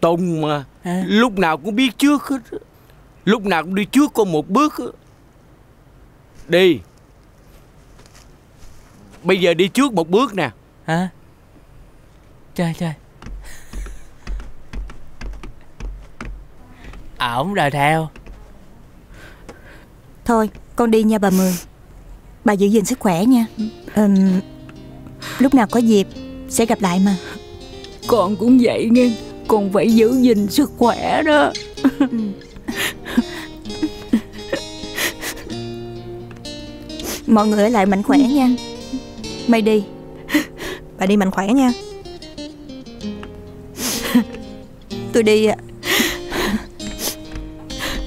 Tùng mà, lúc nào cũng biết trước hết. Lúc nào cũng đi trước con một bước. Đi. bây giờ đi trước một bước nè. Hả? Trời trời, ổn rồi theo. Thôi con đi nha bà Mười. Bà giữ gìn sức khỏe nha. Lúc nào có dịp sẽ gặp lại mà. Con cũng vậy nghe, con phải giữ gìn sức khỏe đó. Mọi người ở lại mạnh khỏe nha. Mày đi. Bà đi mạnh khỏe nha. Tôi đi ạ.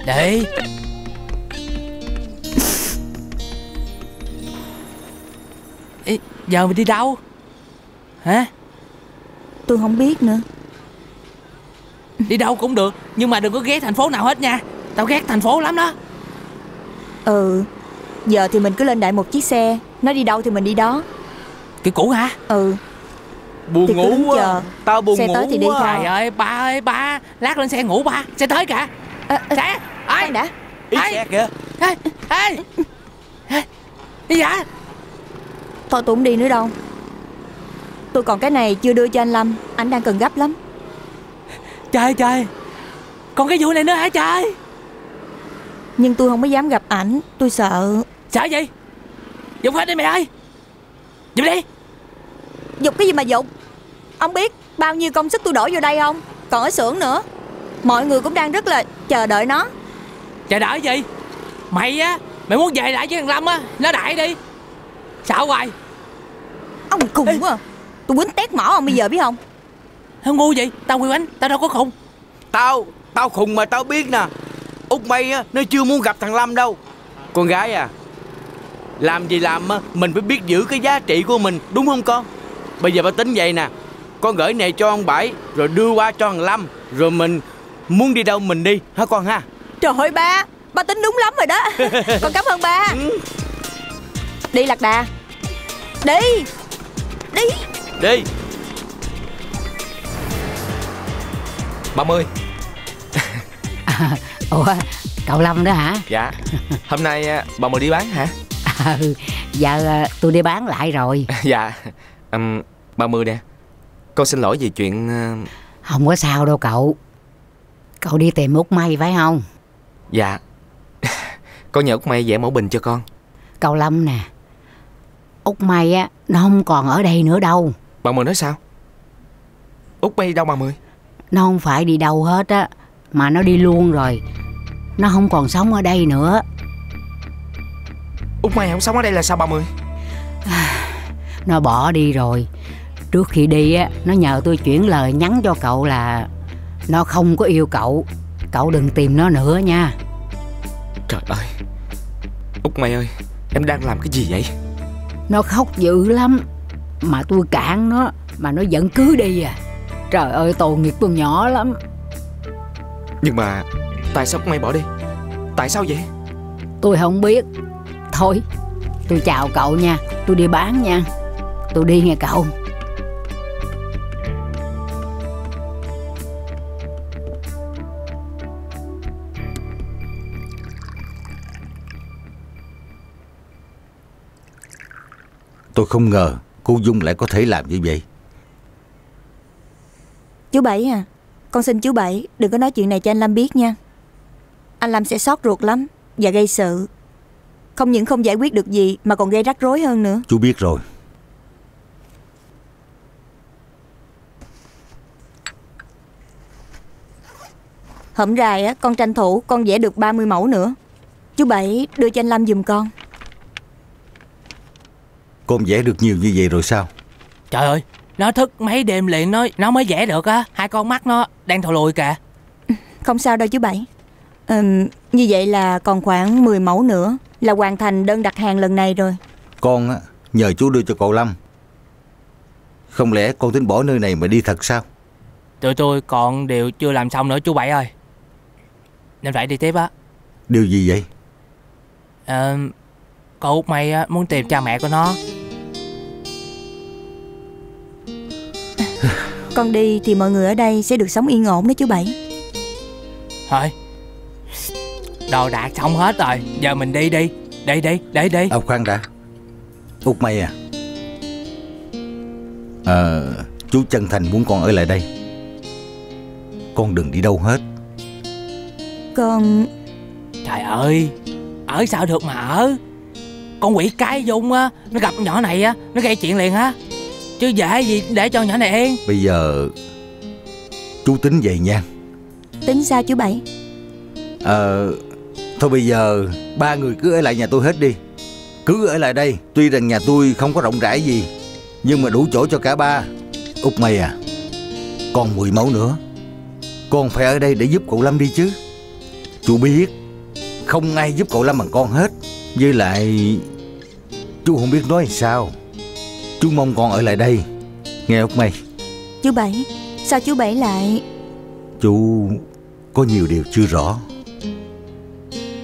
Đi. Ê, giờ mình đi đâu? Hả? Tôi không biết nữa. Đi đâu cũng được, nhưng mà đừng có ghé thành phố nào hết nha. Tao ghét thành phố lắm đó. Ừ, giờ thì mình cứ lên đại một chiếc xe, nó đi đâu thì mình đi đó. Cái cũ hả? Ừ. Buồn thì ngủ quá chờ. Tao buồn xe ngủ tới thì đi. Trời ơi ba ơi ba, lát lên xe ngủ ba. Xe tới cả. Xe ai đã ý xe kìa. Ê đi dạ. Thôi tôi không đi nữa đâu. Tôi còn cái này chưa đưa cho anh Lâm, anh đang cần gấp lắm. Trời trời, còn cái vụ này nữa hả trời? Nhưng tôi không có dám gặp ảnh, tôi sợ. Sợ gì? Dục hết đi mày ơi. Dục đi. Dục cái gì mà dục? Ông biết bao nhiêu công sức tôi đổ vô đây không? Còn ở xưởng nữa. Mọi người cũng đang rất là chờ đợi nó. Chờ đợi gì? Mày á, mày muốn về lại với thằng Lâm á, nó đại đi. Sợ hoài. Ông khùng. Ê, quá. Tôi quýnh tét mỏ ông bây giờ biết không? Không ngu gì, tao quy bánh, tao đâu có khùng. Tao khùng mà tao biết nè. Út mày á, nó chưa muốn gặp thằng Lâm đâu. Con gái à, làm gì làm á, mình phải biết giữ cái giá trị của mình, đúng không con? Bây giờ ba tính vậy nè, con gửi này cho ông Bảy, rồi đưa qua cho thằng Lâm, rồi mình muốn đi đâu mình đi, hả con ha? Trời ơi ba tính đúng lắm rồi đó. Con cảm ơn ba. Đi lạc đà. Đi. Đi. Đi. Ba Mươi. Ủa, cậu Lâm đó hả? Dạ. Hôm nay bà Mười đi bán hả? Ừ, dạ tôi đi bán lại rồi. Dạ. Bà Mười nè, con xin lỗi về chuyện... Không có sao đâu cậu. Cậu đi tìm Út May phải không? Dạ. Con nhờ Út May vẽ mẫu bình cho con. Cậu Lâm nè, Út May á, nó không còn ở đây nữa đâu. Bà Mười nói sao? Út May đâu bà Mười? Nó không phải đi đâu hết á, mà nó đi luôn rồi. Nó không còn sống ở đây nữa. Út May không sống ở đây là sao bà Mười? Nó bỏ đi rồi. Trước khi đi á, nó nhờ tôi chuyển lời nhắn cho cậu là nó không có yêu cậu, cậu đừng tìm nó nữa nha. Trời ơi Út May ơi, em đang làm cái gì vậy? Nó khóc dữ lắm, mà tôi cản nó mà nó vẫn cứ đi à. Trời ơi tội nghiệp con nhỏ lắm. Nhưng mà tại sao Út May bỏ đi? Tại sao vậy? Tôi không biết. Thôi tôi chào cậu nha, tôi đi bán nha. Tôi đi nghe cậu. Tôi không ngờ cô Dung lại có thể làm như vậy. Chú Bảy à, con xin chú Bảy đừng có nói chuyện này cho anh Lâm biết nha. Anh Lâm sẽ sót ruột lắm và gây sự. Không những không giải quyết được gì mà còn gây rắc rối hơn nữa. Chú biết rồi. Hổm rày á, con tranh thủ con vẽ được 30 mẫu nữa. Chú Bảy đưa cho anh Lâm giùm con. Con vẽ được nhiều như vậy rồi sao? Trời ơi, nó thức mấy đêm liền nó mới vẽ được á. Hai con mắt nó đang thò lùi kìa. Không sao đâu chú Bảy. Như vậy là còn khoảng 10 mẫu nữa là hoàn thành đơn đặt hàng lần này rồi. Con á, nhờ chú đưa cho cậu Lâm. Không lẽ con tính bỏ nơi này mà đi thật sao? Tụi tôi còn điều chưa làm xong nữa chú Bảy ơi, nên phải đi tiếp á. Điều gì vậy? Cậu Út May muốn tìm cha mẹ của nó. Con đi thì mọi người ở đây sẽ được sống yên ổn đó chú Bảy. Thôi, đồ đạc xong hết rồi, giờ mình đi đi. Đi đi, đi đi. Ông khoan đã Út May à, Chú chân thành muốn con ở lại đây. Con đừng đi đâu hết. Con... Trời ơi, ở sao được mà ở. Con quỷ cái Dung á, nó gặp nhỏ này á, nó gây chuyện liền á. Chứ dễ gì để cho nhỏ này yên. Bây giờ chú tính vậy nha. Tính sao chú Bảy? Thôi bây giờ ba người cứ ở lại nhà tôi hết đi. Cứ ở lại đây. Tuy rằng nhà tôi không có rộng rãi gì, nhưng mà đủ chỗ cho cả ba. Út Mây à, còn 10 mẫu nữa, con phải ở đây để giúp cậu Lâm đi chứ. Chú biết không ai giúp cậu Lâm bằng con hết. Với lại chú không biết nói sao. Chú mong con ở lại đây, nghe Út Mây. Chú Bảy, sao chú Bảy lại... Chú có nhiều điều chưa rõ,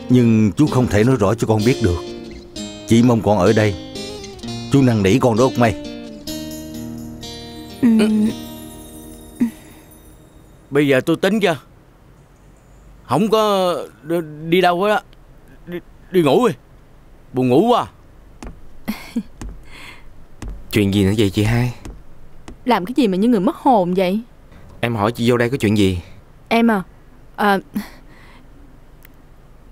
nhưng chú không thể nói rõ cho con biết được. Chỉ mong con ở đây. Chú năn nỉ con đó Út Mây. Bây giờ tôi tính chưa? Không có đi đâu hết á. Đi ngủ đi, buồn ngủ quá. Chuyện gì nữa vậy chị Hai? Làm cái gì mà như người mất hồn vậy? Em hỏi chị vô đây có chuyện gì? Em à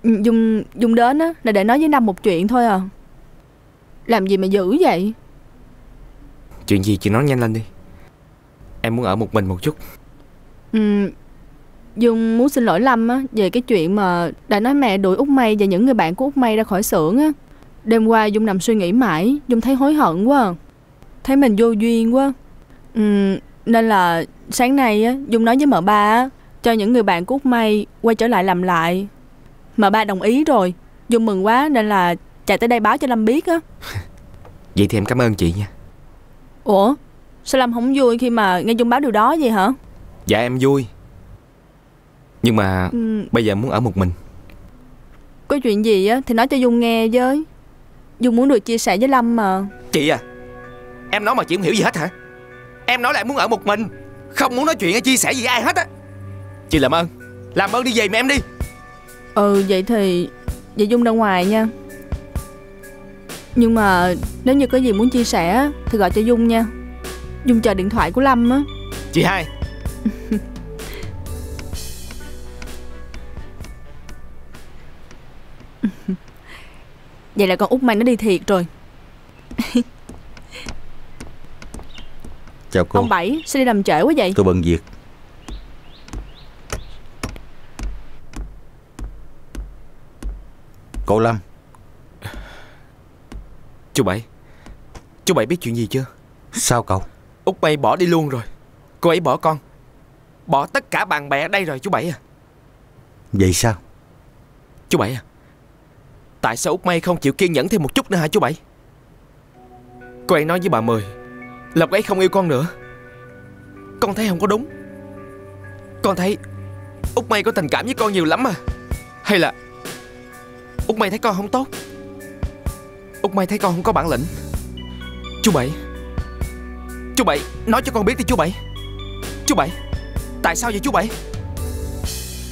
Dung đến á là để nói với Năm một chuyện thôi à. Làm gì mà dữ vậy? Chuyện gì chị nói nhanh lên đi, em muốn ở một mình một chút. Dung muốn xin lỗi Lâm á, về cái chuyện mà đã nói mẹ đuổi Út Mây và những người bạn của Út Mây ra khỏi xưởng á. Đêm qua Dung nằm suy nghĩ mãi, Dung thấy hối hận quá à. Thấy mình vô duyên quá. Nên là sáng nay á, Dung nói với M3 á, cho những người bạn của Út Mây quay trở lại làm lại. M3 đồng ý rồi, Dung mừng quá nên là chạy tới đây báo cho Lâm biết á. Vậy thì em cảm ơn chị nha. Ủa, sao Lâm không vui khi mà nghe Dung báo điều đó vậy hả? Dạ em vui, nhưng mà bây giờ em muốn ở một mình. Có chuyện gì á thì nói cho Dung nghe với. Dung muốn được chia sẻ với Lâm mà. Chị à, em nói mà chị không hiểu gì hết hả? Em nói là em muốn ở một mình, không muốn nói chuyện hay chia sẻ gì với ai hết á. Chị làm ơn, đi về mà em đi. Ừ vậy thì vậy Dung ra ngoài nha. Nhưng mà nếu như có gì muốn chia sẻ thì gọi cho Dung nha. Dung chờ điện thoại của Lâm á. Chị Hai. Vậy là con Út Mây nó đi thiệt rồi. Chào cô. Ông Bảy sao đi làm trễ quá vậy? Tôi bận việc. Cậu Lâm. Chú Bảy, chú Bảy biết chuyện gì chưa? Sao cậu? Út Mây bỏ đi luôn rồi. Cô ấy bỏ con, bỏ tất cả bạn bè ở đây rồi chú Bảy à. Vậy sao? Chú Bảy à, tại sao Út Mây không chịu kiên nhẫn thêm một chút nữa hả chú Bảy? Cô ấy nói với bà Mười là cô ấy không yêu con nữa. Con thấy không có đúng. Con thấy Út Mây có tình cảm với con nhiều lắm à. Hay là Út Mây thấy con không tốt, Út Mây thấy con không có bản lĩnh. Chú Bảy, chú Bảy nói cho con biết đi chú Bảy. Chú Bảy, tại sao vậy chú Bảy?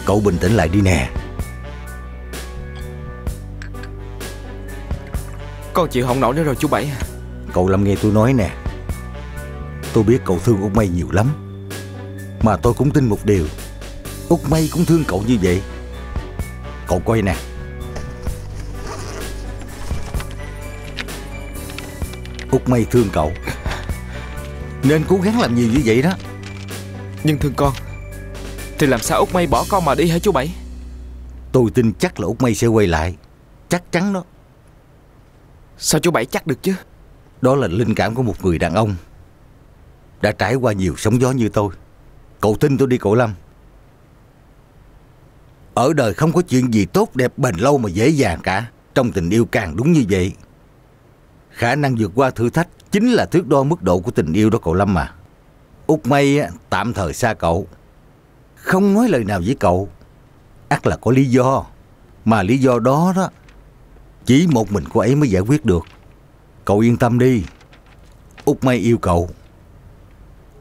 Cậu bình tĩnh lại đi nè. Con chịu không nổi nữa rồi chú Bảy. Cậu Lâm nghe tôi nói nè, tôi biết cậu thương Út Mây nhiều lắm, mà tôi cũng tin một điều, Út Mây cũng thương cậu như vậy. Cậu coi nè, Út Mây thương cậu nên cố gắng làm nhiều như vậy đó. Nhưng thương con thì làm sao Út Mây bỏ con mà đi hả chú Bảy? Tôi tin chắc là Út Mây sẽ quay lại, chắc chắn đó. Sao chú Bảy chắc được chứ? Đó là linh cảm của một người đàn ông đã trải qua nhiều sóng gió như tôi. Cậu tin tôi đi cậu Lâm. Ở đời không có chuyện gì tốt đẹp bền lâu mà dễ dàng cả. Trong tình yêu càng đúng như vậy. Khả năng vượt qua thử thách chính là thước đo mức độ của tình yêu đó cậu Lâm mà. Út Mây tạm thời xa cậu, không nói lời nào với cậu, ắt là có lý do. Mà lý do đó đó chỉ một mình cô ấy mới giải quyết được. Cậu yên tâm đi, Út Mây yêu cậu,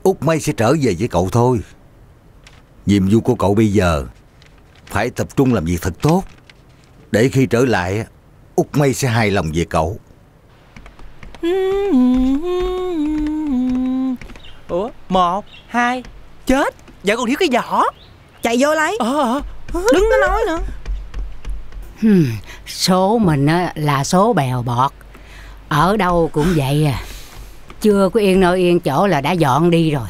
Út Mây sẽ trở về với cậu thôi. Nhiệm vụ của cậu bây giờ phải tập trung làm việc thật tốt, để khi trở lại Út Mây sẽ hài lòng về cậu. Ủa, một, hai, chết. Dạ còn thiếu cái giỏ. Chạy vô lấy. Đứng nó nói nữa. Số mình là số bèo bọt. Ở đâu cũng vậy à. Chưa có yên nơi yên chỗ là đã dọn đi rồi.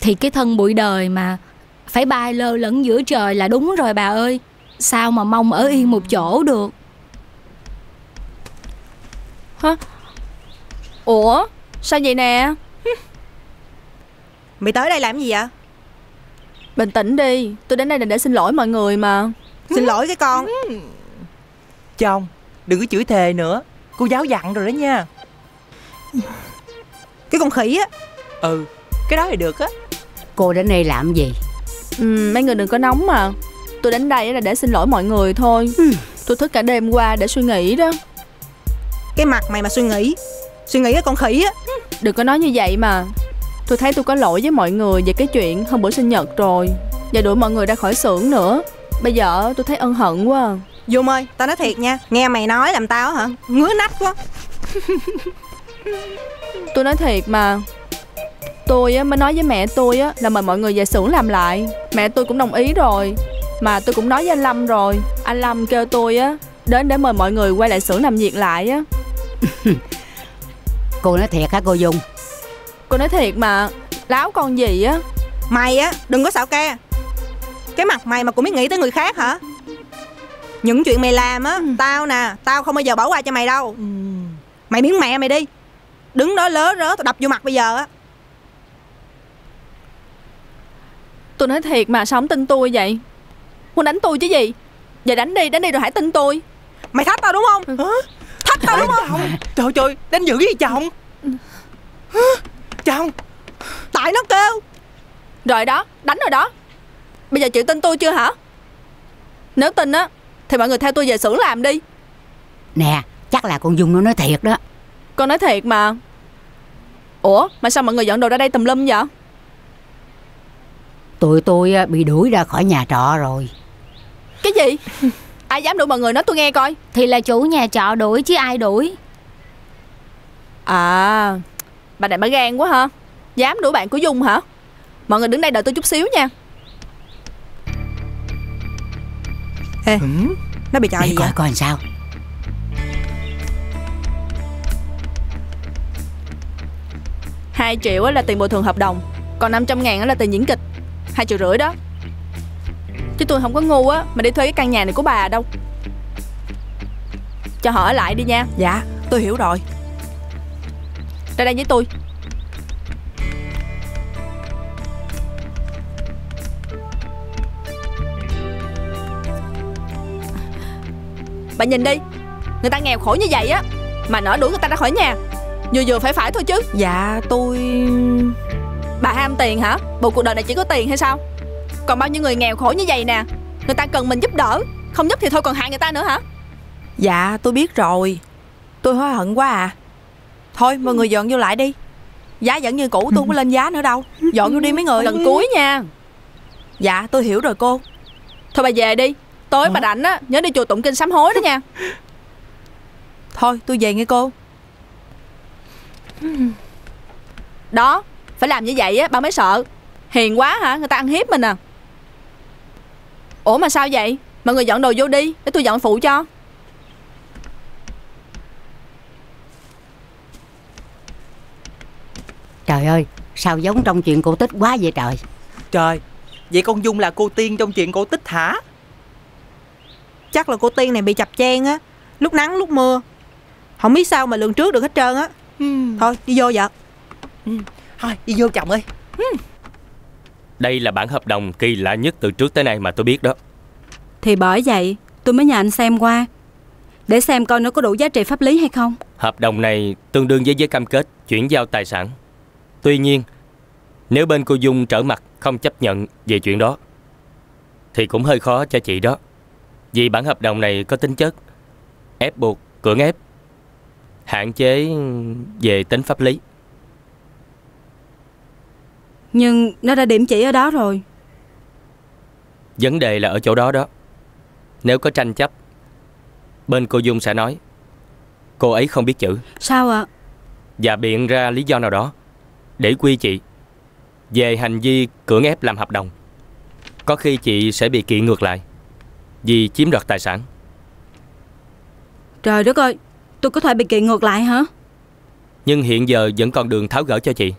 Thì cái thân bụi đời mà, phải bay lơ lửng giữa trời là đúng rồi bà ơi. Sao mà mong ở yên một chỗ được. Hả? Ủa, sao vậy nè? Mày tới đây làm gì vậy? Bình tĩnh đi, tôi đến đây là để xin lỗi mọi người mà. Xin lỗi cái con. Chồng, đừng có chửi thề nữa. Cô giáo dặn rồi đó nha. Cái con khỉ á. Ừ, cái đó thì được á. Cô đến đây làm gì? Mấy người đừng có nóng mà. Tôi đến đây là để xin lỗi mọi người thôi. Tôi thức cả đêm qua để suy nghĩ đó. Cái mặt mày mà suy nghĩ cái con khỉ á. Đừng có nói như vậy mà. Tôi thấy tôi có lỗi với mọi người về cái chuyện hôm bữa sinh nhật rồi, và đuổi mọi người ra khỏi xưởng nữa. Bây giờ tôi thấy ân hận quá. Dung ơi, tao nói thiệt nha, nghe mày nói làm tao hả ngứa nách quá. Tôi nói thiệt mà. Tôi mới nói với mẹ tôi là mời mọi người về xưởng làm lại. Mẹ tôi cũng đồng ý rồi. Mà tôi cũng nói với anh Lâm rồi. Anh Lâm kêu tôi đến để mời mọi người quay lại xưởng làm việc lại á. Cô nói thiệt hả cô Dung? Cô nói thiệt mà. Láo con gì á. Mày đừng có xạo ke. Cái mặt mày mà cũng biết nghĩ tới người khác hả? Những chuyện mày làm tao nè, tao không bao giờ bỏ qua cho mày đâu. Mày biến mẹ mày đi. Đứng đó lớ rớ tao đập vô mặt bây giờ á. Tôi nói thiệt mà sao không tin tôi vậy? Muốn đánh tôi chứ gì? Giờ đánh đi rồi hãy tin tôi. Mày thách tao đúng không? Thách tao đúng không? Trời trời, đánh dữ với chồng. Chồng, tại nó kêu. Rồi đó, đánh rồi đó. Bây giờ chịu tin tôi chưa hả? Nếu tin thì mọi người theo tôi về xưởng làm đi. Nè, chắc là con Dung nó nói thiệt đó. Con nói thiệt mà. Ủa, mà sao mọi người dọn đồ ra đây tùm lum vậy? Tụi tôi bị đuổi ra khỏi nhà trọ rồi. Cái gì? Ai dám đuổi mọi người nói tôi nghe coi. Thì là chủ nhà trọ đuổi chứ ai đuổi. À, bà này bà gan quá hả? Dám đuổi bạn của Dung hả? Mọi người đứng đây đợi tôi chút xíu nha. Ê, nó bị trò gì vậy? Coi làm sao. $2 triệu là tiền bồi thường hợp đồng. Còn 500 ngàn là tiền diễn kịch. 2,5 triệu đó. Chứ tôi không có ngu mà đi thuê cái căn nhà này của bà đâu. Cho họ ở lại đi nha. Dạ, tôi hiểu rồi. Ra đây với tôi. Bà nhìn đi, người ta nghèo khổ như vậy mà nỡ đuổi người ta ra khỏi nhà. Vừa vừa phải thôi chứ. Dạ tôi... Bà ham tiền hả? Bộ cuộc đời này chỉ có tiền hay sao? Còn bao nhiêu người nghèo khổ như vậy nè. Người ta cần mình giúp đỡ. Không giúp thì thôi còn hại người ta nữa hả? Dạ tôi biết rồi. Tôi hối hận quá à. Thôi mọi người dọn vô lại đi. Giá vẫn như cũ, tôi không có lên giá nữa đâu. Dọn vô đi mấy người. Lần cuối nha. Dạ tôi hiểu rồi cô. Thôi bà về đi. Tối bà rảnh nhớ đi chùa tụng kinh sám hối đó nha. Thôi tôi về nghe cô. Đó, phải làm như vậy bà mới sợ. Hiền quá hả, người ta ăn hiếp mình à. Ủa mà sao vậy? Mọi người dọn đồ vô đi, để tôi dọn phụ cho. Trời ơi, sao giống trong chuyện cổ tích quá vậy trời. Trời, vậy con Dung là cô tiên trong chuyện cổ tích hả? Chắc là cô tiên này bị chập chen lúc nắng lúc mưa, không biết sao mà lường trước được hết trơn á. Thôi đi vô vợ. Thôi đi vô chồng ơi. Đây là bản hợp đồng kỳ lạ nhất từ trước tới nay mà tôi biết đó. Thì bởi vậy tôi mới nhờ anh xem qua, để xem coi nó có đủ giá trị pháp lý hay không. Hợp đồng này tương đương với giấy cam kết chuyển giao tài sản. Tuy nhiên nếu bên cô Dung trở mặt không chấp nhận về chuyện đó thì cũng hơi khó cho chị đó. Vì bản hợp đồng này có tính chất ép buộc, cưỡng ép, hạn chế về tính pháp lý. Nhưng nó đã điểm chỉ ở đó rồi. Vấn đề là ở chỗ đó đó. Nếu có tranh chấp, bên cô Dung sẽ nói cô ấy không biết chữ. Sao ạ? Và biện ra lý do nào đó để quy chị về hành vi cưỡng ép làm hợp đồng. Có khi chị sẽ bị kiện ngược lại vì chiếm đoạt tài sản. Trời đất ơi, tôi có thể bị kiện ngược lại hả? Nhưng hiện giờ vẫn còn đường tháo gỡ cho chị.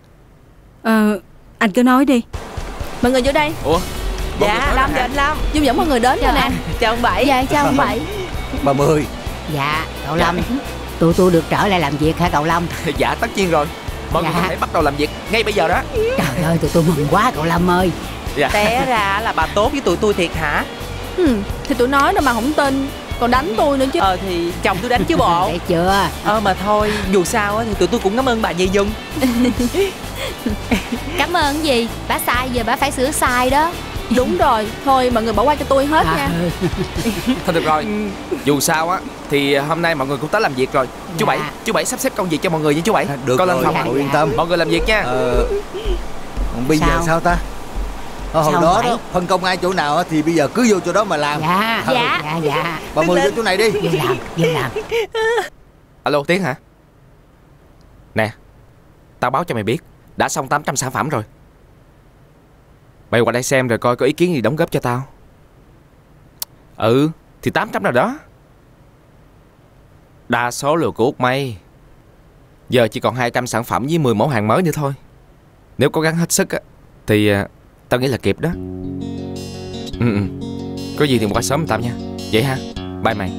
Anh cứ nói đi. Mọi người vô đây. Ủa? Dạ, Lâm và anh Lâm. Dung dẫn mọi người đến rồi nè. Chào ông Bảy. Dạ, chào ông Bảy. 30. Dạ, cậu Lâm. Tụi tôi được trở lại làm việc hả cậu Lâm? Dạ, tất nhiên rồi. Mọi người có thể bắt đầu làm việc ngay bây giờ đó. Trời ơi, tụi tôi mừng quá cậu Lâm ơi. Té ra là bà tốt với tụi tôi thiệt hả? Thì tụi nói đâu mà không tin. Còn đánh tôi nữa chứ. Thì chồng tôi đánh chứ bộ. Thấy chưa? Mà thôi, dù sao thì tụi tôi cũng cảm ơn bà Nhi Dung. Cảm ơn gì? Bà sai giờ bà phải sửa sai đó. Đúng rồi, thôi mọi người bỏ qua cho tôi hết nha. Thôi được rồi, dù sao thì hôm nay mọi người cũng tới làm việc rồi. Chú Bảy sắp xếp công việc cho mọi người nha chú Bảy. Được rồi, cậu yên tâm. Mọi người làm việc nha. Bây giờ sao ta? Hồi đó phân công ai chỗ nào thì bây giờ cứ vô chỗ đó mà làm. Dạ. Bà Mười vô chỗ này đi. Vô làm. Alo Tiến hả? Nè, tao báo cho mày biết, đã xong 800 sản phẩm rồi. Mày qua đây xem rồi coi có ý kiến gì đóng góp cho tao. Thì 800 nào đó. Đa số lừa của Út May. Giờ chỉ còn 200 sản phẩm với 10 mẫu hàng mới nữa thôi. Nếu cố gắng hết sức thì tao nghĩ là kịp đó. Có gì thì qua sớm tạm nha. Vậy ha, bye mày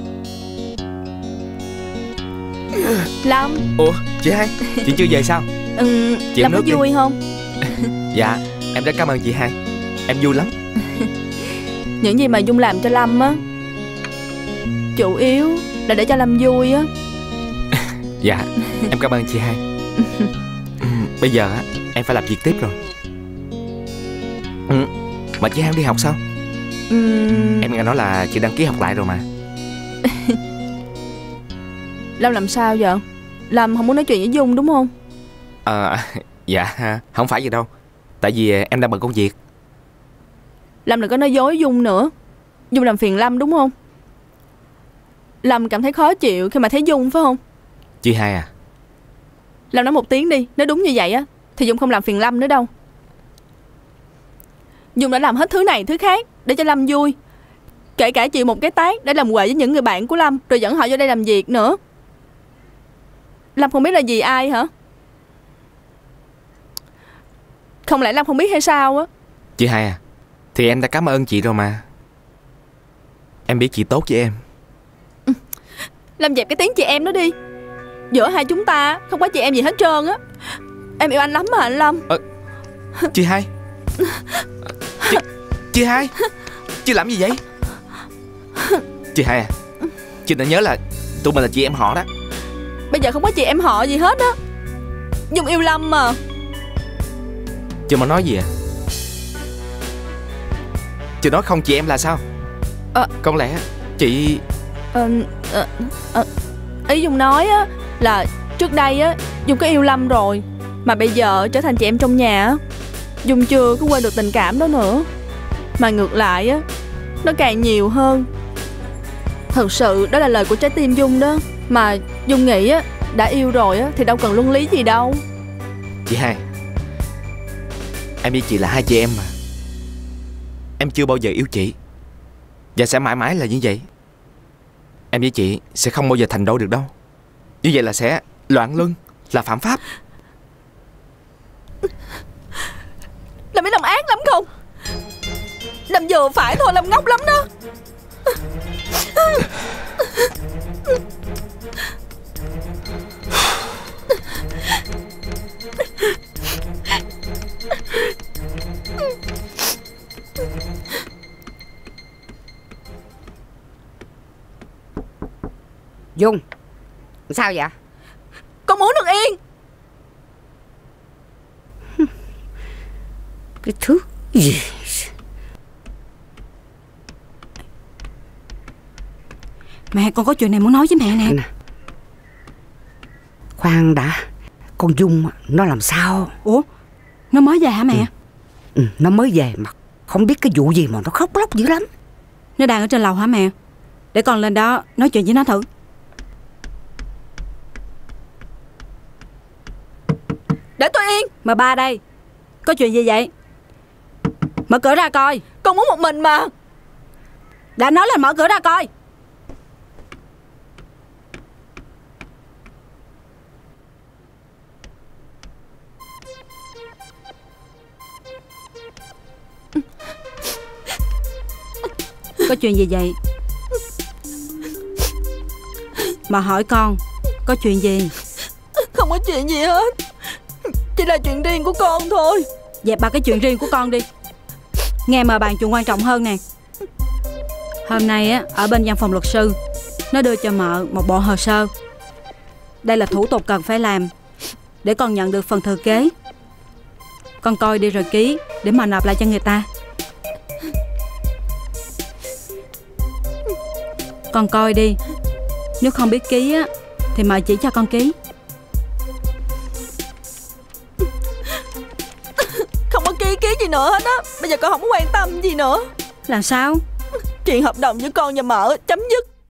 Lâm. Ủa chị Hai, chị chưa về sao? Chị Lâm có vui không? Dạ, em rất cảm ơn chị Hai, em vui lắm. Những gì mà Dung làm cho Lâm chủ yếu là để cho Lâm vui Dạ, em cảm ơn chị Hai. Bây giờ em phải làm việc tiếp rồi. Mà chị Hai đi học sao? Em nghe nói là chị đăng ký học lại rồi mà. Lâm làm sao vậy? Lâm không muốn nói chuyện với Dung đúng không? Dạ, không phải gì đâu. Tại vì em đang bận công việc. Lâm đừng có nói dối Dung nữa. Dung làm phiền Lâm đúng không? Lâm cảm thấy khó chịu khi mà thấy Dung phải không? Chị Hai à, Lâm nói một tiếng đi. Nếu đúng như vậy thì Dung không làm phiền Lâm nữa đâu. Dung đã làm hết thứ này thứ khác để cho Lâm vui, kể cả chịu một cái tát để làm quệ với những người bạn của Lâm, rồi dẫn họ vô đây làm việc nữa. Lâm không biết là vì ai hả? Không lẽ Lâm không biết hay sao Chị Hai à, thì em đã cảm ơn chị rồi mà. Em biết chị tốt với em. Lâm dẹp cái tiếng chị em đó đi. Giữa hai chúng ta không có chị em gì hết trơn Em yêu anh lắm mà anh Lâm. Chị Hai. Chị Hai, chị làm gì vậy? Chị Hai à, chị đã nhớ là tụi mình là chị em họ đó. Bây giờ không có chị em họ gì hết Dung yêu Lâm mà. Chị mà nói gì Chị nói không chị em là sao? Không lẽ chị... Ý Dung nói là trước đây Dung có yêu Lâm rồi, mà bây giờ trở thành chị em trong nhà Dung chưa có quên được tình cảm đó nữa, mà ngược lại nó càng nhiều hơn. Thật sự đó là lời của trái tim Dung đó. Mà Dung nghĩ đã yêu rồi thì đâu cần luân lý gì đâu. Chị Hai, em với chị là hai chị em mà. Em chưa bao giờ yêu chị và sẽ mãi mãi là như vậy. Em với chị sẽ không bao giờ thành đôi được đâu. Như vậy là sẽ loạn luân, là phạm pháp. Làm biết làm ác lắm không? Làm vừa phải thôi, làm ngốc lắm đó. Dung, sao vậy? Con muốn được yên. Cái thứ gì? Mẹ, con có chuyện này muốn nói với mẹ nè. Khoan đã, con Dung nó làm sao? Ủa, nó mới về hả mẹ? Ừ, nó mới về mà không biết cái vụ gì mà nó khóc lóc dữ lắm. Nó đang ở trên lầu hả mẹ? Để con lên đó nói chuyện với nó thử. Để tôi yên. Mà ba đây, có chuyện gì vậy? Mở cửa ra coi. Con muốn một mình mà. Đã nói là mở cửa ra coi. Có chuyện gì vậy? Mà hỏi con, có chuyện gì? Không có chuyện gì hết. Chỉ là chuyện riêng của con thôi. Dẹp ba cái chuyện riêng của con đi. Nghe mà bàn chuyện quan trọng hơn nè. Hôm nay á, ở bên văn phòng luật sư, nó đưa cho mợ một bộ hồ sơ. Đây là thủ tục cần phải làm để con nhận được phần thừa kế. Con coi đi rồi ký để mà nộp lại cho người ta. Con coi đi. Nếu không biết ký á thì mợ chỉ cho con ký. Không có ký gì nữa hết á. Bây giờ con không có quan tâm gì nữa. Làm sao? Chuyện hợp đồng giữa con và mợ chấm dứt.